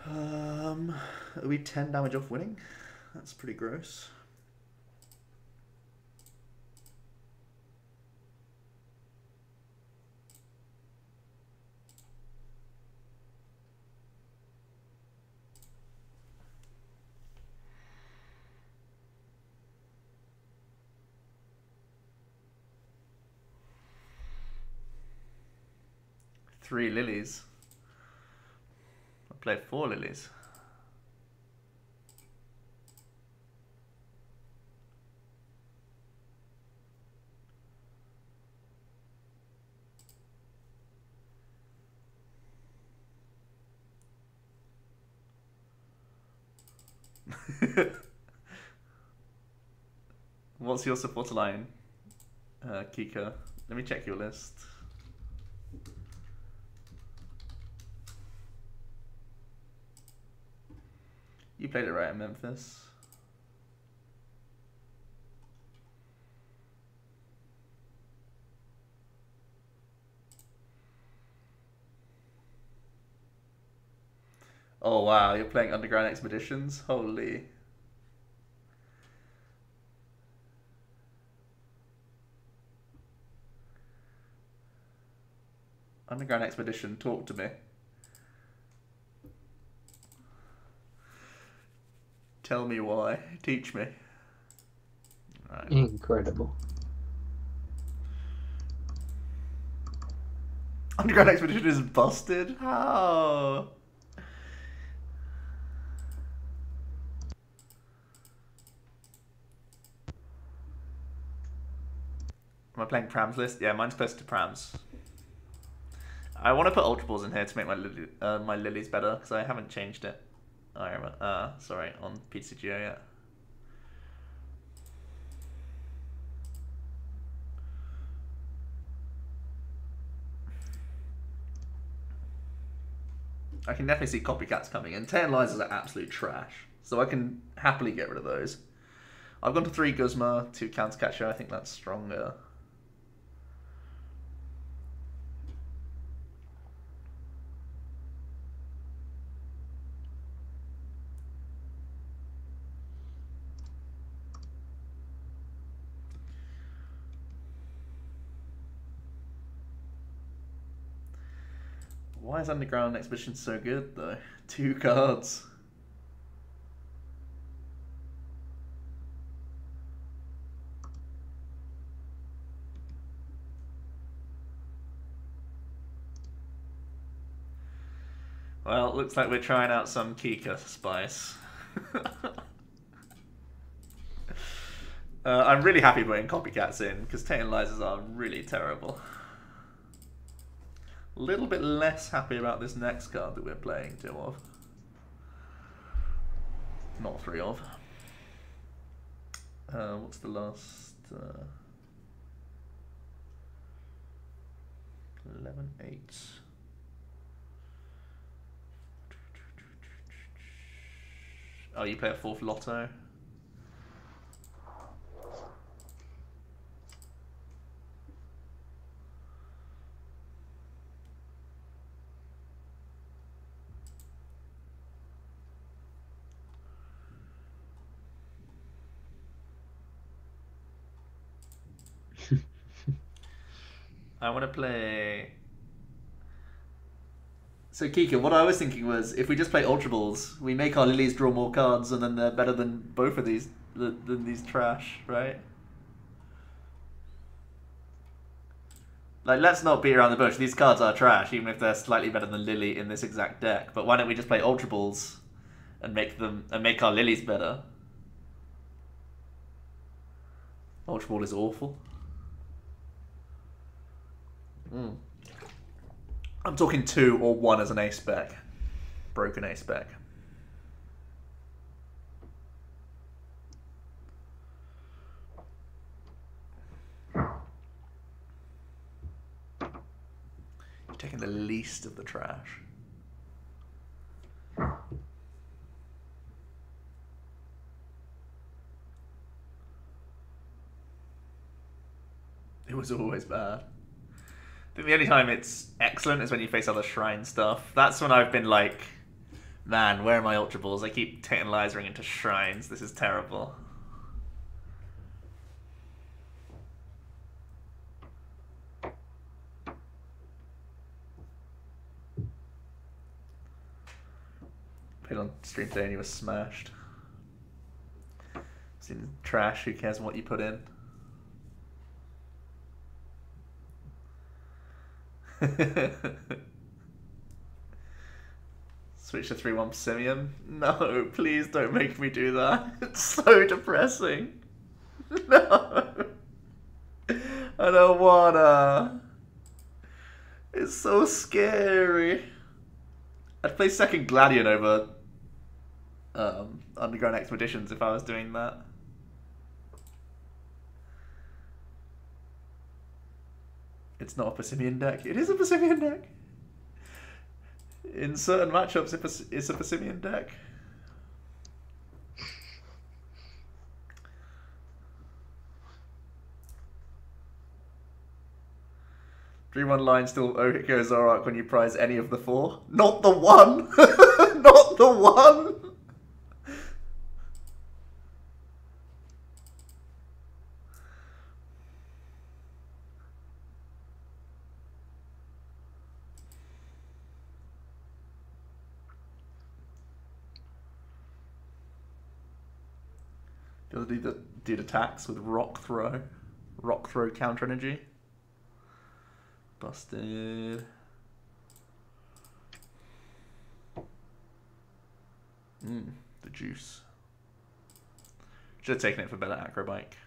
Um, are we ten damage off winning? That's pretty gross. Three lilies. I played four lilies. What's your supporter line, uh, Kika? Let me check your list. You played it right in Memphis. Oh wow, you're playing Underground Expeditions? Holy. Underground Expedition, talk to me. Tell me why. Teach me. Right. Incredible. Underground Expedition is busted? How? Am I playing Pram's list? Yeah, mine's closer to Pram's. I want to put Ultra Balls in here to make my, li uh, my lilies better, because I haven't changed it. I remember, uh, sorry, on P C G O yet. I can definitely see copycats coming in. Ten Lies are absolute trash, so I can happily get rid of those. I've gone to three Guzma, two Counter Catcher, I think that's stronger. Why is Underground Expedition so good though? Two cards. Well, it looks like we're trying out some Kika spice. uh, I'm really happy putting copycats in because Tate and Liza's are really terrible. A little bit less happy about this next card that we're playing two of. Not three of. Uh, what's the last? Uh, eleven, eight. Oh, you play a fourth lotto? I want to play... So Kika, what I was thinking was, if we just play Ultra Balls, we make our lilies draw more cards, and then they're better than both of these, than these trash, right? Like, let's not beat around the bush. These cards are trash, even if they're slightly better than Lily in this exact deck. But why don't we just play Ultra Balls and make them and make our lilies better? Ultra Ball is awful. Mm. I'm talking two or one as an ace spec. Broken ace spec. You're taking the least of the trash. It was always bad. I think the only time it's excellent is when you face other shrine stuff. That's when I've been like, man, where are my Ultra Balls? I keep tantalizing into shrines. This is terrible. Played on stream today and you were smashed. Seen trash, who cares what you put in? Switch to three one Psymmium? No, please don't make me do that. It's so depressing. No. I don't wanna. It's so scary. I'd play second Gladion over um, Underground Expeditions if I was doing that. It's not a Psymmium deck. It is a Psymmium deck. In certain matchups, it's a Psymmium deck. three one line still Ohiko Zorark when you prize any of the four. Not the one! Not the one! Do the did attacks with rock throw, rock throw counter energy. Busted. Mm, the juice. Should have taken it for better acro bike.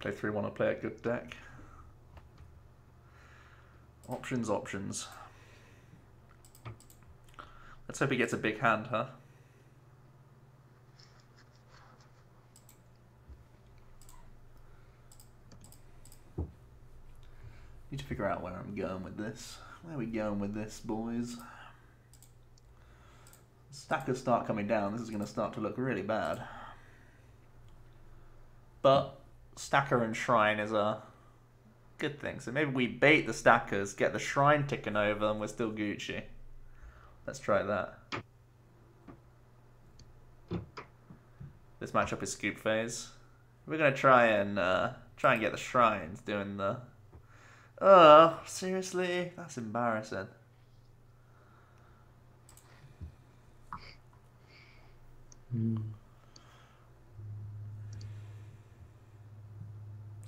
Play three one, I play a good deck. Options, options. Let's hope he gets a big hand, huh? Need to figure out where I'm going with this. Where are we going with this, boys? Stackers start coming down. This is going to start to look really bad. But Stacker and Shrine is a good thing. So maybe we bait the Stackers, get the Shrine ticking over, and we're still Gucci. Let's try that. This matchup is Scoop Phase. We're going to try and uh, try and get the Shrines doing the... Oh, seriously? That's embarrassing. Mm.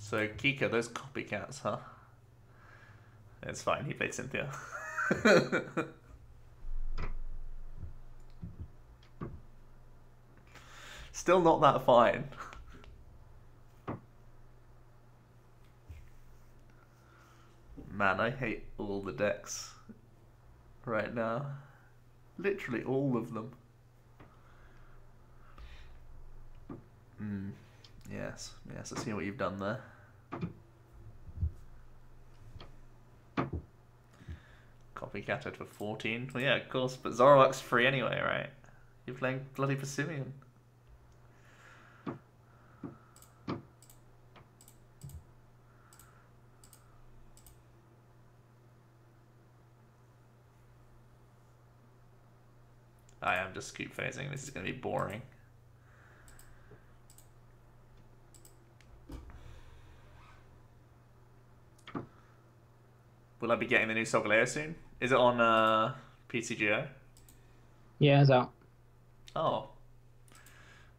So Kika, those copycats, huh? It's fine, he played Cynthia. Still not that fine. Man, I hate all the decks right now. Literally all of them. Mm. Yes, yes, I see what you've done there. Copycatted for fourteen. Well, yeah, of course, but Zoroark's free anyway, right? You're playing bloody Psymmium. I'm just keep phasing. This is going to be boring. Will I be getting the new Solgaleo soon? Is it on uh, P C G O? Yeah, it's out. Oh.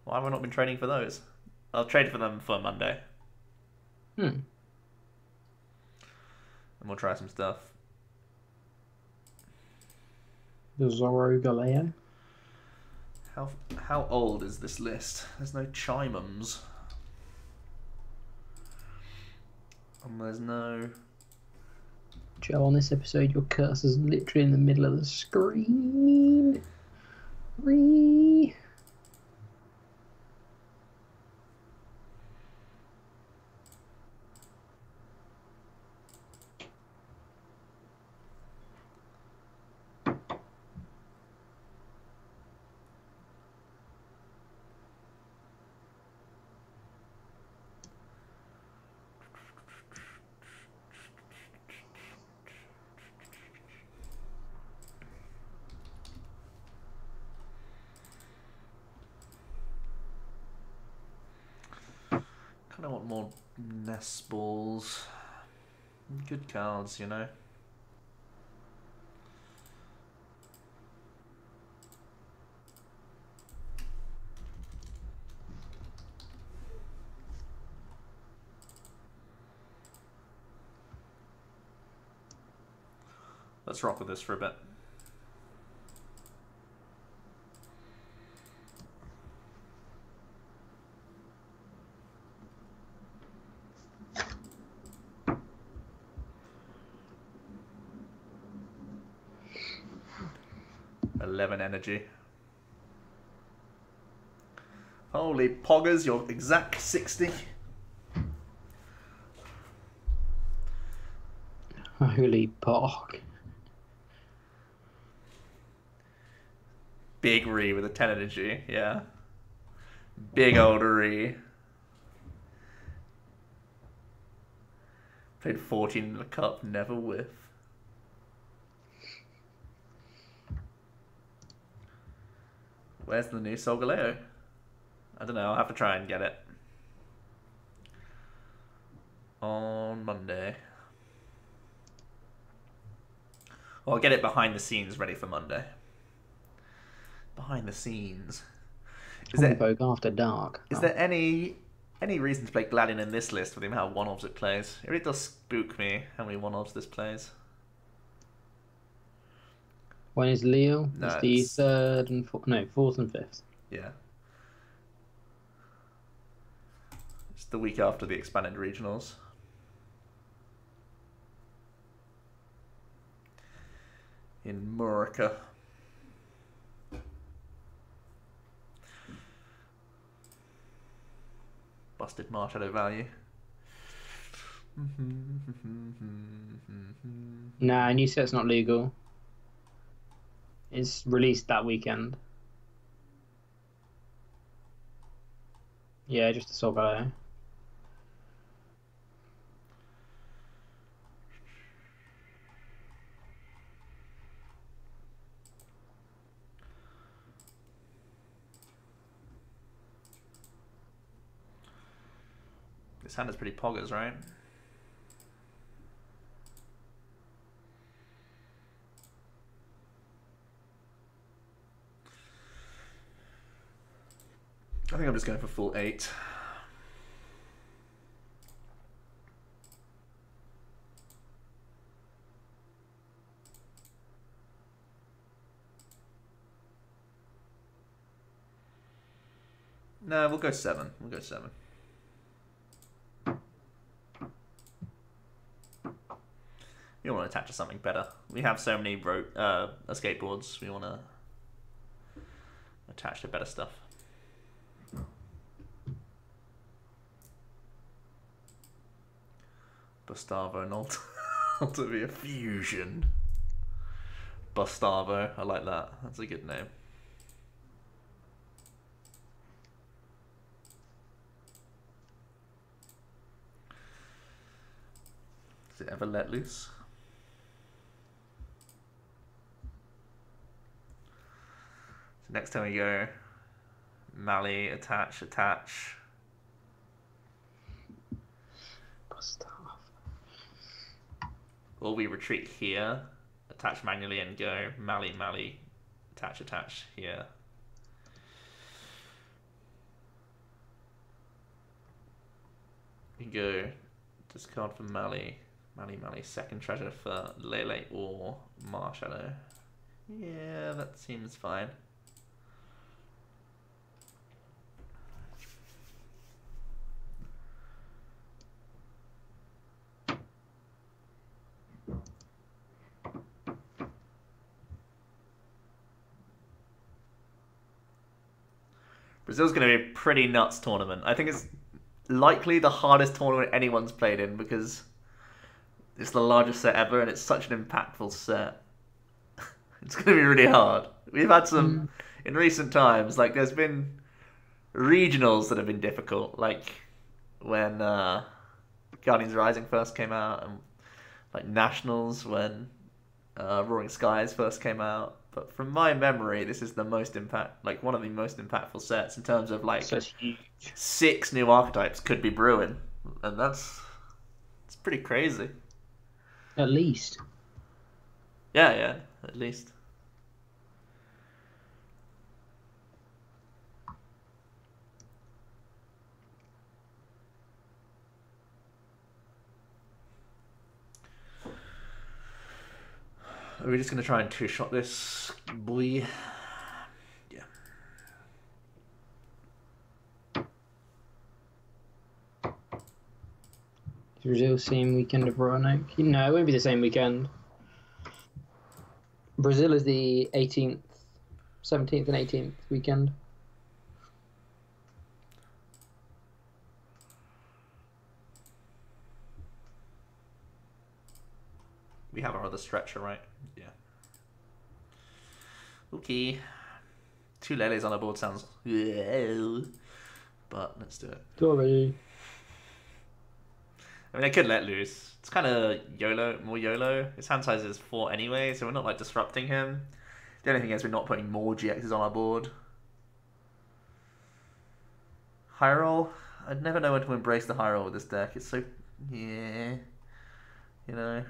Why have I not been trading for those? I'll trade for them for Monday. Hmm. And we'll try some stuff. The Zorogaleo? How how old is this list? There's no Chimums. And there's no... Joe, on this episode, your cursor's literally in the middle of the screen. Ree. I want more Nest Balls. Good cards, you know. Let's rock with this for a bit. Energy. Holy poggers, you're exact sixty. Holy pog. Big re with a ten energy, yeah. Big old re. Played fourteen in the cup, never whiff. Where's the new Solgaleo? I don't know, I'll have to try and get it. On Monday. Or I'll get it behind the scenes ready for Monday. Behind the scenes. Is there, after dark. Is oh. there any any reason to play Gladden in this list with him how one-offs it plays? It really does spook me how many one-offs this plays. One is Leo. No, it's the it's... third and fourth. No, fourth and fifth. Yeah. It's the week after the expanded regionals. In Murica. Busted Marshmallow value. Nah, new set's not legal. It's released that weekend. Yeah, just a Solgaleo. This hand is pretty poggers, right? I think I'm just going for full eight. No, we'll go seven. We'll go seven. You want to attach to something better. We have so many ro uh, skateboards. We want to attach to better stuff. Bustavo and Alt Altavia Fusion. Bustavo, I like that. That's a good name. Does it ever let loose? It's next time we go, Mali, attach, attach. Bust off. Or we retreat here, attach manually and go, Mali, Mali, attach, attach here. We go, discard for Mali, Mali, Mali, second treasure for Lele or Marshadow. Yeah, that seems fine. Brazil's going to be a pretty nuts tournament. I think it's likely the hardest tournament anyone's played in because it's the largest set ever and it's such an impactful set. It's going to be really hard. We've had some, mm. in recent times, like there's been regionals that have been difficult, like when uh, Guardians Rising first came out, and like Nationals when uh, Roaring Skies first came out. But from my memory, this is the most impact, like one of the most impactful sets in terms of like so six new archetypes could be brewing, and that's it's pretty crazy. At least. Yeah, yeah. At least. Are we just going to try and two-shot this boy? Yeah. Brazil same weekend of Raw Night? No, it won't be the same weekend. Brazil is the eighteenth, seventeenth, and eighteenth weekend. We have our other stretcher, right? Yeah. Okay. Two Lele's on our board sounds... But let's do it. Sorry. I mean, I could let loose. It's kind of YOLO, more YOLO. His hand size is four anyway, so we're not like disrupting him. The only thing is we're not putting more G X's on our board. High roll? I'd never know when to embrace the high roll with this deck. It's so... yeah. You know...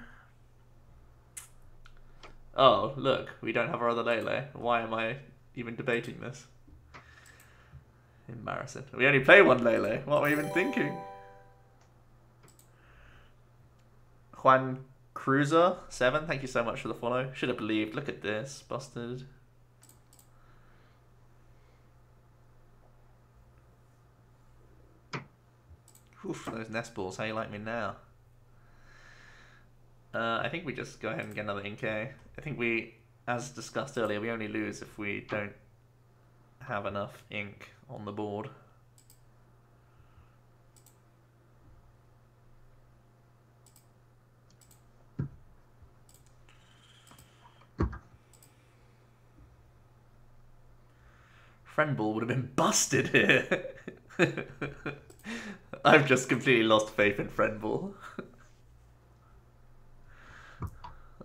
oh, look, we don't have our other Lele. Why am I even debating this? Embarrassing. We only play one Lele. What am I even thinking? Juan Cruiser, seven, thank you so much for the follow. Should have believed. Look at this. Busted. Oof, those nest balls. How you like me now? Uh, I think we just go ahead and get another Inkay. I think we, as discussed earlier, we only lose if we don't have enough ink on the board. Friend ball would have been busted here. I've just completely lost faith in friend ball.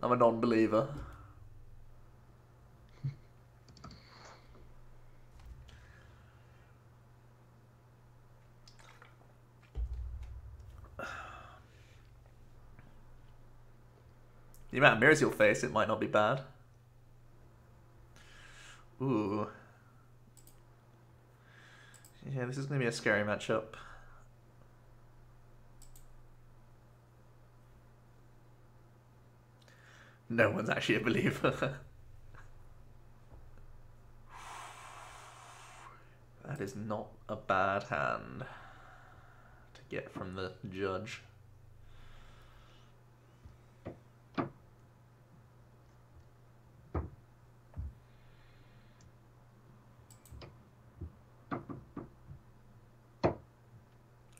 I'm a non-believer. The amount of mirrors you'll face, it might not be bad. Ooh. Yeah, this is going to be a scary matchup. No one's actually a believer. That is not a bad hand to get from the judge.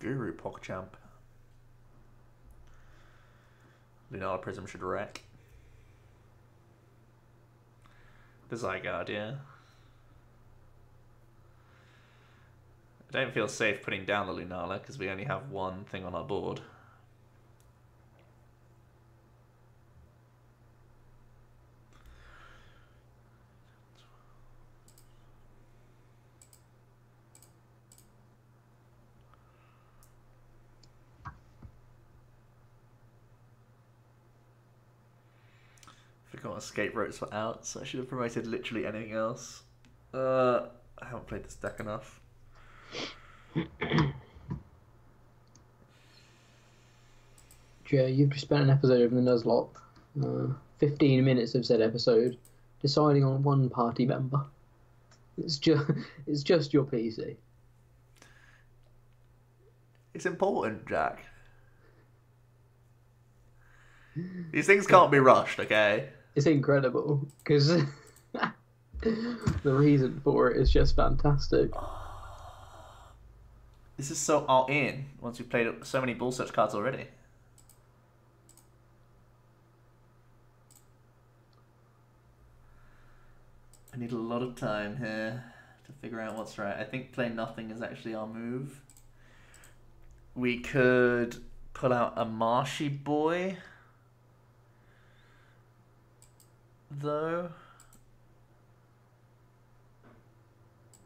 Guru Pogchamp. Lunala Prism should wreck. The Zygarde, yeah. I don't feel safe putting down the Lunala because we only have one thing on our board. forgot escape routes were out, so I should have promoted literally anything else. Uh, I haven't played this deck enough. Yeah, you've just spent an episode of the Nuzlocke, uh, fifteen minutes of said episode, deciding on one party member. It's just, it's just your P C. It's important, Jack. These things can't be rushed, okay? It's incredible, because the reason for it is just fantastic. This is so all in, once you've played so many Ball Search cards already. I need a lot of time here to figure out what's right. I think play nothing is actually our move. We could pull out a Marshy Boy, though.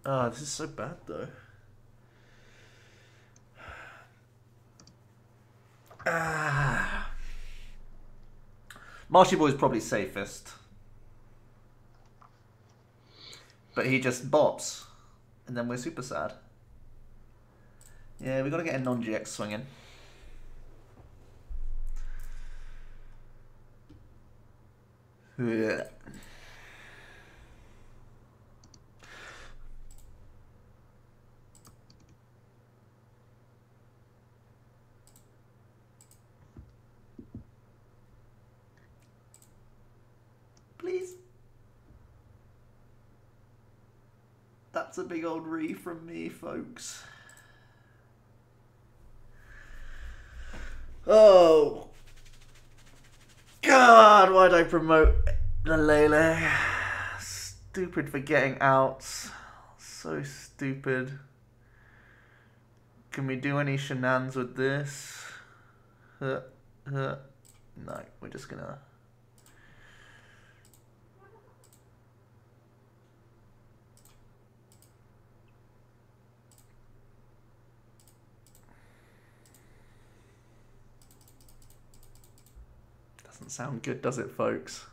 Ah, oh, this is so bad, though. Ah. Marshy Boy is probably safest. But he just bops. And then we're super sad. Yeah, we got to get a non G X swinging. Yeah. Please. That's a big old re from me, folks. Oh. God, why'd I promote Lelele? Stupid for getting out. So stupid. Can we do any shenanigans with this? Huh, huh. No, we're just gonna... Doesn't sound good, does it, folks?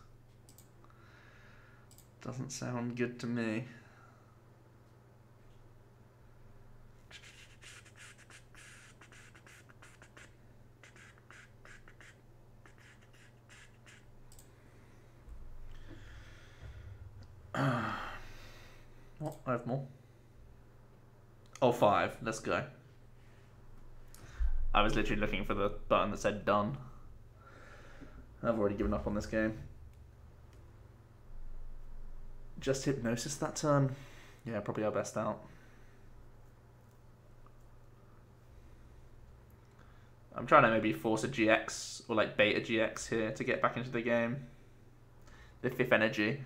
Doesn't sound good to me. Oh, I have more. Oh, five. Let's go. I was literally looking for the button that said done. I've already given up on this game. Just Hypnosis that turn. Yeah, probably our best out. I'm trying to maybe force a G X or like bait a G X here to get back into the game. The fifth energy,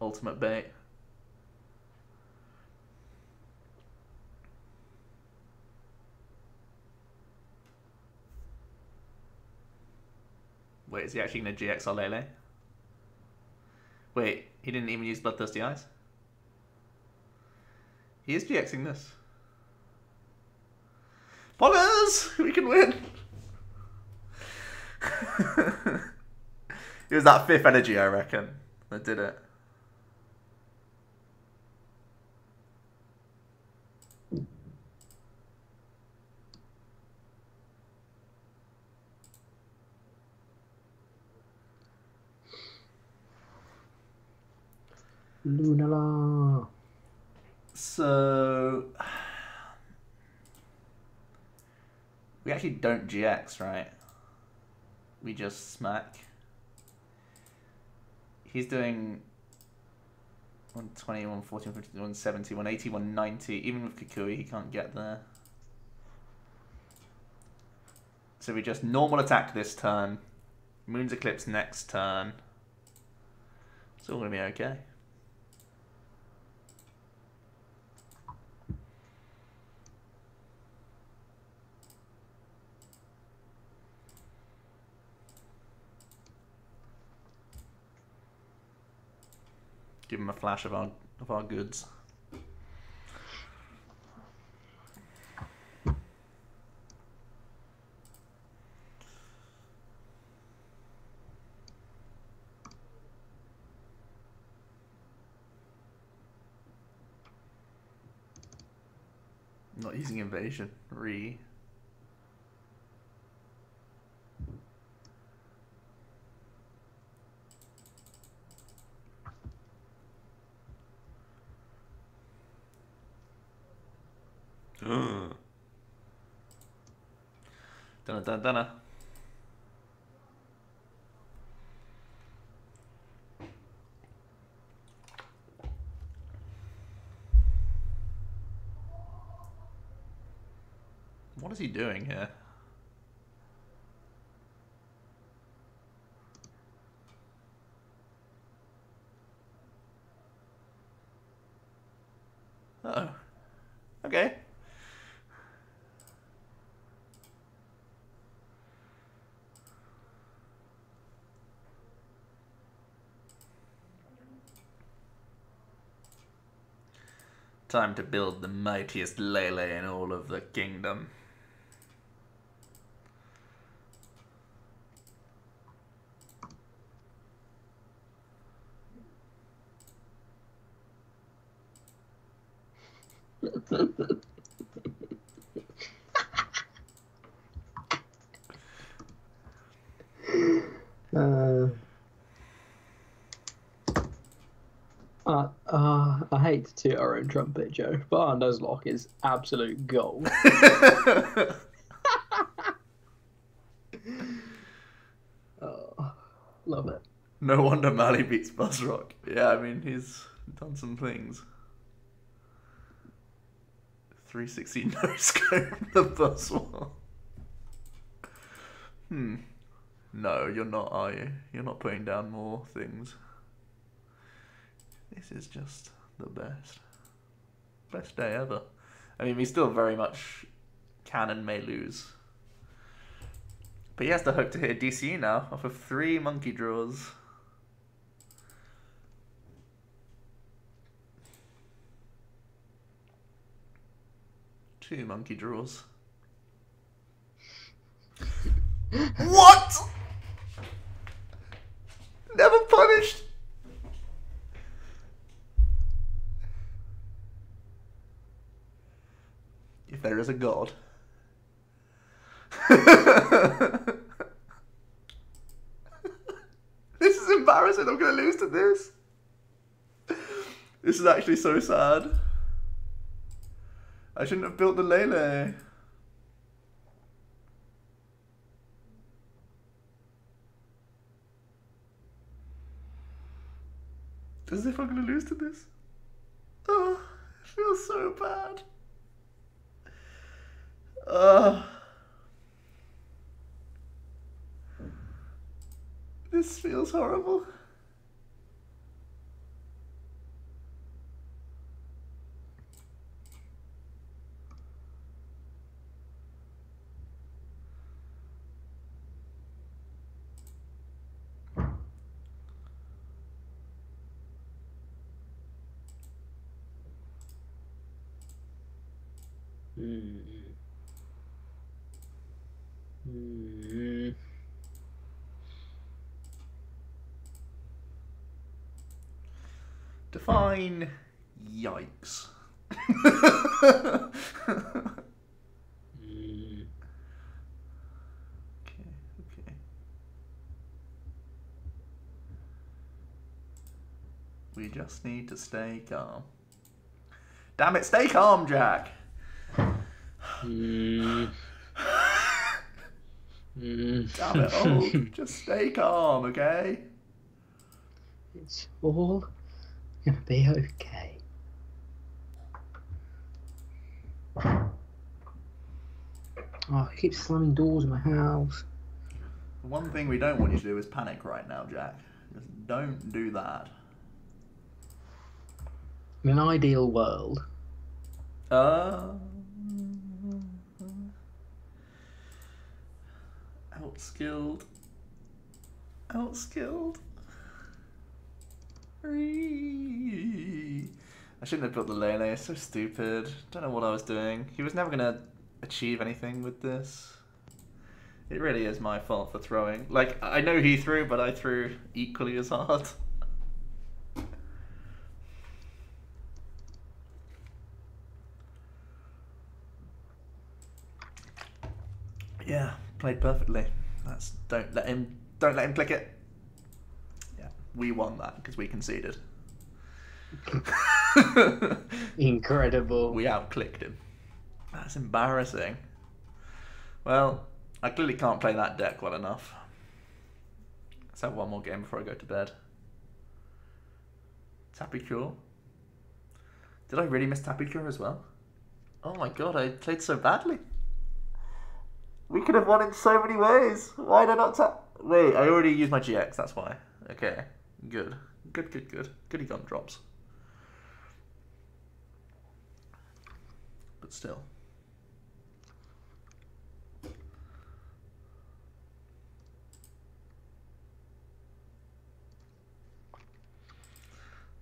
ultimate bait. Wait, is he actually going to G X our Lele? Wait, he didn't even use Bloodthirsty Eyes? He is GXing this. Poggers! We can win! It was that fifth energy, I reckon, that did it. Lunala. So we actually don't G X, right? We just smack. He's doing one twenty, one forty, one fifty, one seventy, one eighty, one ninety. Even with Kukui, he can't get there. So we just normal attack this turn. Moon's Eclipse next turn. It's all gonna be okay. Give him a flash of our of our goods. not using invasion. Re. Dunna dunna dunna. What is he doing here? Uh oh. Okay. Time to build the mightiest Lele in all of the kingdom. uh, uh, uh, I hate to toot our own trumpet, Joe, but our Nuzlocke is absolute gold. Oh, love it. No wonder Mali beats Buzzrock. Yeah, I mean, he's done some things. three sixty no scope the bus wall. Hmm. No, you're not, are you? You're not putting down more things. This is just the best. Best day ever. I mean, we still very much can and may lose. But he has to hope to hit a D C U now off of three monkey draws. Two monkey draws. What? Never punished. If there is a god. This is embarrassing. I'm going to lose to this. This is actually so sad. I shouldn't have built the Lele. As if I'm gonna lose to this. Oh, it feels so bad. Oh. This feels horrible. Define yikes. Okay, okay. We just need to stay calm. Damn it, stay calm, Jack. Mm. Damn it, oh, just stay calm, okay? It's all gonna be okay. Oh, I keep slamming doors in my house. One thing we don't want you to do is panic right now, Jack. Just don't do that. In an ideal world. Uh... Outskilled. Outskilled. I shouldn't have built the Lele, it's so stupid. Don't know what I was doing. He was never going to achieve anything with this. It really is my fault for throwing. Like, I know he threw, but I threw equally as hard. Yeah, played perfectly. That's don't let him don't let him click it. Yeah, we won that because we conceded. Incredible. We outclicked him. That's embarrassing. Well, I clearly can't play that deck well enough. Let's have one more game before I go to bed. Tapu Cure. Did I really miss Tapu Cure as well? Oh my god, I played so badly. We could have won in so many ways. Why did I not tap? Wait, I already used my G X, that's why. Okay, good. Good, good, good. Goody gumdrops. But still.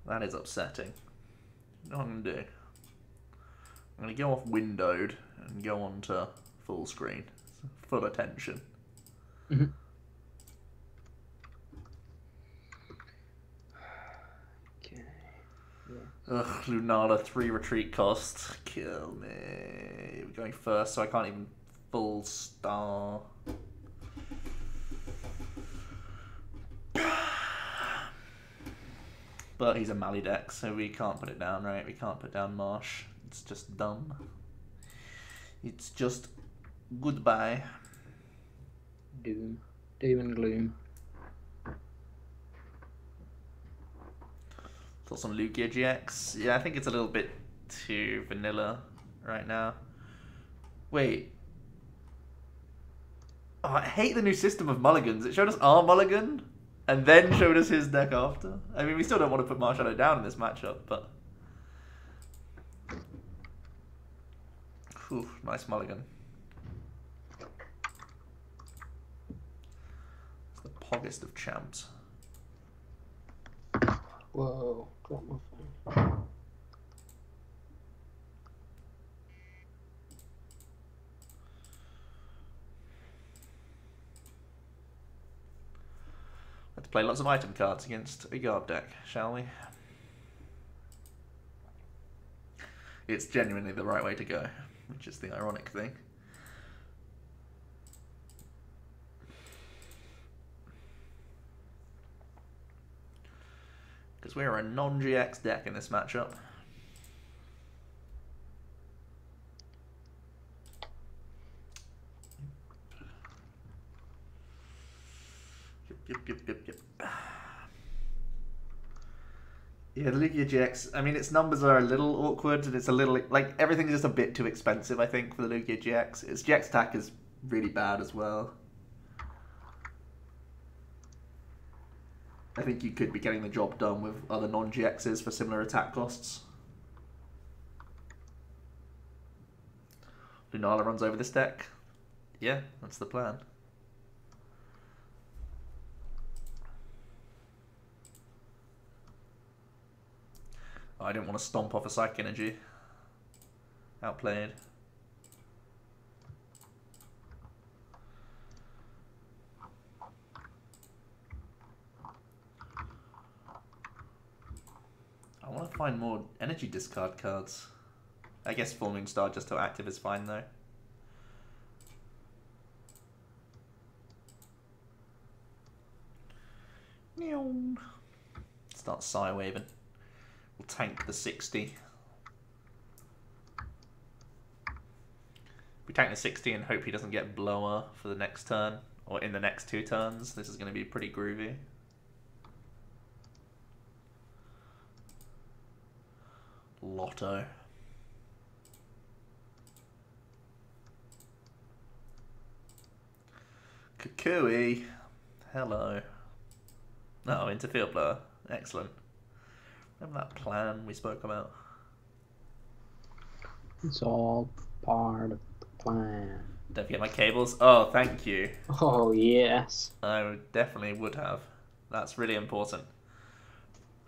That is upsetting. What I'm going to do? I'm going to go off windowed and go on to full screen. Full attention. Mm-hmm. Okay. Yeah. Ugh, Lunala, three retreat cost. Kill me. We're going first, so I can't even full star. But he's a Mali deck, so we can't put it down, right? We can't put down Marsh. It's just dumb. It's just goodbye. Doom. Doom and gloom. Thoughts on Lugia G X? Yeah, I think it's a little bit too vanilla right now. Wait. Oh, I hate the new system of mulligans. It showed us our mulligan. And then showed us his deck after. I mean, we still don't want to put Marshadow down in this matchup, but... Whew, nice mulligan. It's the poggest of champs. Whoa. Let's play lots of item cards against a guard deck, shall we? It's genuinely the right way to go, which is the ironic thing. Because we're a non-G X deck in this matchup. Yep, yep, yep, yep. Yeah, the Lugia G X, I mean, its numbers are a little awkward, and it's a little, like, everything's just a bit too expensive, I think, for the Lugia G X. Its G X attack is really bad as well. I think you could be getting the job done with other non-G Xs for similar attack costs. Lunala runs over this deck. Yeah, that's the plan. I didn't want to stomp off a Psychic Energy. Outplayed. I want to find more energy discard cards. I guess Full Moon Star just till active is fine though. Start Psy waving. We'll tank the sixty. We tank the sixty and hope he doesn't get blower for the next turn, or in the next two turns. This is going to be pretty groovy. Lotto. Kukui. Hello. Oh, into Field Blower. Excellent. Remember that plan we spoke about? It's all part of the plan. Don't forget my cables. Oh, thank you. Oh, yes. I definitely would have. That's really important.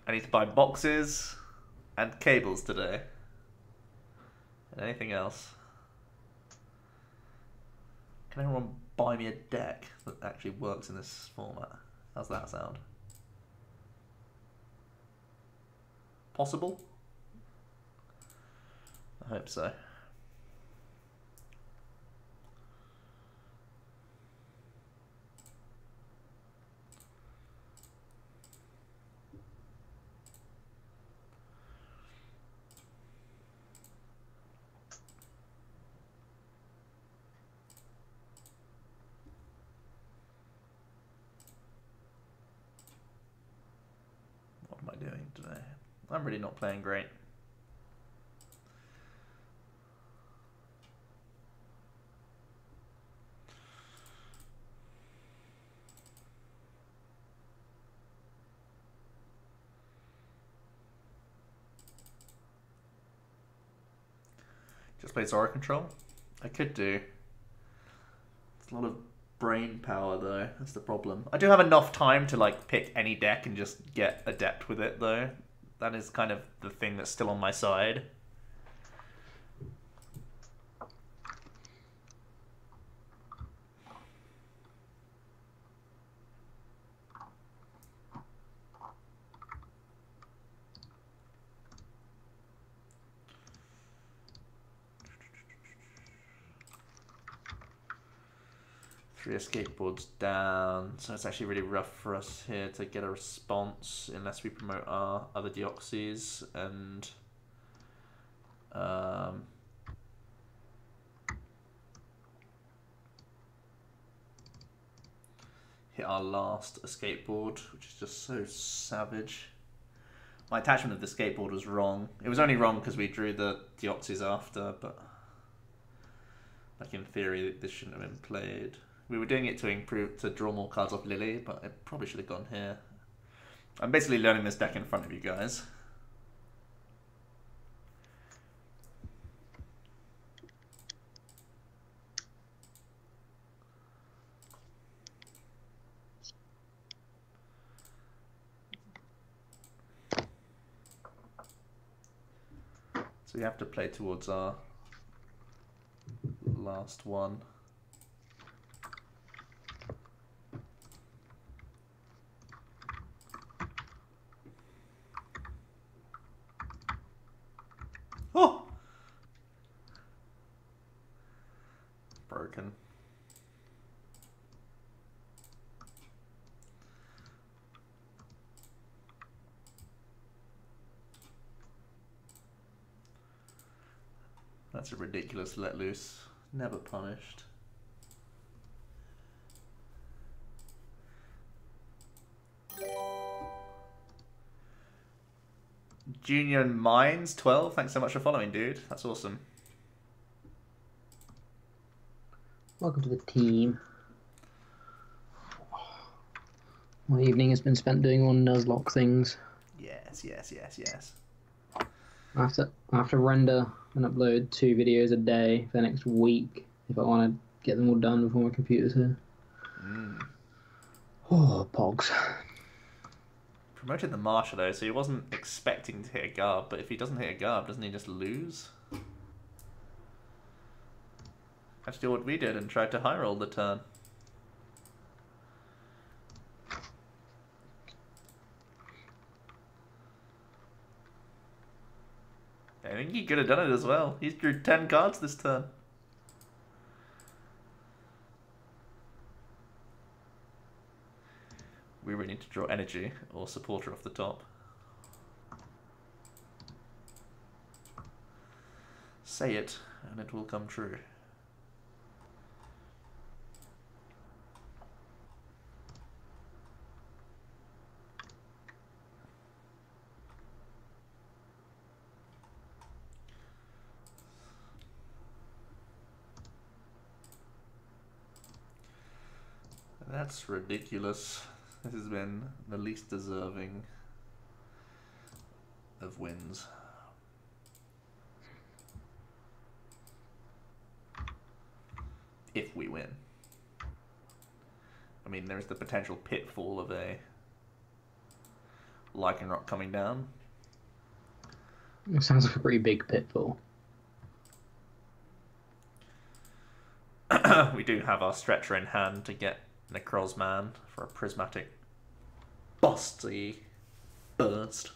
I need to buy boxes and cables today. And anything else. Can everyone buy me a deck that actually works in this format? How's that sound? Possible? I hope so. I'm really not playing great. Just play Zora Control? I could do. It's a lot of brain power though, that's the problem. I do have enough time to like pick any deck and just get adept with it though. That is kind of the thing that's still on my side. Three skateboards down, so it's actually really rough for us here to get a response unless we promote our other Deoxys and um, hit our last skateboard, which is just so savage. My attachment of the skateboard was wrong. It was only wrong because we drew the Deoxys after, but like in theory this shouldn't have been played. We were doing it to improve, to draw more cards off Lily, but it probably should have gone here. I'm basically learning this deck in front of you guys. So we have to play towards our last one. That's a ridiculous let loose, never punished. Junior Mines twelve, thanks so much for following, dude. That's awesome. Welcome to the team. My evening has been spent doing all Nuzlocke things. Yes, yes, yes, yes. I have to, I have to render and upload two videos a day for the next week if I want to get them all done before my computer's here. Mm. Oh, pogs. Promoted the Marsha though, so he wasn't expecting to hit a Garb, but if he doesn't hit a Garb, doesn't he just lose? Let's do what we did and tried to high roll the turn. I think he could have done it as well. He drew ten cards this turn. We really need to draw energy or supporter off the top. Say it and it will come true. That's ridiculous. This has been the least deserving of wins. If we win. I mean, there's the potential pitfall of a Lycanroc coming down. It sounds like a pretty big pitfall. We do have our stretcher in hand to get Necroz Man for a prismatic busty burst.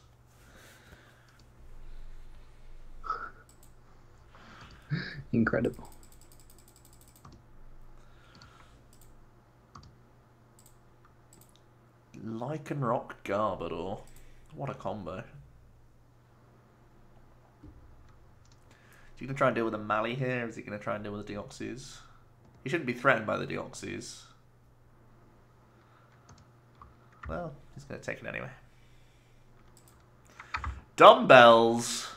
Incredible. Lycanroc Garbodor. What a combo. Is he going to try and deal with a Mali here? Is he going to try and deal with the Deoxys? He shouldn't be threatened by the Deoxys. Well, he's going to take it anyway. dumbbells.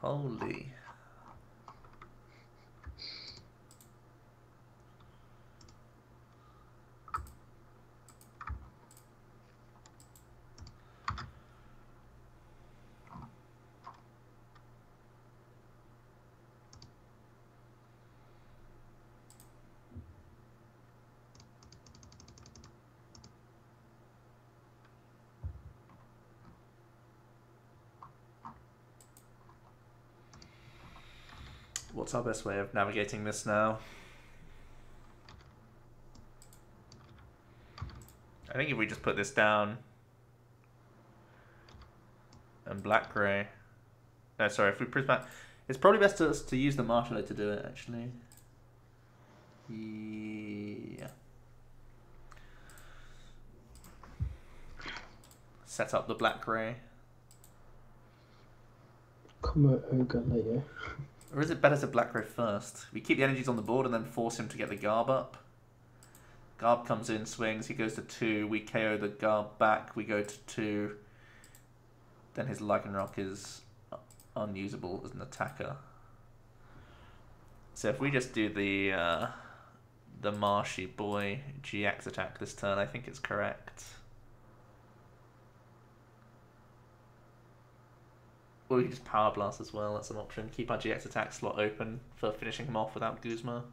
Holy. What's our best way of navigating this now? I think if we just put this down and black grey. No, sorry, if we prismatic, it's probably best to, to use the marshaller to do it actually. Yeah. Set up the black grey. Come ogre later. Or is it better to black grey first? We keep the energies on the board and then force him to get the garb up. Garb comes in, swings, he goes to two, we K O the garb back, we go to two. Then his Lichen Rock is unusable as an attacker. So if we just do the uh, the Marshy Boy G X attack this turn, I think it's correct. Or we can just Power Blast as well, that's an option. Keep our G X attack slot open for finishing him off without Guzma.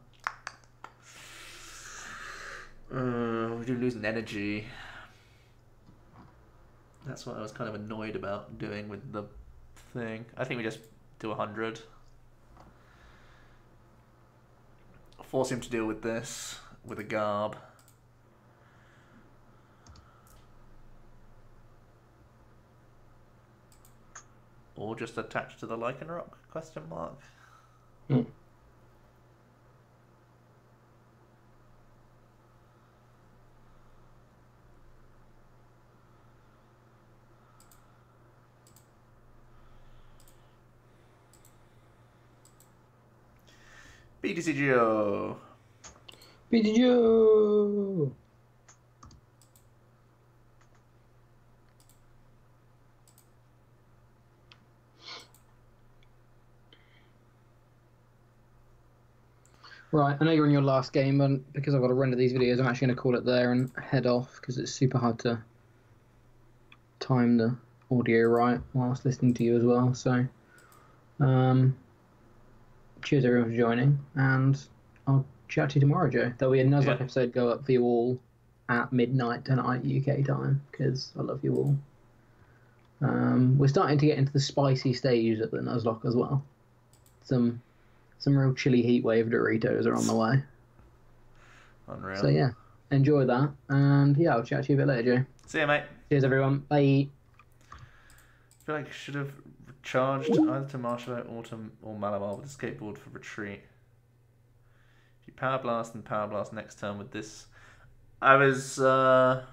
Uh, we do lose an energy. That's what I was kind of annoyed about doing with the thing. I think we just do one hundred. Force him to deal with this, with a garb. Or just attached to the Lichen Rock? Question mark. Hmm. B D C G O. B D G O. Right, I know you're in your last game, and because I've got to render these videos, I'm actually going to call it there and head off, because it's super hard to time the audio right whilst listening to you as well. So, um, cheers everyone for joining, and I'll chat to you tomorrow, Joe. There'll be another yeah. episode go up for you all at midnight tonight U K time, because I love you all. Um, we're starting to get into the spicy stage at the Nuzlocke as well. Some... Some real chilly heatwave Doritos are on the way. Unreal. So yeah, enjoy that, and yeah, I'll chat to you a bit later, Joe. See you, mate. Cheers, everyone. Bye. I feel like I should have charged either to Marshallow or to or Malamar with a skateboard for retreat. If you power blast and power blast next turn with this, I was uh...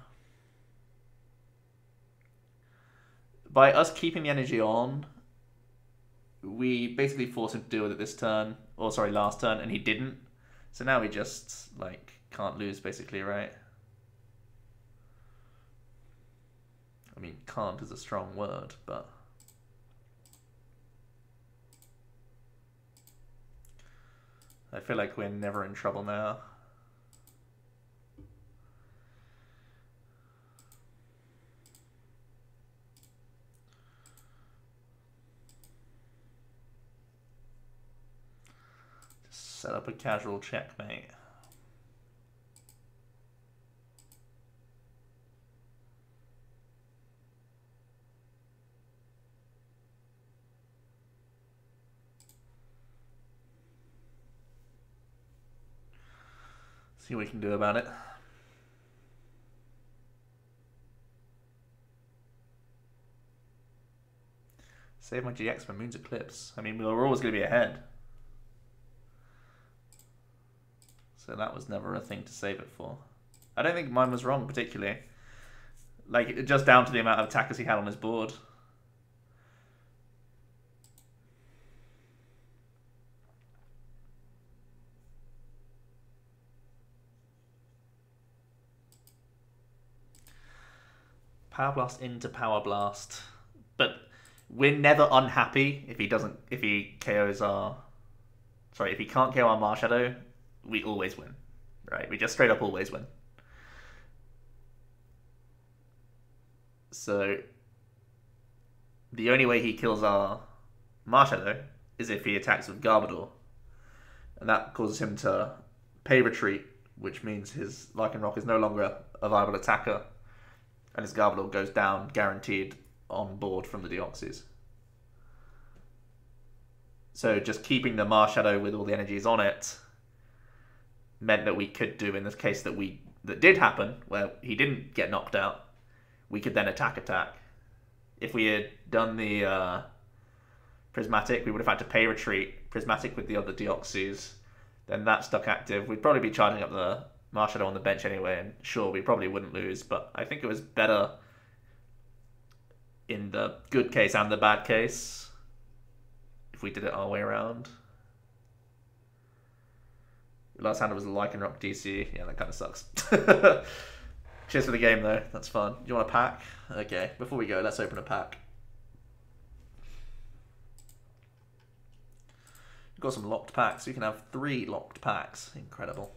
by us keeping the energy on. We basically forced him to deal with it this turn, or sorry, last turn, and he didn't. So now we just, like, can't lose, basically, right? I mean, can't is a strong word, but... I feel like we're never in trouble now. Set up a casual checkmate. See what we can do about it. Save my G X for Moon's Eclipse. I mean, we're always going to be ahead. So that was never a thing to save it for. I don't think mine was wrong, particularly. Like, just down to the amount of attackers he had on his board. Power Blast into Power Blast. But we're never unhappy if he doesn't, if he K Os our, sorry, if he can't K O our Marshadow, we always win, right? We just straight up always win. So the only way he kills our Marshadow is if he attacks with Garbodor. And that causes him to pay retreat, which means his Lycanroc is no longer a viable attacker, and his Garbodor goes down guaranteed on board from the Deoxys. So just keeping the Marshadow with all the energies on it meant that we could do, in this case that we that did happen, where he didn't get knocked out, we could then attack attack. If we had done the uh, Prismatic, we would have had to pay retreat, Prismatic with the other Deoxys, then that's stuck active. We'd probably be charging up the Marshadow on the bench anyway, and sure, we probably wouldn't lose, but I think it was better in the good case and the bad case if we did it our way around. Last hand was a Lycanroc D C. Yeah, that kind of sucks. Cheers for the game, though. That's fun. You want a pack? Okay, before we go, let's open a pack. We've got some locked packs. You can have three locked packs. Incredible.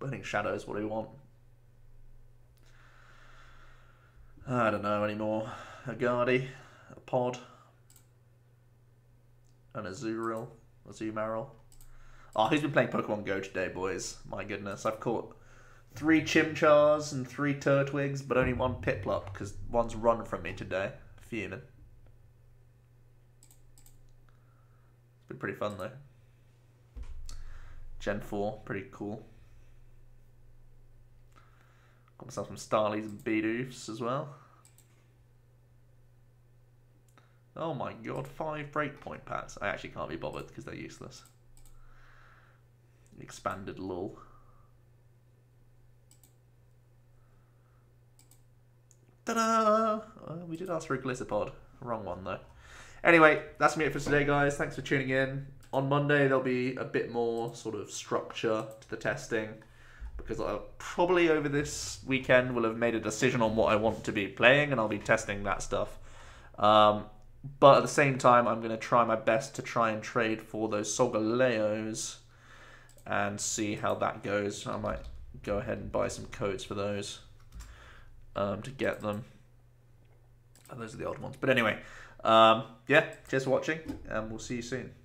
Burning Shadows, what do we want? I don't know anymore. A Guardi, a Pod, an Azurill, Azumarill. Oh, who's been playing Pokemon Go today, boys? My goodness, I've caught three Chimchars and three Turtwigs, but only one Piplup, because one's run from me today. Fuming. It's been pretty fun, though. Gen four, pretty cool. Got myself some Starlies and Bidoofs as well. Oh my god, five breakpoint pads. I actually can't be bothered, because they're useless. Expanded Lull. Ta-da! Oh, we did ask for a Glissapod. Wrong one, though. Anyway, that's me for today, guys. Thanks for tuning in. On Monday, there'll be a bit more sort of structure to the testing, because I'll probably over this weekend will have made a decision on what I want to be playing, and I'll be testing that stuff. Um, but at the same time, I'm going to try my best to try and trade for those Solgaleos and see how that goes. I might go ahead and buy some codes for those um, to get them. Oh, those are the old ones. But anyway, um, yeah, cheers for watching, and we'll see you soon.